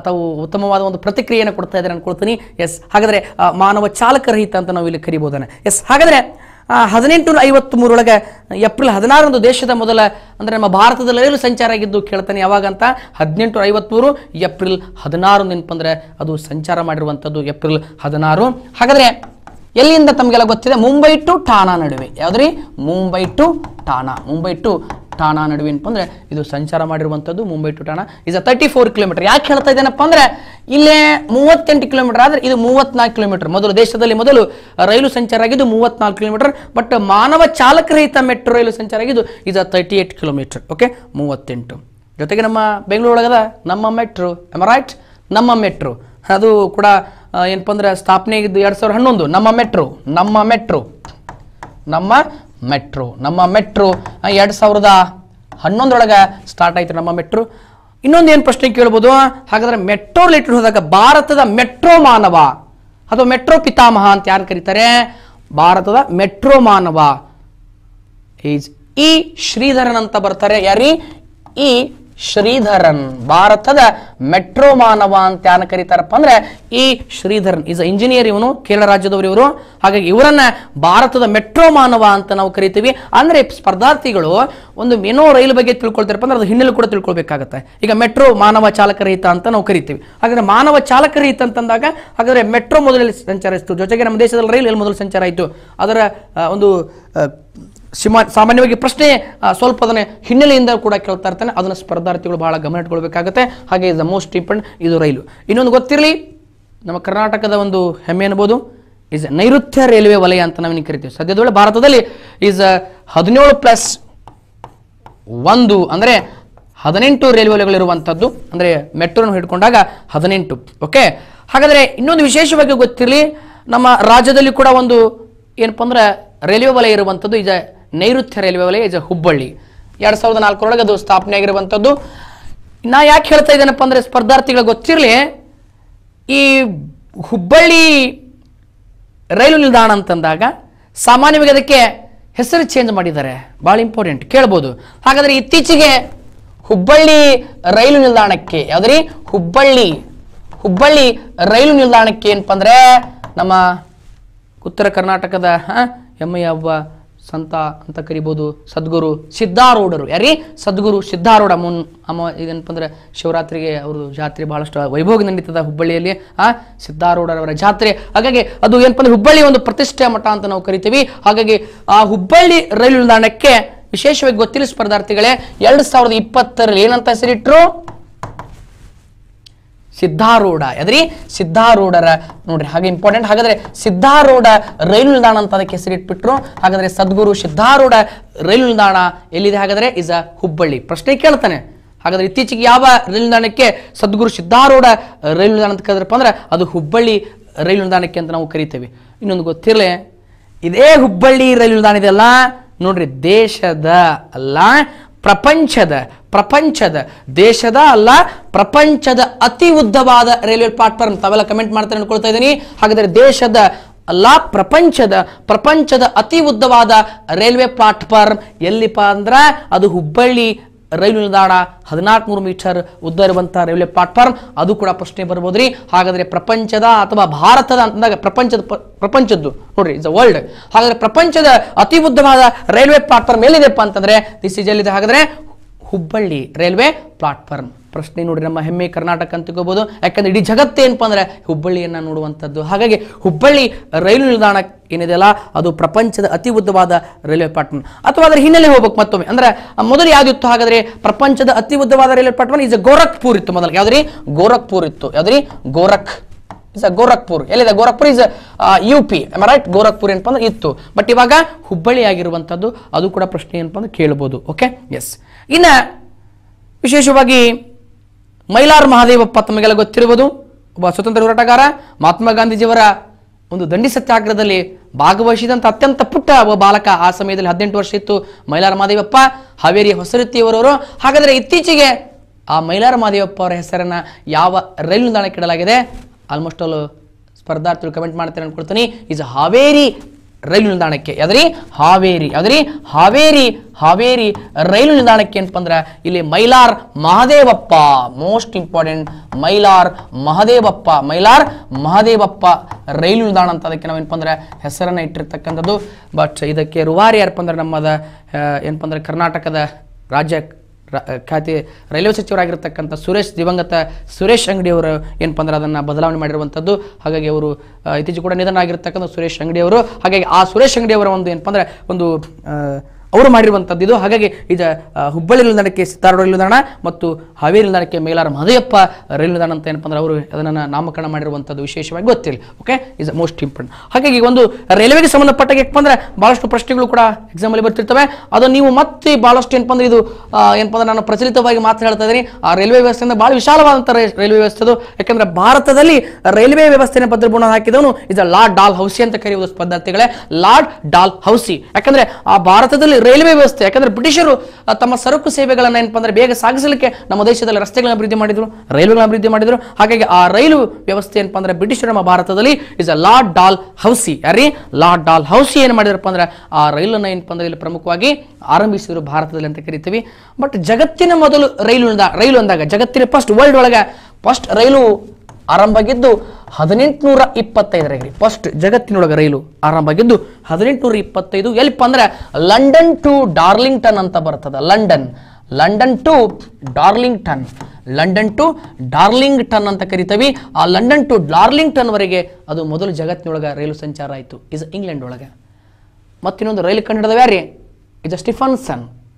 ತಾವು ಉತ್ತಮವಾದ ಒಂದು ಪ್ರತಿಕ್ರಿಯೆಯನ್ನು ಕೊಡ್ತಾ ಇದ್ದಾರೆ ಅನ್ಕೊಳ್ತೀನಿ. ಎಸ್, ಹಾಗಾದರೆ ಮಾನವ ಚಾಲಕರಹಿತ ಅಂತ ನಾವು ಇಲ್ಲಿ ಕರಿಬೋದಾನೆ. ಎಸ್, ಹಾಗಾದರೆ 1853 ಏಪ್ರಿಲ್ 16ರಂದು ದೇಶದ ಮೊದಲ ಅಂದರೆ ನಮ್ಮ ಭಾರತದಲ್ಲಿ ರೈಲು ಸಂಚಾರ ಆಗಿದ್ದು ಕೇಳ್ತಾನೆ ಯಾವಾಗಂತ 1853 ಏಪ್ರಿಲ್ 16 ಏನಪ್ಪ ಅಂದರೆ ಅದು ಸಂಚಾರ ಮಾಡಿರುವಂಥದ್ದು ಏಪ್ರಿಲ್ 16. ಹಾಗಾದರೆ ಎಲ್ಲಿಂದ ತಮಗೆಲ್ಲ ಗೊತ್ತಿದೆ, ಮುಂಬೈ ಟು ಟಾನಾ ನಡುವೆ. ಯಾವುದ್ರಿ? ಮುಂಬೈ ಟು ಟಾನಾ ನಡುವೆ ಏನಪ್ಪ ಅಂದರೆ ಇದು ಸಂಚಾರ ಮಾಡಿರುವಂಥದ್ದು. Mumbai to Thane is 34 kilometre. ಯಾಕೆ ಹೇಳ್ತಾ ಇದ್ದೇನಪ್ಪ ಅಂದರೆ ಇಲ್ಲೇ 38 ಕಿಲೋಮೀಟರ್ ಆದರೆ ಇದು 34 ಕಿಲೋಮೀಟರ್. ಮೊದಲು ದೇಶದಲ್ಲಿ ಮೊದಲು ರೈಲು ಸಂಚಾರ ಆಗಿದ್ದು 34 ಕಿಲೋಮೀಟರ್, ಬಟ್ ಮಾನವ ಚಾಲಕರಹಿತ ಮೆಟ್ರೋ ರೈಲು ಸಂಚಾರ ಆಗಿದ್ದು ಇದು 38 ಕಿಲೋಮೀಟರ್. ಓಕೆ, 38. ಜೊತೆಗೆ ನಮ್ಮ ಬೆಂಗಳೂರು ಒಳಗದ ನಮ್ಮ ಮೆಟ್ರೋ, ಆಮ್ ರೈಟ್, ನಮ್ಮ ಮೆಟ್ರೋ ಅದು ಕೂಡ ಏನಪ್ಪ ಅಂದ್ರೆ ಸ್ಥಾಪನೆ ಆಗಿದ್ದು 2011. ನಮ್ಮ ಮೆಟ್ರೋ 2011 ಸ್ಟಾರ್ಟ್ ಆಯ್ತು ನಮ್ಮ ಮೆಟ್ರೋ. ಇನ್ನೊಂದು ಏನು ಪ್ರಶ್ನೆ ಕೇಳ್ಬೋದು, ಹಾಗಾದ್ರೆ ಮೆಟ್ರೋ ರಿಲೇಟೆಡ್ ಹೋದಾಗ ಭಾರತದ ಮೆಟ್ರೋ ಮಾನವ ಅಥವಾ ಮೆಟ್ರೋ ಪಿತಾಮಹ ಅಂತ ಯಾರು ಕರೀತಾರೆ? ಭಾರತದ ಮೆಟ್ರೋ ಮಾನವ ಈಸ್ ಇ ಶ್ರೀಧರನ್ ಅಂತ ಬರ್ತಾರೆ. ಯಾರೀ? ಇ ಶ್ರೀಧರನ್. ಭಾರತದ ಮೆಟ್ರೋ ಮಾನವ ಅಂತ ಯಾರು ಕರೀತಾರಪ್ಪ ಅಂದ್ರೆ ಇ ಶ್ರೀಧರನ್. ಈಸ್ ಇಂಜಿನಿಯರ್, ಇವನು ಕೇರಳ ರಾಜ್ಯದವರು ಇವರು. ಹಾಗಾಗಿ ಇವರನ್ನ ಭಾರತದ ಮೆಟ್ರೋ ಮಾನವ ಅಂತ ನಾವು ಕರಿತೀವಿ. ಅಂದ್ರೆ ಸ್ಪರ್ಧಾರ್ಥಿಗಳು ಒಂದು ಏನೋ ರೈಲು ಬಗ್ಗೆ ತಿಳ್ಕೊಳ್ತಾರಪ್ಪ ಅಂದ್ರೆ ಅದು ಹಿನ್ನೆಲೆ ಕೂಡ ತಿಳ್ಕೊಳ್ಬೇಕಾಗತ್ತೆ. ಈಗ ಮೆಟ್ರೋ ಮಾನವ ಚಾಲಕರಹಿತ ಅಂತ ನಾವು ಕರಿತೀವಿ. ಹಾಗಾದ್ರೆ ಮಾನವ ಚಾಲಕರಹಿತ ಅಂತಂದಾಗ ಹಾಗಾದ್ರೆ ಮೆಟ್ರೋ ಮೊದಲಲ್ಲಿ ಸಂಚರಿಸಿತು. ಜೊತೆಗೆ ನಮ್ಮ ದೇಶದಲ್ಲಿ ರೈಲು ಎಲ್ಲಿ ಮೊದಲು ಸಂಚಾರ ಆಯಿತು, ಅದರ ಒಂದು ಸಾಮಾನ್ಯವಾಗಿ ಪ್ರಶ್ನೆ ಸ್ವಲ್ಪ ಅದನ್ನ ಹಿನ್ನೆಲೆಯಿಂದ ಕೂಡ ಕೇಳ್ತಾ ಇರ್ತಾನೆ. ಅದನ್ನು ಸ್ಪರ್ಧಾರ್ಥಿಗಳು ಬಹಳ ಗಮನ ಇಟ್ಕೊಳ್ಬೇಕಾಗತ್ತೆ. ಹಾಗೆ ಇಸ್ ದ ಮೋಸ್ಟ್ ಇಂಪಾರ್ಟೆಂಟ್ ಇದು ರೈಲು. ಇನ್ನೊಂದು ಗೊತ್ತಿರಲಿ, ನಮ್ಮ ಕರ್ನಾಟಕದ ಒಂದು ಹೆಮ್ಮೆ ಅನ್ಬೋದು, ಇಸ್ ನೈಋತ್ಯ ರೈಲ್ವೆ ವಲಯ ಅಂತ ನಾವು ಕರಿತೀವಿ. ಸದ್ಯದ ವೇಳೆ ಭಾರತದಲ್ಲಿ ಇಸ್ 17+1 ಅಂದರೆ 18 ರೈಲ್ವೆ ವಲಯಗಳಿರುವಂಥದ್ದು. ಅಂದರೆ ಮೆಟ್ರೋನ ಹಿಡ್ಕೊಂಡಾಗ 18. ಓಕೆ, ಹಾಗಾದರೆ ಇನ್ನೊಂದು ವಿಶೇಷವಾಗಿ ಗೊತ್ತಿರಲಿ, ನಮ್ಮ ರಾಜ್ಯದಲ್ಲಿ ಕೂಡ ಒಂದು ಏನಪ್ಪ ಅಂದ್ರೆ ರೈಲ್ವೆ ವಲಯ ಇರುವಂಥದ್ದು. ಇಸ್ ನೈಋತ್ಯ ರೈಲ್ವೆ ವಲಯ ಇಸ್ ಹುಬ್ಬಳ್ಳಿ, 2004 ಅದು ಸ್ಥಾಪನೆ ಆಗಿರುವಂಥದ್ದು. ನಾ ಯಾಕೆ ಹೇಳ್ತಾ ಇದ್ದೇನಪ್ಪ ಅಂದರೆ ಸ್ಪರ್ಧಾರ್ಥಿಗಳು ಗೊತ್ತಿರಲಿ, ಈ ಹುಬ್ಬಳ್ಳಿ ರೈಲು ನಿಲ್ದಾಣ ಅಂತಂದಾಗ ಸಾಮಾನ್ಯವಾಗಿ ಅದಕ್ಕೆ ಹೆಸರು ಚೇಂಜ್ ಮಾಡಿದ್ದಾರೆ. ಭಾಳ ಇಂಪಾರ್ಟೆಂಟ್ ಕೇಳ್ಬೋದು. ಹಾಗಾದರೆ ಇತ್ತೀಚೆಗೆ ಹುಬ್ಬಳ್ಳಿ ರೈಲು ನಿಲ್ದಾಣಕ್ಕೆ ಯಾವುದ್ರಿ ಹುಬ್ಬಳ್ಳಿ ರೈಲು ನಿಲ್ದಾಣಕ್ಕೆ ಏನಪ್ಪ ಅಂದರೆ ನಮ್ಮ ಉತ್ತರ ಕರ್ನಾಟಕದ ಹೆಮ್ಮೆಯ ಒಬ್ಬ ಸಂತ ಅಂತ ಕರಿಬಹುದು ಸದ್ಗುರು ಸಿದ್ಧಾರೂಢರು. ಯಾರೀ ಸದ್ಗುರು ಸಿದ್ಧಾರೂಢ ಅಮ್ಮ ಇದೇನಪ್ಪ ಅಂದ್ರೆ ಶಿವರಾತ್ರಿಗೆ ಅವರು ಜಾತ್ರೆ ಬಹಳಷ್ಟು ವೈಭೋಗ ನಡೀತದ ಹುಬ್ಬಳ್ಳಿಯಲ್ಲಿ. ಆ ಸಿದ್ಧಾರೂಢರವರ ಜಾತ್ರೆ, ಹಾಗಾಗಿ ಅದು ಏನಪ್ಪ ಅಂದ್ರೆ ಹುಬ್ಬಳ್ಳಿ ಒಂದು ಪ್ರತಿಷ್ಠೆ ಮಠ ಅಂತ ನಾವು ಕರಿತೀವಿ. ಹಾಗಾಗಿ ಆ ಹುಬ್ಬಳ್ಳಿ ರೈಲು ನಿಲ್ದಾಣಕ್ಕೆ ವಿಶೇಷವಾಗಿ ಗೊತ್ತಿಲ್ಲ ಸ್ಪರ್ಧಾರ್ಥಿಗಳೇ, 2020ರಲ್ಲಿ ಏನಂತ ಹೆಸರಿಟ್ರು? ಸಿದ್ಧಾರೂಢ. ಯಾದ್ರಿ ಸಿದ್ಧಾರೂಢರ ನೋಡ್ರಿ, ಹಾಗೆ ಇಂಪಾರ್ಟೆಂಟ್. ಹಾಗಾದ್ರೆ ಸಿದ್ಧಾರೂಢ ರೈಲು ನಿಲ್ದಾಣ ಅಂತ ಅದಕ್ಕೆ ಹೆಸರಿಟ್ಬಿಟ್ರು. ಹಾಗಾದ್ರೆ ಸದ್ಗುರು ಸಿದ್ಧಾರೂಢ ರೈಲು ನಿಲ್ದಾಣ ಎಲ್ಲಿದೆ? ಹಾಗಾದ್ರೆ ಇಸ್ ಅ ಹುಬ್ಬಳ್ಳಿ. ಪ್ರಶ್ನೆ ಕೇಳ್ತಾನೆ, ಹಾಗಾದ್ರೆ ಇತ್ತೀಚೆಗೆ ಯಾವ ರೈಲು ನಿಲ್ದಾಣಕ್ಕೆ ಸದ್ಗುರು ಸಿದ್ಧಾರೂಢ ರೈಲು ನಿಲ್ದಾಣ ಅಂತ ಕರೆದ್ರಪ್ಪ ಅಂದ್ರೆ ಅದು ಹುಬ್ಬಳ್ಳಿ ರೈಲು ನಿಲ್ದಾಣಕ್ಕೆ ಅಂತ ನಾವು ಕರಿತೇವೆ. ಇನ್ನೊಂದು ಗೊತ್ತಿರಲಿ, ಇದೇ ಹುಬ್ಬಳ್ಳಿ ರೈಲು ನಿಲ್ದಾಣ ಇದೆಯಲ್ಲ ನೋಡ್ರಿ, ದೇಶದ ಅಲ್ಲ ದೇಶದ ಅಲ್ಲ ಪ್ರಪಂಚದ ಅತಿ ಉದ್ದವಾದ ರೈಲ್ವೆ ಪ್ಲಾಟ್ಫಾರ್ಮ್. ತಾವೆಲ್ಲ ಕಮೆಂಟ್ ಮಾಡ್ತಾರೆ ಅನ್ಕೊಳ್ತಾ ಇದ್ದೀನಿ. ಹಾಗಾದ್ರೆ ದೇಶದ ಅಲ್ಲ ಪ್ರಪಂಚದ ಅತಿ ಉದ್ದವಾದ ರೈಲ್ವೆ ಪ್ಲಾಟ್ಫಾರ್ಮ್ ಎಲ್ಲಿಪ್ಪ ಅಂದ್ರೆ ಅದು ಹುಬ್ಬಳ್ಳಿ ರೈಲು ನಿಲ್ದಾಣ. 14 ಮೀಟರ್ ಉದ್ದ ಇರುವಂತಹ ರೈಲ್ವೆ ಪ್ಲಾಟ್ಫಾರ್ಮ್, ಅದು ಕೂಡ ಪ್ರಶ್ನೆ ಬರ್ಬೋದ್ರಿ. ಹಾಗಾದ್ರೆ ಪ್ರಪಂಚದ ಅಥವಾ ಭಾರತದ ಅಂತಂದಾಗ ಪ್ರಪಂಚದ್ದು ನೋಡ್ರಿ ಇಸ್ ಅ ವರ್ಲ್ಡ್. ಹಾಗಾದ್ರೆ ಪ್ರಪಂಚದ ಅತಿ ಉದ್ದವಾದ ರೈಲ್ವೆ ಪ್ಲಾಟ್ಫಾರ್ಮ್ ಎಲ್ಲಿದೆಪ್ಪ ಅಂತಂದ್ರೆ ದಿಸ್ ಈಸ್ ಎಲ್ಲಿದೆ? ಹಾಗಾದ್ರೆ ಹುಬ್ಬಳ್ಳಿ ರೈಲ್ವೆ ಪ್ಲಾಟ್ಫಾರ್ಮ್. ಪ್ರಶ್ನೆ ನೋಡ್ರಿ, ನಮ್ಮ ಹೆಮ್ಮೆ ಕರ್ನಾಟಕ ಅಂತ ತಿಳ್ಕೋಬಹುದು, ಯಾಕಂದ್ರೆ ಇಡೀ ಜಗತ್ತೇ ಏನಪ್ಪಾ ಅಂದ್ರೆ ಹುಬ್ಬಳ್ಳಿಯನ್ನ ನೋಡುವಂಥದ್ದು. ಹಾಗಾಗಿ ಹುಬ್ಬಳ್ಳಿ ರೈಲು ನಿಲ್ದಾಣ ಏನಿದೆಯಲ್ಲ ಅದು ಪ್ರಪಂಚದ ಅತಿ ಉದ್ದವಾದ ರೈಲ್ವೆ ಪ್ಲಾಟ್ಫಾರ್ಮ್. ಅಥವಾ ಅದರ ಹಿನ್ನೆಲೆ ಹೋಗ್ಬೇಕು ಮತ್ತೊಮ್ಮೆ, ಅಂದ್ರೆ ಮೊದಲು ಯಾವ್ದಿತ್ತು? ಹಾಗಾದ್ರೆ ಪ್ರಪಂಚದ ಅತಿ ಉದ್ದವಾದ ರೈಲ್ವೆ ಪ್ಲಾಟ್ಫಾರ್ಮ್ ಇಸ್ ಗೋರಖ್ಪುರ್ ಇತ್ತು. ಮೊದಲು ಯಾವ್ದ್ರಿ? ಗೋರಖ್ಪುರ್ ಇತ್ತು. ಯಾವ್ದ್ರಿ? ಗೋರಖ್ಪುರ್. ಎಲ್ಲಿದೆ? Gorakhpur is UP, right? Gorakhpur ಏನಪ್ಪ ಅಂದ್ರೆ ಇತ್ತು, ಬಟ್ ಇವಾಗ ಹುಬ್ಬಳ್ಳಿ ಆಗಿರುವಂಥದ್ದು, ಅದು ಕೂಡ ಪ್ರಶ್ನೆ ಏನಪ್ಪ ಅಂದ್ರೆ ಕೇಳಬಹುದು. Okay, yes. ಇನ್ನ ವಿಶೇಷವಾಗಿ ಮೈಲಾರ್ ಮಹಾದೇವಪ್ಪ ತಮಗೆಲ್ಲ ಗೊತ್ತಿರಬಹುದು, ಒಬ್ಬ ಸ್ವತಂತ್ರ ಹೋರಾಟಗಾರ. ಮಹಾತ್ಮ ಗಾಂಧೀಜಿಯವರ ಒಂದು ದಂಡಿ ಸತ್ಯಾಗ್ರಹದಲ್ಲಿ ಭಾಗವಹಿಸಿದಂಥ ಅತ್ಯಂತ ಪುಟ್ಟ ಒಬ್ಬ ಬಾಲಕ. ಆ ಸಮಯದಲ್ಲಿ 18 ವರ್ಷ ಇತ್ತು ಮೈಲಾರ್ ಮಹಾದೇವಪ್ಪ, ಹಾವೇರಿ ಹೊಸರತ್ತಿಯವರವರು. ಹಾಗಾದರೆ ಇತ್ತೀಚೆಗೆ ಆ ಮೈಲಾರ್ ಮಹಾದೇವಪ್ಪ ಅವರ ಹೆಸರನ್ನು ಯಾವ ರೈಲು ನಿಲ್ದಾಣಕ್ಕೆ ಇಡಲಾಗಿದೆ? ಆಲ್ಮೋಸ್ಟ್ ಆಲ್ ಸ್ಪರ್ಧಾರ್ಥಿಗಳು ಕಮೆಂಟ್ ಮಾಡ್ತಾರೆ ಅಂದ್ಕೊಳ್ತೀನಿ, ಈಸ್ ಹಾವೇರಿ ರೈಲು ನಿಲ್ದಾಣಕ್ಕೆ. ಯಾವ್ದ್ರಿ? ಹಾವೇರಿ ರೈಲು ನಿಲ್ದಾಣಕ್ಕೆ ಏನಪ್ಪ ಅಂದ್ರೆ ಇಲ್ಲಿ Mylar Mahadevappa, most important, Mylar Mahadevappa rail ನಿಲ್ದಾಣ ಅಂತ ಅದಕ್ಕೆ ನಾವೇನಪ್ಪ ಅಂದ್ರೆ ಹೆಸರನ್ನು ಇಟ್ಟಿರ್ತಕ್ಕಂಥದ್ದು. ಬಟ್ ಇದಕ್ಕೆ ರೂವಾರಿ ಯಾರಪ್ಪ ಅಂದ್ರೆ ನಮ್ಮದ ಏನಪ್ಪ ಅಂದ್ರೆ ಕರ್ನಾಟಕದ ರಾಜ್ಯ ಖಾತೆ ರೈಲ್ವೆ ಸಚಿವರಾಗಿರ್ತಕ್ಕಂಥ ದಿವಂಗತ ಸುರೇಶ್ ಅಂಗಡಿ ಅವರು ಏನಪ್ಪ ಅಂದ್ರೆ ಅದನ್ನು ಬದಲಾವಣೆ ಮಾಡಿರುವಂಥದ್ದು. ಹಾಗಾಗಿ ಅವರು ಇತ್ತೀಚೆಗೆ ಕೂಡ ನಿಧನ ಆಗಿರ್ತಕ್ಕಂಥ ಸುರೇಶ್ ಅಂಗಡಿ ಅವರು. ಹಾಗಾಗಿ ಆ ಸುರೇಶ್ ಅಂಗಡಿ ಅವರ ಒಂದು ಏನಪ್ಪ ಅಂದ್ರೆ ಒಂದು ಅವರು ಮಾಡಿರುವಂಥದ್ದು ಇದು. ಹಾಗಾಗಿ ಇದು ಹುಬ್ಬಳ್ಳಿ ರೈಲು ನಿಲ್ದಾಣಕ್ಕೆ ಸಿದ್ಧಾರೂಢ ರೈಲು ನಿಲ್ದಾಣ ಮತ್ತು ಹಾವೇರಿ ನಿಲ್ದಾಣಕ್ಕೆ ಮೈಲಾರ ಮಹದೇವಪ್ಪ ರೈಲು ನಿಲ್ದಾಣ ಅಂತ ಏನಪ್ಪ ಅಂದ್ರೆ ಅವರು ಅದನ್ನು ನಾಮಕರಣ ಮಾಡಿರುವಂಥದ್ದು ವಿಶೇಷವಾಗಿ ಗೊತ್ತಿಲ್ಲ. Okay, is most important. ಹಾಗಾಗಿ ಒಂದು ರೈಲ್ವೆಗೆ ಸಂಬಂಧಪಟ್ಟಾಗ ಏನಪ್ಪ ಅಂದ್ರೆ ಭಾಳಷ್ಟು ಪ್ರಶ್ನೆಗಳು ಕೂಡ ಎಕ್ಸಾಮಲ್ಲಿ ಬರ್ತಿರ್ತವೆ. ಅದು ನೀವು ಮತ್ತೆ ಭಾಳಷ್ಟು ಏನಪ್ಪ ಅಂದ್ರೆ ಇದು ಏನಪ್ಪ ಅಂದ್ರೆ ನಾನು ಪ್ರಚಲಿತವಾಗಿ ಮಾತನಾಡ್ತಾ ಇದ್ದೀನಿ. ಆ ರೈಲ್ವೆ ವ್ಯವಸ್ಥೆಯಿಂದ ಭಾಳ ವಿಶಾಲವಾದಂಥ ರೈಲ್ವೆ ವ್ಯವಸ್ಥೆದು, ಯಾಕಂದ್ರೆ ಭಾರತದಲ್ಲಿ ರೈಲ್ವೆ ವ್ಯವಸ್ಥೆಯನ್ನು ಬದಲಾವಣೆ ಹಾಕಿದವನು ಇದು ಲಾರ್ಡ್ ಡಾಲ್ ಹೌಸಿ ಅಂತ ಕರೆಯುವುದು ಸ್ಪರ್ಧಾರ್ಥಿಗಳೇ, ಲಾರ್ಡ್ ಡಾಲ್ ಹೌಸಿ. ಯಾಕಂದ್ರೆ ಆ ಭಾರತದಲ್ಲಿ ರೈಲ್ವೆ ವ್ಯವಸ್ಥೆ, ಯಾಕಂದ್ರೆ ಬ್ರಿಟಿಷರು ತಮ್ಮ ಸರಕು ಸೇವೆಗಳನ್ನ ಏನಪ್ಪ ಅಂದ್ರೆ ಬೇಗ ಸಾಗಿಸಲಿಕ್ಕೆ ನಮ್ಮ ದೇಶದಲ್ಲಿ ರಸ್ತೆಗಳನ್ನ ಅಭಿವೃದ್ಧಿ ಮಾಡಿದ್ರು, ರೈಲುಗಳನ್ನ ಅಭಿವೃದ್ಧಿ ಮಾಡಿದ್ರು. ಹಾಗಾಗಿ ಆ ರೈಲು ವ್ಯವಸ್ಥೆ ಏನಪ್ಪ ಅಂದ್ರೆ ಬ್ರಿಟಿಷರು ನಮ್ಮ ಭಾರತದಲ್ಲಿ is a Lord Dalhousie. ಯಾರೀ? ಲಾರ್ಡ್ ಡಾಲ್ ಹೌಸಿ ಏನು ಮಾಡಿದ್ರಪ್ಪ ಅಂದ್ರೆ ಆ ರೈಲನ್ನ ಏನಪ್ಪ ಅಂದ್ರೆ ಇಲ್ಲಿ ಪ್ರಮುಖವಾಗಿ ಆರಂಭಿಸಿದ್ರು ಭಾರತದಲ್ಲಿ ಅಂತ ಕರಿತೀವಿ. ಬಟ್ ಜಗತ್ತಿನ ಮೊದಲು ರೈಲು ಅಂದಾಗ ಜಗತ್ತಿನ ವರ್ಲ್ಡ್ ಒಳಗೆ ಫಸ್ಟ್ ರೈಲು ಆರಂಭ ಆಗಿದ್ದು 1825. ಫಸ್ಟ್ ಜಗತ್ತಿನೊಳಗೆ ರೈಲು ಆರಂಭ ಆಗಿದ್ದು 1825. ಎಲ್ಲಿಪ್ಪ ಅಂದ್ರೆ ಲಂಡನ್ ಟು ಡಾರ್ಲಿಂಗ್ಟನ್ ಅಂತ ಬರ್ತದ. ಲಂಡನ್ ಟು ಡಾರ್ಲಿಂಗ್ಟನ್ ಅಂತ ಕರಿತೀವಿ. ಆ ಲಂಡನ್ ಟು ಡಾರ್ಲಿಂಗ್ಟನ್ ವರೆಗೆ ಅದು ಮೊದಲು ಜಗತ್ತಿನೊಳಗೆ ರೈಲು ಸಂಚಾರ ಆಯಿತು. ಇದು ಇಂಗ್ಲೆಂಡ್ ಒಳಗೆ. ಮತ್ತಿನ್ನೊಂದು ರೈಲು ಕಂಡು ಹಿಡಿದವ ಯಾರೀ? ಇದು Stephenson.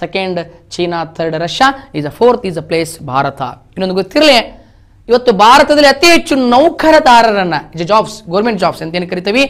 Second China, third Russia, is a 4th is a place Bharat. ಇನ್ನೊಂದು ಗೊತ್ತಿರಲಿ, ಇವತ್ತು ಭಾರತದಲ್ಲಿ ಅತಿ ಹೆಚ್ಚು ನೌಕರದಾರರನ್ನ ಜಾಬ್ಸ್ ಗೌರ್ಮೆಂಟ್ ಜಾಬ್ಸ್ ಅಂತ ಏನು ಕರಿತೀವಿ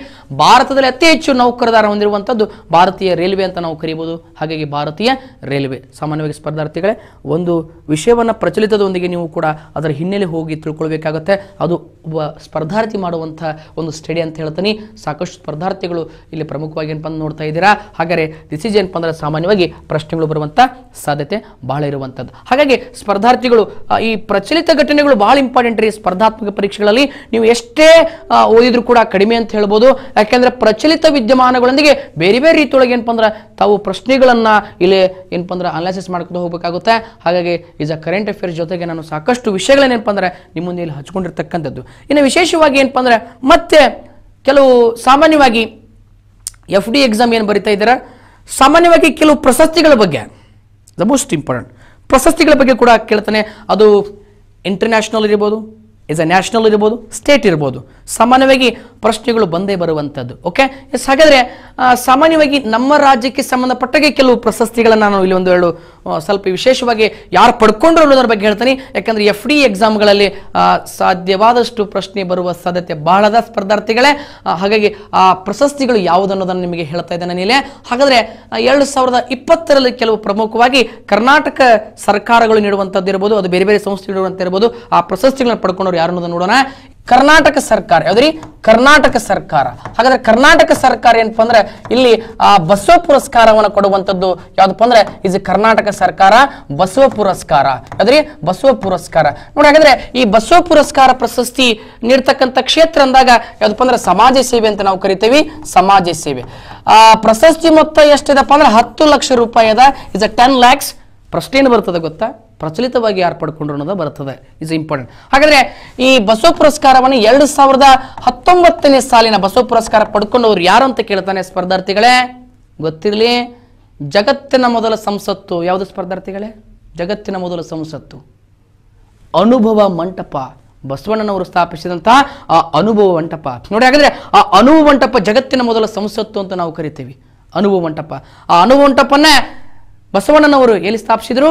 ಭಾರತದಲ್ಲಿ ಅತಿ ಹೆಚ್ಚು ನೌಕರದಾರ ಹೊಂದಿರುವಂತದ್ದು ಭಾರತೀಯ ರೈಲ್ವೆ ಅಂತ ನಾವು ಕರೀಬಹುದು ಹಾಗಾಗಿ ಭಾರತೀಯ ರೈಲ್ವೆ ಸಾಮಾನ್ಯವಾಗಿ ಸ್ಪರ್ಧಾರ್ಥಿಗಳೇ ಒಂದು ವಿಷಯವನ್ನ ಪ್ರಚಲಿತದೊಂದಿಗೆ ನೀವು ಕೂಡ ಅದರ ಹಿನ್ನೆಲೆ ಹೋಗಿ ತಿಳ್ಕೊಳ್ಳಬೇಕಾಗುತ್ತೆ ಅದು ಒಬ್ಬ ಸ್ಪರ್ಧಾರ್ಥಿ ಮಾಡುವಂತ ಒಂದು ಸ್ಟಡಿ ಅಂತ ಹೇಳ್ತೀನಿ ಸಾಕಷ್ಟು ಸ್ಪರ್ಧಾರ್ಥಿಗಳು ಇಲ್ಲಿ ಪ್ರಮುಖವಾಗಿ ಏನಪ್ಪ ಅಂತ ನೋಡ್ತಾ ಇದ್ದೀರಾ ಹಾಗಾದ್ರೆ ದಿಸ್ ಇಸ್ ಏನಪ್ಪ ಅಂದ್ರೆ ಸಾಮಾನ್ಯವಾಗಿ ಪ್ರಶ್ನೆಗಳು ಬರುವಂತ ಸಾಧ್ಯತೆ ಬಹಳ ಇರುವಂತದ್ದು ಹಾಗಾಗಿ ಸ್ಪರ್ಧಾರ್ಥಿಗಳು ಈ ಪ್ರಚಲಿತ ಘಟನೆಗಳು ಬಹಳ ಇಂಪಾರ್ಟೆಂಟ್ ರೀ ಸ್ಪರ್ಧಾತ್ಮಕ ಪರೀಕ್ಷೆಗಳಲ್ಲಿ ನೀವು ಎಷ್ಟೇ ಓದಿದ್ರು ಕೂಡ ಕಡಿಮೆ ಅಂತ ಹೇಳಬಹುದು ಯಾಕೆಂದ್ರೆ ಪ್ರಚಲಿತ ವಿದ್ಯಮಾನಗಳೊಂದಿಗೆ ಬೇರೆ ಬೇರೆ ರೀತಿಯೊಳಗೆ ಏನಪ್ಪ ಅಂದ್ರೆ ತಾವು ಪ್ರಶ್ನೆಗಳನ್ನ ಇಲ್ಲಿ ಏನಪ್ಪ ಅಂದ್ರೆ ಅನಾಲಿಸಿಸ್ ಮಾಡ್ಕೊಂಡು ಹೋಗಬೇಕಾಗುತ್ತೆ ಹಾಗಾಗಿ ಈಸ್ ಅ ಕರೆಂಟ್ ಅಫೇರ್ ಜೊತೆಗೆ ನಾನು ಸಾಕಷ್ಟು ವಿಷಯಗಳನ್ನ ಏನಪ್ಪ ಅಂದ್ರೆ ನಿಮ್ಮ ಮುಂದೆ ಇಲ್ಲಿ ಹಚ್ಕೊಂಡಿರ್ತಕ್ಕಂಥದ್ದು ಇನ್ನು ವಿಶೇಷವಾಗಿ ಏನಪ್ಪ ಅಂದ್ರೆ ಮತ್ತೆ ಕೆಲವು ಸಾಮಾನ್ಯವಾಗಿ ಎಫ್ ಡಿ ಎಕ್ಸಾಮ್ ಏನು ಬರಿತಾ ಇದ್ದೀರಾ ಸಾಮಾನ್ಯವಾಗಿ ಕೆಲವು ಪ್ರಶಸ್ತಿಗಳ ಬಗ್ಗೆ ದ ಮೋಸ್ಟ್ ಇಂಪಾರ್ಟೆಂಟ್ ಪ್ರಶಸ್ತಿಗಳ ಬಗ್ಗೆ ಕೂಡ ಕೇಳ್ತಾನೆ ಅದು ಇಂಟರ್ನ್ಯಾಷನಲ್ ಇರಬಹುದು ಇಸ್ ಅ ನ್ಯಾಷನಲ್ ಇರಬಹುದು ಸ್ಟೇಟ್ ಇರಬಹುದು ಸಾಮಾನ್ಯವಾಗಿ ಪ್ರಶ್ನೆಗಳು ಬಂದೇ ಬರುವಂಥದ್ದು ಓಕೆ ಎಸ್ ಹಾಗಾದರೆ ಸಾಮಾನ್ಯವಾಗಿ ನಮ್ಮ ರಾಜ್ಯಕ್ಕೆ ಸಂಬಂಧಪಟ್ಟಾಗೆ ಕೆಲವು ಪ್ರಶಸ್ತಿಗಳನ್ನು ನಾನು ಇಲ್ಲಿ ಒಂದು ಸ್ವಲ್ಪ ವಿಶೇಷವಾಗಿ ಯಾರು ಪಡ್ಕೊಂಡ್ರು ಅನ್ನೋದ್ರ ಬಗ್ಗೆ ಹೇಳ್ತೀನಿ ಯಾಕಂದರೆ ಎಫ್ ಡಿ ಎಕ್ಸಾಮ್ಗಳಲ್ಲಿ ಸಾಧ್ಯವಾದಷ್ಟು ಪ್ರಶ್ನೆ ಬರುವ ಸಾಧ್ಯತೆ ಬಹಳದ ಸ್ಪರ್ಧಾರ್ಥಿಗಳೇ ಹಾಗಾಗಿ ಆ ಪ್ರಶಸ್ತಿಗಳು ಯಾವುದನ್ನೋದನ್ನು ನಿಮಗೆ ಹೇಳ್ತಾ ಇದ್ದೆ ನಾನಿಲ್ಲೇ ಹಾಗಾದರೆ 2020ರಲ್ಲಿ ಕೆಲವು ಪ್ರಮುಖವಾಗಿ ಕರ್ನಾಟಕ ಸರ್ಕಾರಗಳು ನೀಡುವಂಥದ್ದು ಇರ್ಬೋದು ಅದು ಬೇರೆ ಬೇರೆ ಸಂಸ್ಥೆಗಳು ನೀಡುವಂಥ ಇರ್ಬೋದು ಆ ಪ್ರಶಸ್ತಿಗಳನ್ನು ಪಡ್ಕೊಂಡವ್ರು ಯಾರು ಅನ್ನೋದನ್ನು ನೋಡೋಣ ಕರ್ನಾಟಕ ಸರ್ಕಾರ ಯಾವ್ದ್ರಿ ಕರ್ನಾಟಕ ಸರ್ಕಾರ ಹಾಗಾದ್ರೆ ಕರ್ನಾಟಕ ಸರ್ಕಾರ ಏನಪ್ಪ ಅಂದ್ರೆ ಇಲ್ಲಿ ಆ ಬಸವ ಪುರಸ್ಕಾರವನ್ನು ಕೊಡುವಂಥದ್ದು ಯಾವ್ದಪ್ಪ ಅಂದ್ರೆ ಇದು ಕರ್ನಾಟಕ ಸರ್ಕಾರ ಬಸವ ಪುರಸ್ಕಾರ ಯಾವ್ದ್ರಿ ಬಸವ ಪುರಸ್ಕಾರ ನೋಡಿ ಹಾಗಾದ್ರೆ ಈ ಬಸವ ಪುರಸ್ಕಾರ ಪ್ರಶಸ್ತಿ ನೀಡ್ತಕ್ಕಂಥ ಕ್ಷೇತ್ರ ಅಂದಾಗ ಯಾವ್ದಪ್ಪ ಅಂದ್ರೆ ಸಮಾಜ ಸೇವೆ ಅಂತ ನಾವು ಕರಿತೀವಿ ಸಮಾಜ ಸೇವೆ ಆ ಪ್ರಶಸ್ತಿ ಮೊತ್ತ ಎಷ್ಟಿದೆಪ್ಪ ಅಂದ್ರೆ 10 ಲಕ್ಷ ರೂಪಾಯಿ ಅದ ಇಸ್ ಅ 10 lakhs ಪ್ರಶ್ನೆ ಏನು ಬರ್ತದೆ ಗೊತ್ತಾ ಪ್ರಚಲಿತವಾಗಿ ಯಾರು ಪಡ್ಕೊಂಡ್ರು ಅನ್ನೋದು ಬರ್ತದೆ ಇಸ್ ಇಂಪಾರ್ಟೆಂಟ್ ಹಾಗಾದ್ರೆ ಈ ಬಸವ ಪುರಸ್ಕಾರವನ್ನು 2019ನೇ ಸಾಲಿನ ಬಸವ ಪುರಸ್ಕಾರ ಪಡ್ಕೊಂಡವ್ರು ಯಾರು ಅಂತ ಕೇಳ್ತಾನೆ ಸ್ಪರ್ಧಾರ್ಥಿಗಳೇ ಗೊತ್ತಿರಲಿ ಜಗತ್ತಿನ ಮೊದಲ ಸಂಸತ್ತು ಯಾವುದು ಸ್ಪರ್ಧಾರ್ಥಿಗಳೇ ಜಗತ್ತಿನ ಮೊದಲ ಸಂಸತ್ತು ಅನುಭವ ಮಂಟಪ ಬಸವಣ್ಣನವರು ಸ್ಥಾಪಿಸಿದಂತಹ ಆ ಅನುಭವ ಮಂಟಪ ನೋಡಿ ಹಾಗಾದ್ರೆ ಆ ಅನುಭವ ಮಂಟಪ ಜಗತ್ತಿನ ಮೊದಲ ಸಂಸತ್ತು ಅಂತ ನಾವು ಕರಿತೀವಿ ಅನುಭವ ಮಂಟಪ ಆ ಅನುಭವ ಮಂಟಪನ್ನೇ ಬಸವಣ್ಣನವರು ಎಲ್ಲಿ ಸ್ಥಾಪಿಸಿದ್ರು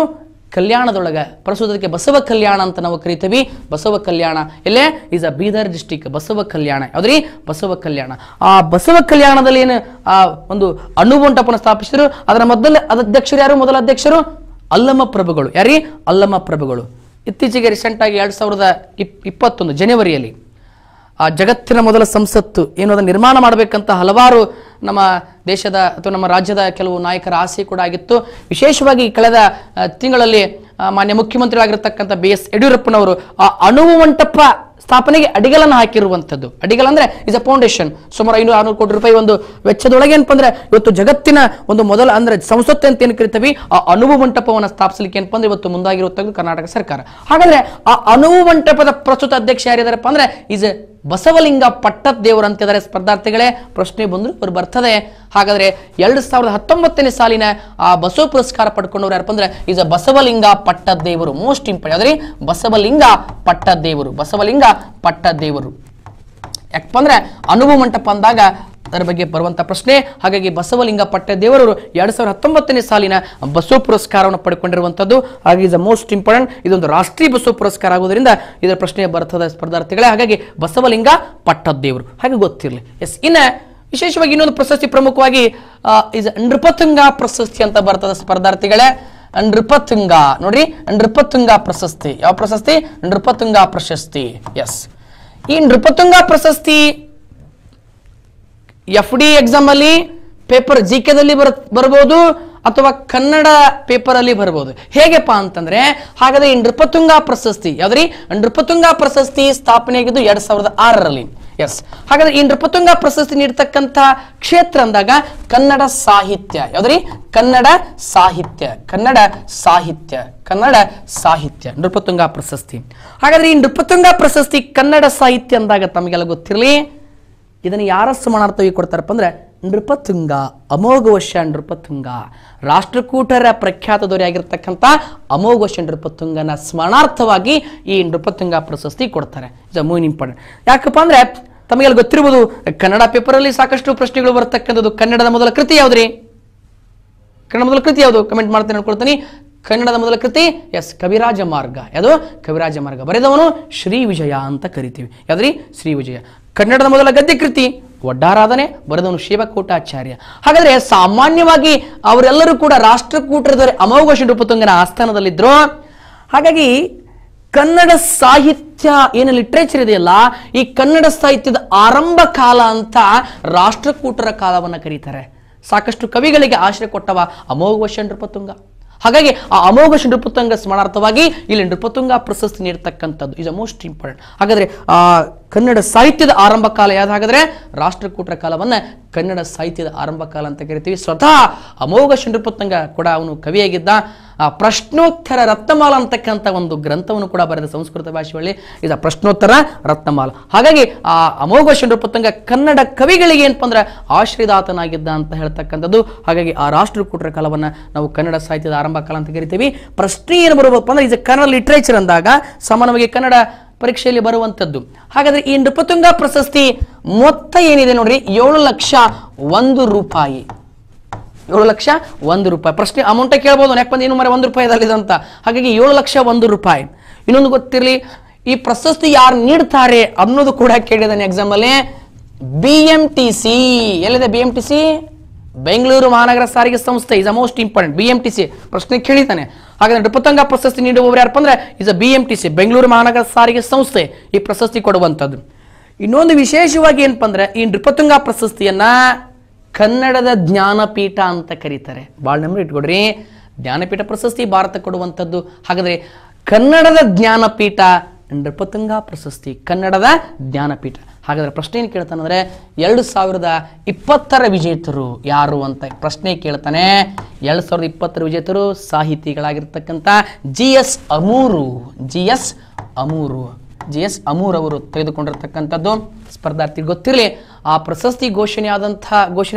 ಕಲ್ಯಾಣದೊಳಗೆ ಪ್ರಸ್ತುತಕ್ಕೆ ಬಸವ ಕಲ್ಯಾಣ ಅಂತ ನಾವು ಕರಿತೀವಿ ಬಸವ ಕಲ್ಯಾಣ ಇಲ್ಲೇ is a Bidar district Basava ಕಲ್ಯಾಣ ಯಾವ್ದ್ರಿ ಬಸವ ಕಲ್ಯಾಣ ಆ ಬಸವ ಕಲ್ಯಾಣದಲ್ಲಿ ಏನು ಆ ಒಂದು ಅನುವಂಟಪನ ಸ್ಥಾಪಿಸಿದ್ರು ಅದರ ಮೊದಲ ಅಧ್ಯಕ್ಷರು ಯಾರು ಮೊದಲ ಅಧ್ಯಕ್ಷರು ಅಲ್ಲಮ್ಮ ಪ್ರಭುಗಳು ಯಾರೀ ಅಲ್ಲಮ್ಮ ಪ್ರಭುಗಳು ಇತ್ತೀಚೆಗೆ ರೀಸೆಂಟಾಗಿ 2021 ಜನವರಿಯಲ್ಲಿ ಆ ಜಗತ್ತಿನ ಮೊದಲ ಸಂಸತ್ತು ಏನು ಅದನ್ನು ನಿರ್ಮಾಣ ಮಾಡಬೇಕಂತ ಹಲವಾರು ನಮ್ಮ ದೇಶದ ಅಥವಾ ನಮ್ಮ ರಾಜ್ಯದ ಕೆಲವು ನಾಯಕರ ಆಸೆ ಕೂಡ ಆಗಿತ್ತು ವಿಶೇಷವಾಗಿ ಕಳೆದ ತಿಂಗಳಲ್ಲಿ ಮಾನ್ಯ ಮುಖ್ಯಮಂತ್ರಿಗಳಾಗಿರ್ತಕ್ಕಂಥ BS ಯಡಿಯೂರಪ್ಪನವರು ಆ ಅಣುವು ಮಂಟಪ ಸ್ಥಾಪನೆಗೆ ಅಡಿಗಲನ್ನು ಹಾಕಿರುವಂಥದ್ದು ಅಡಿಗಲ್ ಅಂದರೆ ಇಸ್ ಅ ಫೌಂಡೇಶನ್ ಸುಮಾರು 500-600 ಕೋಟಿ ರೂಪಾಯಿ ಒಂದು ವೆಚ್ಚದೊಳಗೆ ಏನಪ್ಪ ಅಂದರೆ ಇವತ್ತು ಜಗತ್ತಿನ ಒಂದು ಮೊದಲ ಅಂದರೆ ಸಂಸತ್ತು ಅಂತ ಏನು ಕರಿತೀವಿ ಆ ಅಣುವು ಮಂಟಪವನ್ನು ಸ್ಥಾಪಿಸಲಿಕ್ಕೆ ಏನಪ್ಪ ಅಂದರೆ ಇವತ್ತು ಮುಂದಾಗಿರುವಂಥದ್ದು ಕರ್ನಾಟಕ ಸರ್ಕಾರ ಹಾಗಾದರೆ ಆ ಅಣುವು ಮಂಟಪದ ಪ್ರಸ್ತುತ ಅಧ್ಯಕ್ಷ ಯಾರಿದಾರಪ್ಪ ಅಂದರೆ ಈಸ್ ಬಸವಲಿಂಗ ಪಟ್ಟದೇವರು ಅಂತಿದ್ದಾರೆ ಸ್ಪರ್ಧಾರ್ಥಿಗಳೇ ಪ್ರಶ್ನೆ ಬಂದ್ರು ಬರ್ತದೆ ಹಾಗಾದ್ರೆ 2019ನೇ ಸಾಲಿನ ಆ ಬಸವ ಪುರಸ್ಕಾರ ಪಡ್ಕೊಂಡವ್ರು ಯಾರಪ್ಪ ಅಂದ್ರೆ is a Basavalinga Pattadevaru most important ಅಂದ್ರೆ ಬಸವಲಿಂಗ ಪಟ್ಟದೇವರು ಬಸವಲಿಂಗ ಪಟ್ಟದೇವರು ಯಾಕಪ್ಪ ಅಂದ್ರೆ ಅನುಭವ ಮಂಟಪ ಅಂದಾಗ ಅದರ ಬಗ್ಗೆ ಬರುವಂತಹ ಪ್ರಶ್ನೆ ಹಾಗಾಗಿ ಬಸವಲಿಂಗ ಪಟ್ಟದೇವರು 2019ನೇ ಸಾಲಿನ ಬಸವ ಪುರಸ್ಕಾರವನ್ನು ಪಡ್ಕೊಂಡಿರುವಂಥದ್ದು ಹಾಗಾಗಿ ಇಸ್ ಅ ಮೋಸ್ಟ್ ಇಂಪಾರ್ಟೆಂಟ್ ಇದೊಂದು ರಾಷ್ಟ್ರೀಯ ಬಸವ ಪುರಸ್ಕಾರ ಆಗೋದ್ರಿಂದ ಇದರ ಪ್ರಶ್ನೆ ಬರ್ತದೆ ಸ್ಪರ್ಧಾರ್ಥಿಗಳೇ ಹಾಗಾಗಿ ಬಸವಲಿಂಗ ಪಟ್ಟದೇವರು ಹಾಗೆ ಗೊತ್ತಿರಲಿ ಎಸ್ ಇನ್ನು ವಿಶೇಷವಾಗಿ ಇನ್ನೊಂದು ಪ್ರಶಸ್ತಿ ಪ್ರಮುಖವಾಗಿ ಇಸ್ ನೃಪತುಂಗ ಪ್ರಶಸ್ತಿ ಅಂತ ಬರ್ತದೆ ಸ್ಪರ್ಧಾರ್ಥಿಗಳೇ ನೃಪತುಂಗ ನೋಡ್ರಿ ನೃಪತುಂಗ ಪ್ರಶಸ್ತಿ ಯಾವ ಪ್ರಶಸ್ತಿ ನೃಪತುಂಗ ಪ್ರಶಸ್ತಿ ಎಸ್ ಈ ನೃಪತುಂಗ ಪ್ರಶಸ್ತಿ ಎಫ್ ಡಿ ಎಕ್ಸಾಮ್ ಅಲ್ಲಿ ಪೇಪರ್ GK ದಲ್ಲಿ ಬರಬಹುದು ಅಥವಾ ಕನ್ನಡ ಪೇಪರ್ ಅಲ್ಲಿ ಬರಬಹುದು ಹೇಗೆಪ್ಪ ಅಂತಂದ್ರೆ ಹಾಗಾದ್ರೆ ಈ ನೃಪತುಂಗ ಪ್ರಶಸ್ತಿ ಯಾವ್ದ್ರಿ ನೃಪತುಂಗ ಪ್ರಶಸ್ತಿ ಸ್ಥಾಪನೆ ಆಗಿದ್ದು 2006ರಲ್ಲಿ ಎಸ್ ಹಾಗಾದ್ರೆ ಈ ನೃಪತುಂಗ ಪ್ರಶಸ್ತಿ ನೀಡ್ತಕ್ಕಂಥ ಕ್ಷೇತ್ರ ಅಂದಾಗ ಕನ್ನಡ ಸಾಹಿತ್ಯ ಯಾವ್ದ್ರಿ ಕನ್ನಡ ಸಾಹಿತ್ಯ ಕನ್ನಡ ಸಾಹಿತ್ಯ ಕನ್ನಡ ಸಾಹಿತ್ಯ ನೃಪತುಂಗ ಪ್ರಶಸ್ತಿ ಹಾಗಾದ್ರೆ ಈ ನೃಪತುಂಗ ಪ್ರಶಸ್ತಿ ಕನ್ನಡ ಸಾಹಿತ್ಯ ಅಂದಾಗ ತಮಗೆಲ್ಲ ಗೊತ್ತಿರಲಿ ಇದನ್ನು ಯಾರ ಸಮಾನಾರ್ಥವಾಗಿ ಕೊಡ್ತಾರಪ್ಪ ಅಂದರೆ ನೃಪತುಂಗ ಅಮೋಘವರ್ಷ ನೃಪತುಂಗ ರಾಷ್ಟ್ರಕೂಟರ ಪ್ರಖ್ಯಾತ ದೊರೆಯಾಗಿರ್ತಕ್ಕಂಥ ಅಮೋಘವರ್ಷ ನೃಪತುಂಗನ ಸ್ಮರಣಾರ್ಥವಾಗಿ ಈ ನೃಪತುಂಗ ಪ್ರಶಸ್ತಿ ಕೊಡ್ತಾರೆ ಇದು ಮೋನ್ ಇಂಪಾರ್ಟೆಂಟ್ ಯಾಕಪ್ಪ ಅಂದರೆ ತಮಗೆಲ್ಲ ಗೊತ್ತಿರ್ಬೋದು ಕನ್ನಡ ಪೇಪರಲ್ಲಿ ಸಾಕಷ್ಟು ಪ್ರಶ್ನೆಗಳು ಬರ್ತಕ್ಕಂಥದ್ದು ಕನ್ನಡದ ಮೊದಲ ಕೃತಿ ಯಾವುದ್ರಿ ಕನ್ನಡ ಮೊದಲ ಕೃತಿ ಯಾವುದು ಕಮೆಂಟ್ ಮಾಡ್ತೀನಿ ನೋಡ್ಕೊಳ್ತೀನಿ ಕನ್ನಡದ ಮೊದಲ ಕೃತಿ ಎಸ್ ಕವಿರಾಜ ಮಾರ್ಗ. ಯಾವುದು ಕವಿರಾಜ ಮಾರ್ಗ ಬರೆದವನು ಶ್ರೀ ವಿಜಯ ಅಂತ ಕರಿತೀವಿ. ಯಾವ್ದ್ರಿ ಶ್ರೀ ವಿಜಯ. ಕನ್ನಡದ ಮೊದಲ ಗದ್ಯ ಕೃತಿ ಒಡ್ಡಾರಾಧನೆ ಬರೆದವನು ಶಿವಕೋಟಾಚಾರ್ಯ. ಹಾಗಾದ್ರೆ ಸಾಮಾನ್ಯವಾಗಿ ಅವರೆಲ್ಲರೂ ಕೂಡ ರಾಷ್ಟ್ರಕೂಟರದವರೇ. ಅಮೋಘವರ್ಷ ನೃಪತುಂಗನ ಆಸ್ಥಾನದಲ್ಲಿದ್ದರು. ಹಾಗಾಗಿ ಕನ್ನಡ ಸಾಹಿತ್ಯ ಏನು ಲಿಟ್ರೇಚರ್ ಇದೆಯಲ್ಲ, ಈ ಕನ್ನಡ ಸಾಹಿತ್ಯದ ಆರಂಭ ಕಾಲ ಅಂತ ರಾಷ್ಟ್ರಕೂಟರ ಕಾಲವನ್ನು ಕರೀತಾರೆ. ಸಾಕಷ್ಟು ಕವಿಗಳಿಗೆ ಆಶ್ರಯ ಕೊಟ್ಟವ ಅಮೋಘವರ್ಷ ನೃಪತುಂಗ. ಹಾಗಾಗಿ ಆ ಅಮೋಘವರ್ಷ ನೃಪತುಂಗ ಸ್ಮರಣಾರ್ಥವಾಗಿ ಇಲ್ಲಿ ನೃಪತುಂಗ ಪ್ರಶಸ್ತಿ ನೀಡತಕ್ಕಂಥದ್ದು ಇಸ್ ಅ ಮೋಸ್ಟ್ ಇಂಪಾರ್ಟೆಂಟ್. ಹಾಗಾದರೆ ಕನ್ನಡ ಸಾಹಿತ್ಯದ ಆರಂಭ ಕಾಲ ಯಾವ್ದು? ಹಾಗಾದರೆ ರಾಷ್ಟ್ರಕೂಟರ ಕಾಲವನ್ನು ಕನ್ನಡ ಸಾಹಿತ್ಯದ ಆರಂಭ ಕಾಲ ಅಂತ ಕರಿತೀವಿ. ಸ್ವತಃ ಅಮೋಘವರ್ಷ ನೃಪತುಂಗ ಕೂಡ ಅವನು ಕವಿಯಾಗಿದ್ದ. ಪ್ರಶ್ನೋತ್ತರ ರತ್ನಮಾಲ ಅಂತಕ್ಕಂಥ ಒಂದು ಗ್ರಂಥವನ್ನು ಕೂಡ ಬರೆದ ಸಂಸ್ಕೃತ ಭಾಷೆಯಲ್ಲಿ ಇದು ಪ್ರಶ್ನೋತ್ತರ ರತ್ನಮಾಲ. ಹಾಗಾಗಿ ಆ ಅಮೋಘವರ್ಷ ನೃಪತುಂಗ ಕನ್ನಡ ಕವಿಗಳಿಗೆ ಏನಪ್ಪ ಅಂದ್ರೆ ಆಶ್ರಯದಾತನಾಗಿದ್ದ ಅಂತ ಹೇಳ್ತಕ್ಕಂಥದ್ದು. ಹಾಗಾಗಿ ಆ ರಾಷ್ಟ್ರಕೂಟರ ಕಾಲವನ್ನು ನಾವು ಕನ್ನಡ ಸಾಹಿತ್ಯದ ಆರಂಭ ಕಾಲ ಅಂತ ಕರಿತೀವಿ. ಪ್ರಶ್ನೆ ಏನು ಬರಬೇಕು ಅಂದ್ರೆ ಇದು ಕನ್ನಡ ಲಿಟ್ರೇಚರ್ ಅಂದಾಗ ಸಾಮಾನ್ಯವಾಗಿ ಕನ್ನಡ ಪರೀಕ್ಷೆಯಲ್ಲಿ ಬರುವಂಥದ್ದು. ಹಾಗಾದ್ರೆ ಈ ನೃಪತುಂಗ ಪ್ರಶಸ್ತಿ ಮೊತ್ತ ಏನಿದೆ ನೋಡ್ರಿ, 7,01,000. 7,01,000. ಪ್ರಶ್ನೆ ಅಮೌಂಟ್ ಕೇಳ್ಬೋದು, ಯಾಕಂದ್ರೆ ಏನು ಮರೆ 1 ರೂಪಾಯಿದಲ್ಲಿ ಅಂತ. ಹಾಗಾಗಿ 7,01,000. ಇನ್ನೊಂದು ಗೊತ್ತಿರಲಿ, ಈ ಪ್ರಶಸ್ತಿ ಯಾರು ನೀಡ್ತಾರೆ ಅನ್ನೋದು ಕೂಡ ಕೇಳಿದಾನೆ ಎಕ್ಸಾಮ್ ಅಲ್ಲಿ. BMTC ಎಲ್ಲಿದೆ? BMTC ಬೆಂಗಳೂರು ಮಹಾನಗರ ಸಾರಿಗೆ ಸಂಸ್ಥೆ is a most important. BMTC ಪ್ರಶ್ನೆ ಕೇಳಿದ್ದಾನೆ. ಹಾಗಾದ್ರೆ ನೃಪತುಂಗ ಪ್ರಶಸ್ತಿ ನೀಡುವವರು ಯಾರಪ್ಪ ಅಂದ್ರೆ ಇಸ್ ಅ BMTC ಬೆಂಗಳೂರು ಮಹಾನಗರ ಸಾರಿಗೆ ಸಂಸ್ಥೆ ಈ ಪ್ರಶಸ್ತಿ ಕೊಡುವಂಥದ್ದು. ಇನ್ನೊಂದು ವಿಶೇಷವಾಗಿ ಏನಪ್ಪ ಅಂದ್ರೆ ಈ ನೃಪತುಂಗ ಪ್ರಶಸ್ತಿಯನ್ನ ಕನ್ನಡದ ಜ್ಞಾನಪೀಠ ಅಂತ ಕರೀತಾರೆ. ಭಾಳ ನಂಬರ್ ಇಟ್ಕೊಡ್ರಿ. ಜ್ಞಾನಪೀಠ ಪ್ರಶಸ್ತಿ ಭಾರತ ಕೊಡುವಂಥದ್ದು. ಹಾಗಾದ್ರೆ ಕನ್ನಡದ ಜ್ಞಾನಪೀಠ ನೃಪತುಂಗ ಪ್ರಶಸ್ತಿ, ಕನ್ನಡದ ಜ್ಞಾನಪೀಠ. ಹಾಗಾದ್ರೆ ಪ್ರಶ್ನೆ ಏನು ಕೇಳ್ತಾನಂದ್ರೆ 2020 ವಿಜೇತರು ಯಾರು ಅಂತ ಪ್ರಶ್ನೆ ಕೇಳ್ತಾನೆ. 2020 ವಿಜೇತರು ಸಾಹಿತಿಗಳಾಗಿರ್ತಕ್ಕಂಥ ಜಿ ಎಸ್ ಅಮೂರ್ ಅವರು ತೆಗೆದುಕೊಂಡಿರ್ತಕ್ಕಂಥದ್ದು. ಸ್ಪರ್ಧಾರ್ಥಿ ಗೊತ್ತಿರಲಿ, ಆ ಪ್ರಶಸ್ತಿ ಘೋಷಣೆ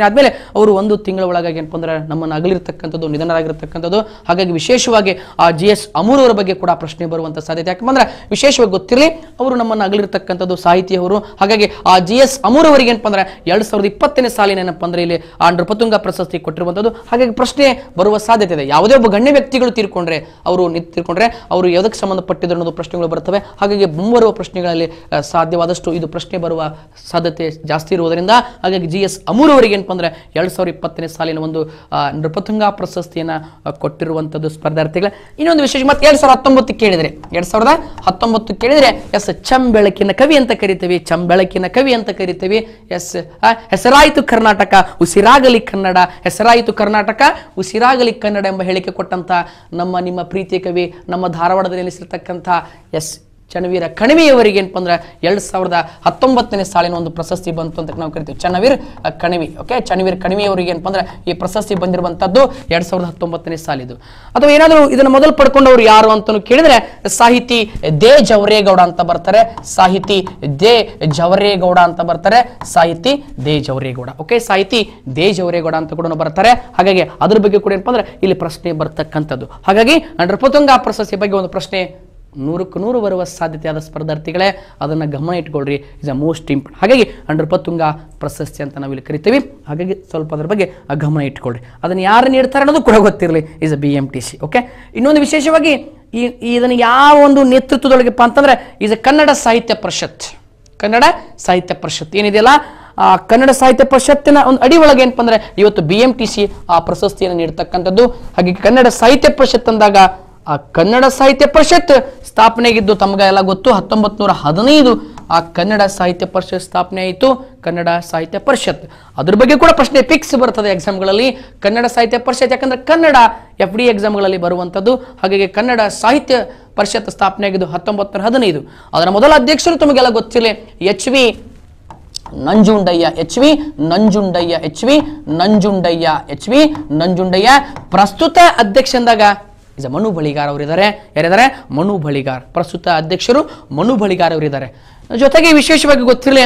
ಆದಮೇಲೆ ಅವರು 1 ತಿಂಗಳ ಒಳಗಾಗಿ ಏನಪ್ಪ ಅಂದ್ರೆ ನಮ್ಮನ್ನು ಅಗಲಿರ್ತಕ್ಕಂಥದ್ದು, ನಿಧನರಾಗಿರ್ತಕ್ಕಂಥದ್ದು. ಹಾಗಾಗಿ ವಿಶೇಷವಾಗಿ ಆ GS ಅಮೂರ್ ಅವರ ಬಗ್ಗೆ ಕೂಡ ಪ್ರಶ್ನೆ ಬರುವಂಥ ಸಾಧ್ಯತೆ. ಯಾಕಂದ್ರೆ ವಿಶೇಷವಾಗಿ ಗೊತ್ತಿರಲಿ, ಅವರು ನಮ್ಮನ್ನು ಅಗಲಿರ್ತಕ್ಕಂಥದ್ದು ಸಾಹಿತಿಯವರು. ಹಾಗಾಗಿ ಆ GS ಅಮೂರ್ ಅವರಿಗೆ ಏನಪ್ಪ ಅಂದ್ರೆ 2020 ಸಾಲಿನ ಏನಪ್ಪ ಅಂದ್ರೆ ಇಲ್ಲಿ ಆ ನೃಪತುಂಗ ಪ್ರಶಸ್ತಿ ಕೊಟ್ಟಿರುವಂಥದ್ದು. ಹಾಗಾಗಿ ಪ್ರಶ್ನೆ ಬರುವ ಸಾಧ್ಯತೆ ಇದೆ. ಯಾವುದೇ ಒಬ್ಬ ಗಣ್ಯ ವ್ಯಕ್ತಿಗಳು ತೀರ್ಕೊಂಡ್ರೆ ಅವರು ಯಾವುದಕ್ಕೆ ಸಂಬಂಧಪಟ್ಟಿದ್ರು ಅನ್ನೋದು ಪ್ರಶ್ನೆಗಳು ಬರ್ತವೆ. ಹಾಗಾಗಿ ಮುಂಬರುವ ಪ್ರಶ್ನೆಗಳಲ್ಲಿ ಸಾಧ್ಯವಾದಷ್ಟು ಇದು ಪ್ರಶ್ನೆ ಬರುವ ಸಾಧ್ಯತೆ ಜಾಸ್ತಿ ಇರುವುದರಿಂದ ಹಾಗಾಗಿ GS ಅಮೂರ್ ಅವರಿಗೆ ಏನಪ್ಪ ಅಂದ್ರೆ 2020 ಸಾಲಿನ ಒಂದು ನೃಪತುಂಗ ಪ್ರಶಸ್ತಿಯನ್ನು ಕೊಟ್ಟಿರುವಂಥದ್ದು ಸ್ಪರ್ಧಾರ್ಥಿಗಳ. ಇನ್ನೊಂದು ವಿಶೇಷ ಮತ್ತೆ 2019 ಕೇಳಿದರೆ 2019 ಕೇಳಿದರೆ ಎಸ್ ಚಂಬೆಳಕಿನ ಕವಿ ಅಂತ ಕರಿತೀವಿ. ಎಸ್ ಹೆಸರಾಯಿತು ಕರ್ನಾಟಕ ಉಸಿರಾಗಲಿ ಕನ್ನಡ, ಹೆಸರಾಯಿತು ಕರ್ನಾಟಕ ಉಸಿರಾಗಲಿ ಕನ್ನಡ ಎಂಬ ಹೇಳಿಕೆ ಕೊಟ್ಟಂತ ನಮ್ಮ ನಿಮ್ಮ ಪ್ರೀತಿಯ ಕವಿ, ನಮ್ಮ ಧಾರವಾಡದಲ್ಲಿ ನೆಲೆಸಿರ್ತಕ್ಕಂಥ ಚನ್ನವೀರ ಕಣವಿಯವರಿಗೆ ಏನಪ್ಪ ಅಂದ್ರೆ 2019 ಸಾಲಿನ ಒಂದು ಪ್ರಶಸ್ತಿ ಬಂತು ಅಂತ ನಾವು ಕರಿತೀವಿ. ಚನ್ನವೀರ ಕಣವಿಯವರಿಗೆ ಏನಪ್ಪ ಅಂದ್ರೆ ಈ ಪ್ರಶಸ್ತಿ ಬಂದಿರುವಂತದ್ದು 2019 ಸಾಲಿದು. ಅಥವಾ ಏನಾದರೂ ಇದನ್ನ ಮೊದಲು ಪಡ್ಕೊಂಡವ್ರು ಯಾರು ಅಂತ ಕೇಳಿದ್ರೆ ಸಾಹಿತಿ ದೇ.ಜವರೇಗೌಡ ಅಂತ ಬರ್ತಾರೆ. ಸಾಹಿತಿ ದೇ.ಜವರೇಗೌಡ ಅಂತ ಕೂಡ ಬರ್ತಾರೆ. ಹಾಗಾಗಿ ಅದ್ರ ಬಗ್ಗೆ ಕೂಡ ಏನಪ್ಪ ಅಂದ್ರೆ ಇಲ್ಲಿ ಪ್ರಶ್ನೆ ಬರ್ತಕ್ಕಂಥದ್ದು. ಹಾಗಾಗಿ ನೃಪತುಂಗ ಪ್ರಶಸ್ತಿ ಬಗ್ಗೆ ಒಂದು ಪ್ರಶ್ನೆ 100ಕ್ಕೆ 100 ಬರುವ ಸಾಧ್ಯತೆಯಾದ ಸ್ಪರ್ಧಾರ್ಥಿಗಳೇ ಅದನ್ನು ಗಮನ ಇಟ್ಕೊಳ್ರಿ. Is a most important. ಹಾಗಾಗಿ ನೃಪತುಂಗ ಪ್ರಶಸ್ತಿ ಅಂತ ನಾವಿಲ್ಲಿ ಕರಿತೀವಿ. ಹಾಗಾಗಿ ಸ್ವಲ್ಪ ಅದರ ಬಗ್ಗೆ ಗಮನ ಇಟ್ಕೊಳ್ರಿ. ಅದನ್ನು ಯಾರು ನೀಡ್ತಾರೆ ಅನ್ನೋದು ಕೂಡ ಗೊತ್ತಿರಲಿ. Is a BMTC. ಓಕೆ, ಇನ್ನೊಂದು ವಿಶೇಷವಾಗಿ ಇದನ್ನು ಯಾವ ಒಂದು ನೇತೃತ್ವದೊಳಗೆಪ್ಪ ಅಂತಂದರೆ ಇಸ್ ಅ ಕನ್ನಡ ಸಾಹಿತ್ಯ ಪರಿಷತ್ ಏನಿದೆಯಲ್ಲ, ಆ ಕನ್ನಡ ಸಾಹಿತ್ಯ ಪರಿಷತ್ತಿನ ಒಂದು ಅಡಿ ಒಳಗೆ ಏನಪ್ಪ ಅಂದರೆ ಇವತ್ತು BMTC ಆ ಪ್ರಶಸ್ತಿಯನ್ನು ನೀಡ್ತಕ್ಕಂಥದ್ದು. ಹಾಗೆ ಕನ್ನಡ ಸಾಹಿತ್ಯ ಪರಿಷತ್ ಅಂದಾಗ ಆ ಕನ್ನಡ ಸಾಹಿತ್ಯ ಪರಿಷತ್ ಸ್ಥಾಪನೆಗಿದ್ದು ತಮಗೆಲ್ಲ ಗೊತ್ತು. 1915 ಆ ಕನ್ನಡ ಸಾಹಿತ್ಯ ಪರಿಷತ್ ಸ್ಥಾಪನೆ ಆಯಿತು. ಕನ್ನಡ ಸಾಹಿತ್ಯ ಪರಿಷತ್ ಅದ್ರ ಬಗ್ಗೆ ಕೂಡ ಪ್ರಶ್ನೆ ಫಿಕ್ಸ್ ಬರ್ತದೆ ಎಕ್ಸಾಮ್ಗಳಲ್ಲಿ. ಕನ್ನಡ ಸಾಹಿತ್ಯ ಪರಿಷತ್ ಯಾಕಂದ್ರೆ ಕನ್ನಡ FD ಎಕ್ಸಾಮ್ಗಳಲ್ಲಿ ಬರುವಂಥದ್ದು. ಹಾಗಾಗಿ ಕನ್ನಡ ಸಾಹಿತ್ಯ ಪರಿಷತ್ ಸ್ಥಾಪನೆ ಆಗಿದ್ದು 1915. ಅದರ ಮೊದಲ ಅಧ್ಯಕ್ಷರು ತಮಗೆಲ್ಲ ಗೊತ್ತಿಲ್ಲ, ಎಚ್ ವಿ ನಂಜುಂಡಯ್ಯ. ಪ್ರಸ್ತುತ ಅಧ್ಯಕ್ಷ ಅಂದಾಗ ಇಸ್ ಮನು ಬಳಿಗಾರ್ ಅವರಿದ್ದಾರೆ. ಯಾರಿದ್ದಾರೆ? ಮನು ಬಳಿಗಾರ್. ಪ್ರಸ್ತುತ ಅಧ್ಯಕ್ಷರು ಮನು ಬಳಿಗಾರ್ ಅವರಿದ್ದಾರೆ. ಜೊತೆಗೆ ವಿಶೇಷವಾಗಿ ಗೊತ್ತಿರಲಿ,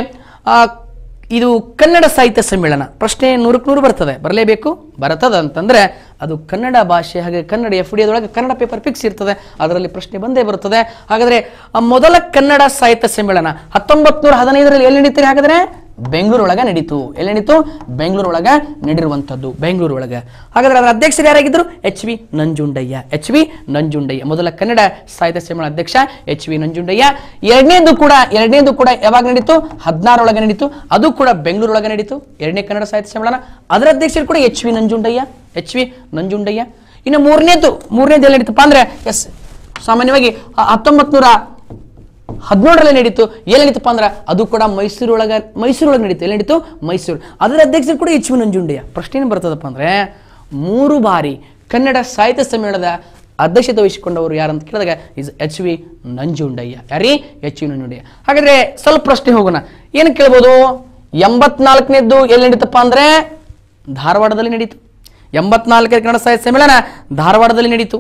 ಇದು ಕನ್ನಡ ಸಾಹಿತ್ಯ ಸಮ್ಮೇಳನ ಪ್ರಶ್ನೆ 100ಕ್ಕೆ 100 ಬರ್ತದೆ, ಬರಲೇಬೇಕು. ಬರ್ತದ ಅಂತಂದರೆ ಅದು ಕನ್ನಡ ಭಾಷೆ, ಹಾಗೆ ಕನ್ನಡ FD ಅದೊಳಗೆ ಕನ್ನಡ ಪೇಪರ್ ಫಿಕ್ಸ್ ಇರ್ತದೆ, ಅದರಲ್ಲಿ ಪ್ರಶ್ನೆ ಬಂದೇ ಬರ್ತದೆ. ಹಾಗಾದರೆ ಮೊದಲ ಕನ್ನಡ ಸಾಹಿತ್ಯ ಸಮ್ಮೇಳನ 1915 ಎಲ್ಲಿ ನಡೀತಾರೆ? ಹಾಗಾದರೆ ಬೆಂಗಳೂರು ಒಳಗೆ ನಡೆಯಿತು. ಎಲ್ಲಿ ನಡೆಯಿತು? ಬೆಂಗಳೂರು ಒಳಗೆ ನಡೆಯುವಂತದ್ದು, ಬೆಂಗಳೂರು ಒಳಗೆ. ಹಾಗಾದ್ರೆ ಅದರ ಅಧ್ಯಕ್ಷರು ಯಾರಾಗಿದ್ದರು? ಎಚ್ ವಿ ನಂಜುಂಡಯ್ಯ, ಮೊದಲ ಕನ್ನಡ ಸಾಹಿತ್ಯ ಸಮ್ಮೇಳನ ಅಧ್ಯಕ್ಷ ಎಚ್ ವಿ ನಂಜುಂಡಯ್ಯ. ಎರಡನೇದು ಕೂಡ ಯಾವಾಗ ನಡೆಯಿತು? 16 ಒಳಗೆ ನಡೆಯಿತು, ಅದು ಕೂಡ ಬೆಂಗಳೂರು ಒಳಗೆ ನಡೆಯಿತು, ಎರಡನೇ ಕನ್ನಡ ಸಾಹಿತ್ಯ ಸಮ್ಮೇಳನ. ಅದರ ಅಧ್ಯಕ್ಷರು ಕೂಡ ಎಚ್ ವಿ ನಂಜುಂಡಯ್ಯ. ಇನ್ನು ಮೂರನೇದು ಎಲ್ಲಿ ನಡೀತಪ್ಪ ಅಂದ್ರೆ, ಎಸ್, ಸಾಮಾನ್ಯವಾಗಿ 1917 ನಡೀತು. ಎಲ್ಲಿ ನಡೀತಪ್ಪ ಅಂದ್ರೆ ಅದು ಕೂಡ ಮೈಸೂರೊಳಗೆ ನಡೀತು. ಎಲ್ಲಿ ನಡೀತು? ಮೈಸೂರು. ಅದರ ಅಧ್ಯಕ್ಷರು ಕೂಡ ಎಚ್ ವಿ ನಂಜುಂಡಯ್ಯ. ಪ್ರಶ್ನೆ ಏನು ಬರ್ತದಪ್ಪ ಅಂದ್ರೆ, 3 ಬಾರಿ ಕನ್ನಡ ಸಾಹಿತ್ಯ ಸಮ್ಮೇಳನದ ಅಧ್ಯಕ್ಷತೆ ವಹಿಸಿಕೊಂಡವರು ಯಾರಂತ ಕೇಳಿದಾಗ ಎಚ್ ವಿ ನಂಜುಂಡಯ್ಯ. ಹಾಗಾದ್ರೆ ಸ್ವಲ್ಪ ಪ್ರಶ್ನೆ ಹೋಗೋಣ, ಏನು ಕೇಳ್ಬೋದು? 84ನೇದ್ದು ಎಲ್ಲಿ ನಡೀತಪ್ಪ ಅಂದ್ರೆ ಧಾರವಾಡದಲ್ಲಿ ನಡೀತು. 84ನೇ ಕನ್ನಡ ಸಾಹಿತ್ಯ ಸಮ್ಮೇಳನ ಧಾರವಾಡದಲ್ಲಿ ನಡೀತು.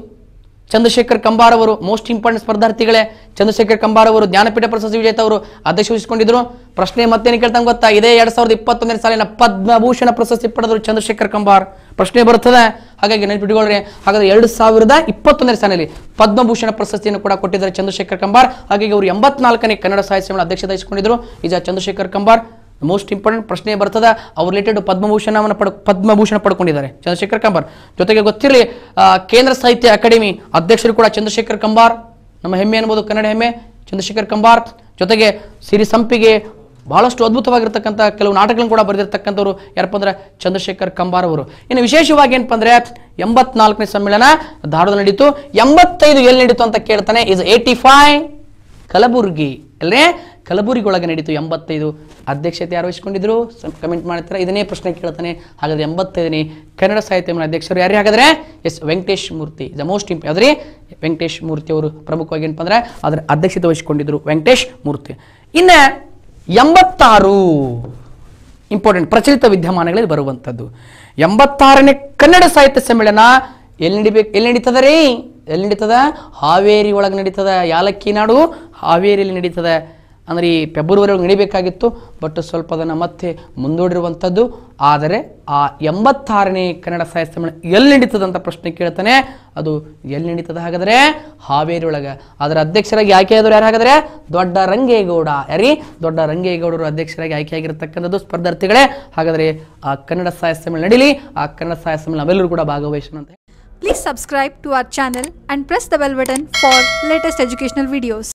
ಚಂದ್ರಶೇಖರ್ ಕಂಬಾರ್ ಅವರು, ಮೋಸ್ಟ್ ಇಂಪಾರ್ಟೆಂಟ್ ಸ್ಪರ್ಧಾರ್ಥಿಗಳೇ, ಚಂದ್ರಶೇಖರ್ ಕಂಬಾರ್ ಅವರು ಜ್ಞಾನಪೀಠ ಪ್ರಶಸ್ತಿ ವಿಜೇತ ಅವರು, ಅಧ್ಯಕ್ಷ ವಹಿಸಿಕೊಂಡಿದ್ರು. ಪ್ರಶ್ನೆ ಮತ್ತೇನು ಕೇಳ್ತಂಗೆ ಗೊತ್ತಾ? ಇದೇ 2021 ಸಾಲಿನ ಪದ್ಮಭೂಷಣ ಪ್ರಶಸ್ತಿ ಪಡೆದರು ಚಂದ್ರಶೇಖರ್ ಕಂಬಾರ್. ಪ್ರಶ್ನೆ ಬರ್ತದೆ, ಹಾಗಾಗಿ ನೆನಪಿಟ್ಕೊಳ್ರಿ. ಹಾಗಾದ್ರೆ 2021 ಸಾಲಿನಲ್ಲಿ ಪದ್ಮಭೂಷಣ ಪ್ರಶಸ್ತಿಯನ್ನು ಕೂಡ ಕೊಟ್ಟಿದ್ದಾರೆ ಚಂದ್ರಶೇಖರ್ ಕಂಬಾರ್. ಹಾಗಾಗಿ ಅವರು 84ನೇ ಕನ್ನಡ ಸಾಹಿತ್ಯ ಸಮ್ಮೇಳನ ಅಧ್ಯಕ್ಷತೆ ವಹಿಸಿಕೊಂಡಿದ್ರು ಚಂದ್ರಶೇಖರ್ ಕಂಬಾರ್. ಮೋಸ್ಟ್ ಇಂಪಾರ್ಟೆಂಟ್ ಪ್ರಶ್ನೆ ಬರ್ತದೆ, ಅವ್ರ ರಿಲೇಟೆಡ್ ಪದ್ಮಭೂಷಣ ಪಡ್ಕೊಂಡಿದ್ದಾರೆ ಚಂದ್ರಶೇಖರ್ ಕಂಬಾರ್. ಜೊತೆಗೆ ಗೊತ್ತಿರಲಿ, ಕೇಂದ್ರ ಸಾಹಿತ್ಯ ಅಕಾಡೆಮಿ ಅಧ್ಯಕ್ಷರು ಕೂಡ ಚಂದ್ರಶೇಖರ್ ಕಂಬಾರ್. ನಮ್ಮ ಹೆಮ್ಮೆ ಅನ್ಬೋದು, ಕನ್ನಡ ಹೆಮ್ಮೆ ಚಂದ್ರಶೇಖರ್ ಕಂಬಾರ್. ಜೊತೆಗೆ ಸಿರಿ ಸಂಪಿಗೆ ಬಹಳಷ್ಟು ಅದ್ಭುತವಾಗಿರ್ತಕ್ಕಂಥ ಕೆಲವು ನಾಟಕಗಳನ್ನು ಕೂಡ ಬರೆದಿರ್ತಕ್ಕಂಥವ್ರು ಯಾರಪ್ಪ ಅಂದ್ರೆ ಚಂದ್ರಶೇಖರ್ ಕಂಬಾರ್ ಅವರು. ಇನ್ನು ವಿಶೇಷವಾಗಿ ಏನಪ್ಪ ಅಂದ್ರೆ 84ನೇ ಸಮ್ಮೇಳನ ಧಾರವಾಡದಲ್ಲಿ ನಡೀತು. 85 ಎಲ್ಲಿ ನಡೀತು ಅಂತ ಕೇಳ್ತಾನೆ, ಇಸ್ 85 ಕಲಬುರಗಿ. ಅಲ್ಲೇ ಕಲಬುರಗಿ ಒಳಗೆ ನಡೀತು 85. ಅಧ್ಯಕ್ಷತೆ ಯಾರು ವಹಿಸಿಕೊಂಡಿದ್ರು? ಕಮೆಂಟ್ ಮಾಡ್ತಾರೆ, ಇದನ್ನೇ ಪ್ರಶ್ನೆ ಕೇಳ್ತಾನೆ. ಹಾಗಾದ್ರೆ 85ನೇ ಕನ್ನಡ ಸಾಹಿತ್ಯ ಅಧ್ಯಕ್ಷರು ಯಾರು? ಹಾಗಾದ್ರೆ S, Venkatesh Murthy. The most important Venkatesh Murthy ಅವರು ಪ್ರಮುಖವಾಗಿ ಏನಪ್ಪ ಅಂದ್ರೆ ಅದರ ಅಧ್ಯಕ್ಷತೆ ವಹಿಸಿಕೊಂಡಿದ್ರು ವೆಂಕಟೇಶ್ ಮೂರ್ತಿ. ಇನ್ನ 86 ಇಂಪಾರ್ಟೆಂಟ್ ಪ್ರಚಲಿತ ವಿದ್ಯಮಾನಗಳಲ್ಲಿ ಬರುವಂತದ್ದು 86ನೇ ಕನ್ನಡ ಸಾಹಿತ್ಯ ಸಮ್ಮೇಳನ ಎಲ್ಲಿ ನಡೀತದ? ಹಾವೇರಿ ಒಳಗೆ ನಡೀತದ. ಯಾಲಕ್ಕಿ ನಾಡು ಹಾವೇರಿಯಲ್ಲಿ ನಡೀತದ. ಅಂದರೆ ಈ ಫೆಬ್ರವರಿ ಒಳಗೆ ನಡಿಬೇಕಾಗಿತ್ತು, ಬಟ್ ಸ್ವಲ್ಪ ಅದನ್ನು ಮತ್ತೆ ಮುಂದೂಡಿರುವಂಥದ್ದು. ಆದರೆ ಆ 86ನೇ ಕನ್ನಡ ಸಾಹಿತ್ಯ ಸಮ್ಮೇಳನ ಎಲ್ಲಿ ನಡೀತದಂತ ಪ್ರಶ್ನೆ ಕೇಳ್ತಾನೆ, ಅದು ಎಲ್ಲಿ ನಡೀತದ? ಹಾಗಾದರೆ ಹಾವೇರಿ ಒಳಗೆ. ಅದರ ಅಧ್ಯಕ್ಷರಾಗಿ ಆಯ್ಕೆಯಾದವರು ಯಾರು? ಹಾಗಾದರೆ ದೊಡ್ಡ ರಂಗೇಗೌಡರು ಅಧ್ಯಕ್ಷರಾಗಿ ಆಯ್ಕೆಯಾಗಿರ್ತಕ್ಕಂಥದ್ದು ಸ್ಪರ್ಧಾರ್ಥಿಗಳೇ. ಹಾಗಾದರೆ ಆ ಕನ್ನಡ ಸಾಹಿತ್ಯ ಸಮ್ಮೇಳನ ನಡೀಲಿ, ಆ ಕನ್ನಡ ಸಾಹಿತ್ಯ ಸಮ್ಮೇಳನ ನಾವೆಲ್ಲರೂ ಕೂಡ ಭಾಗವಹಿಸೋಣ. Please subscribe to our channel and press the bell button for latest educational videos.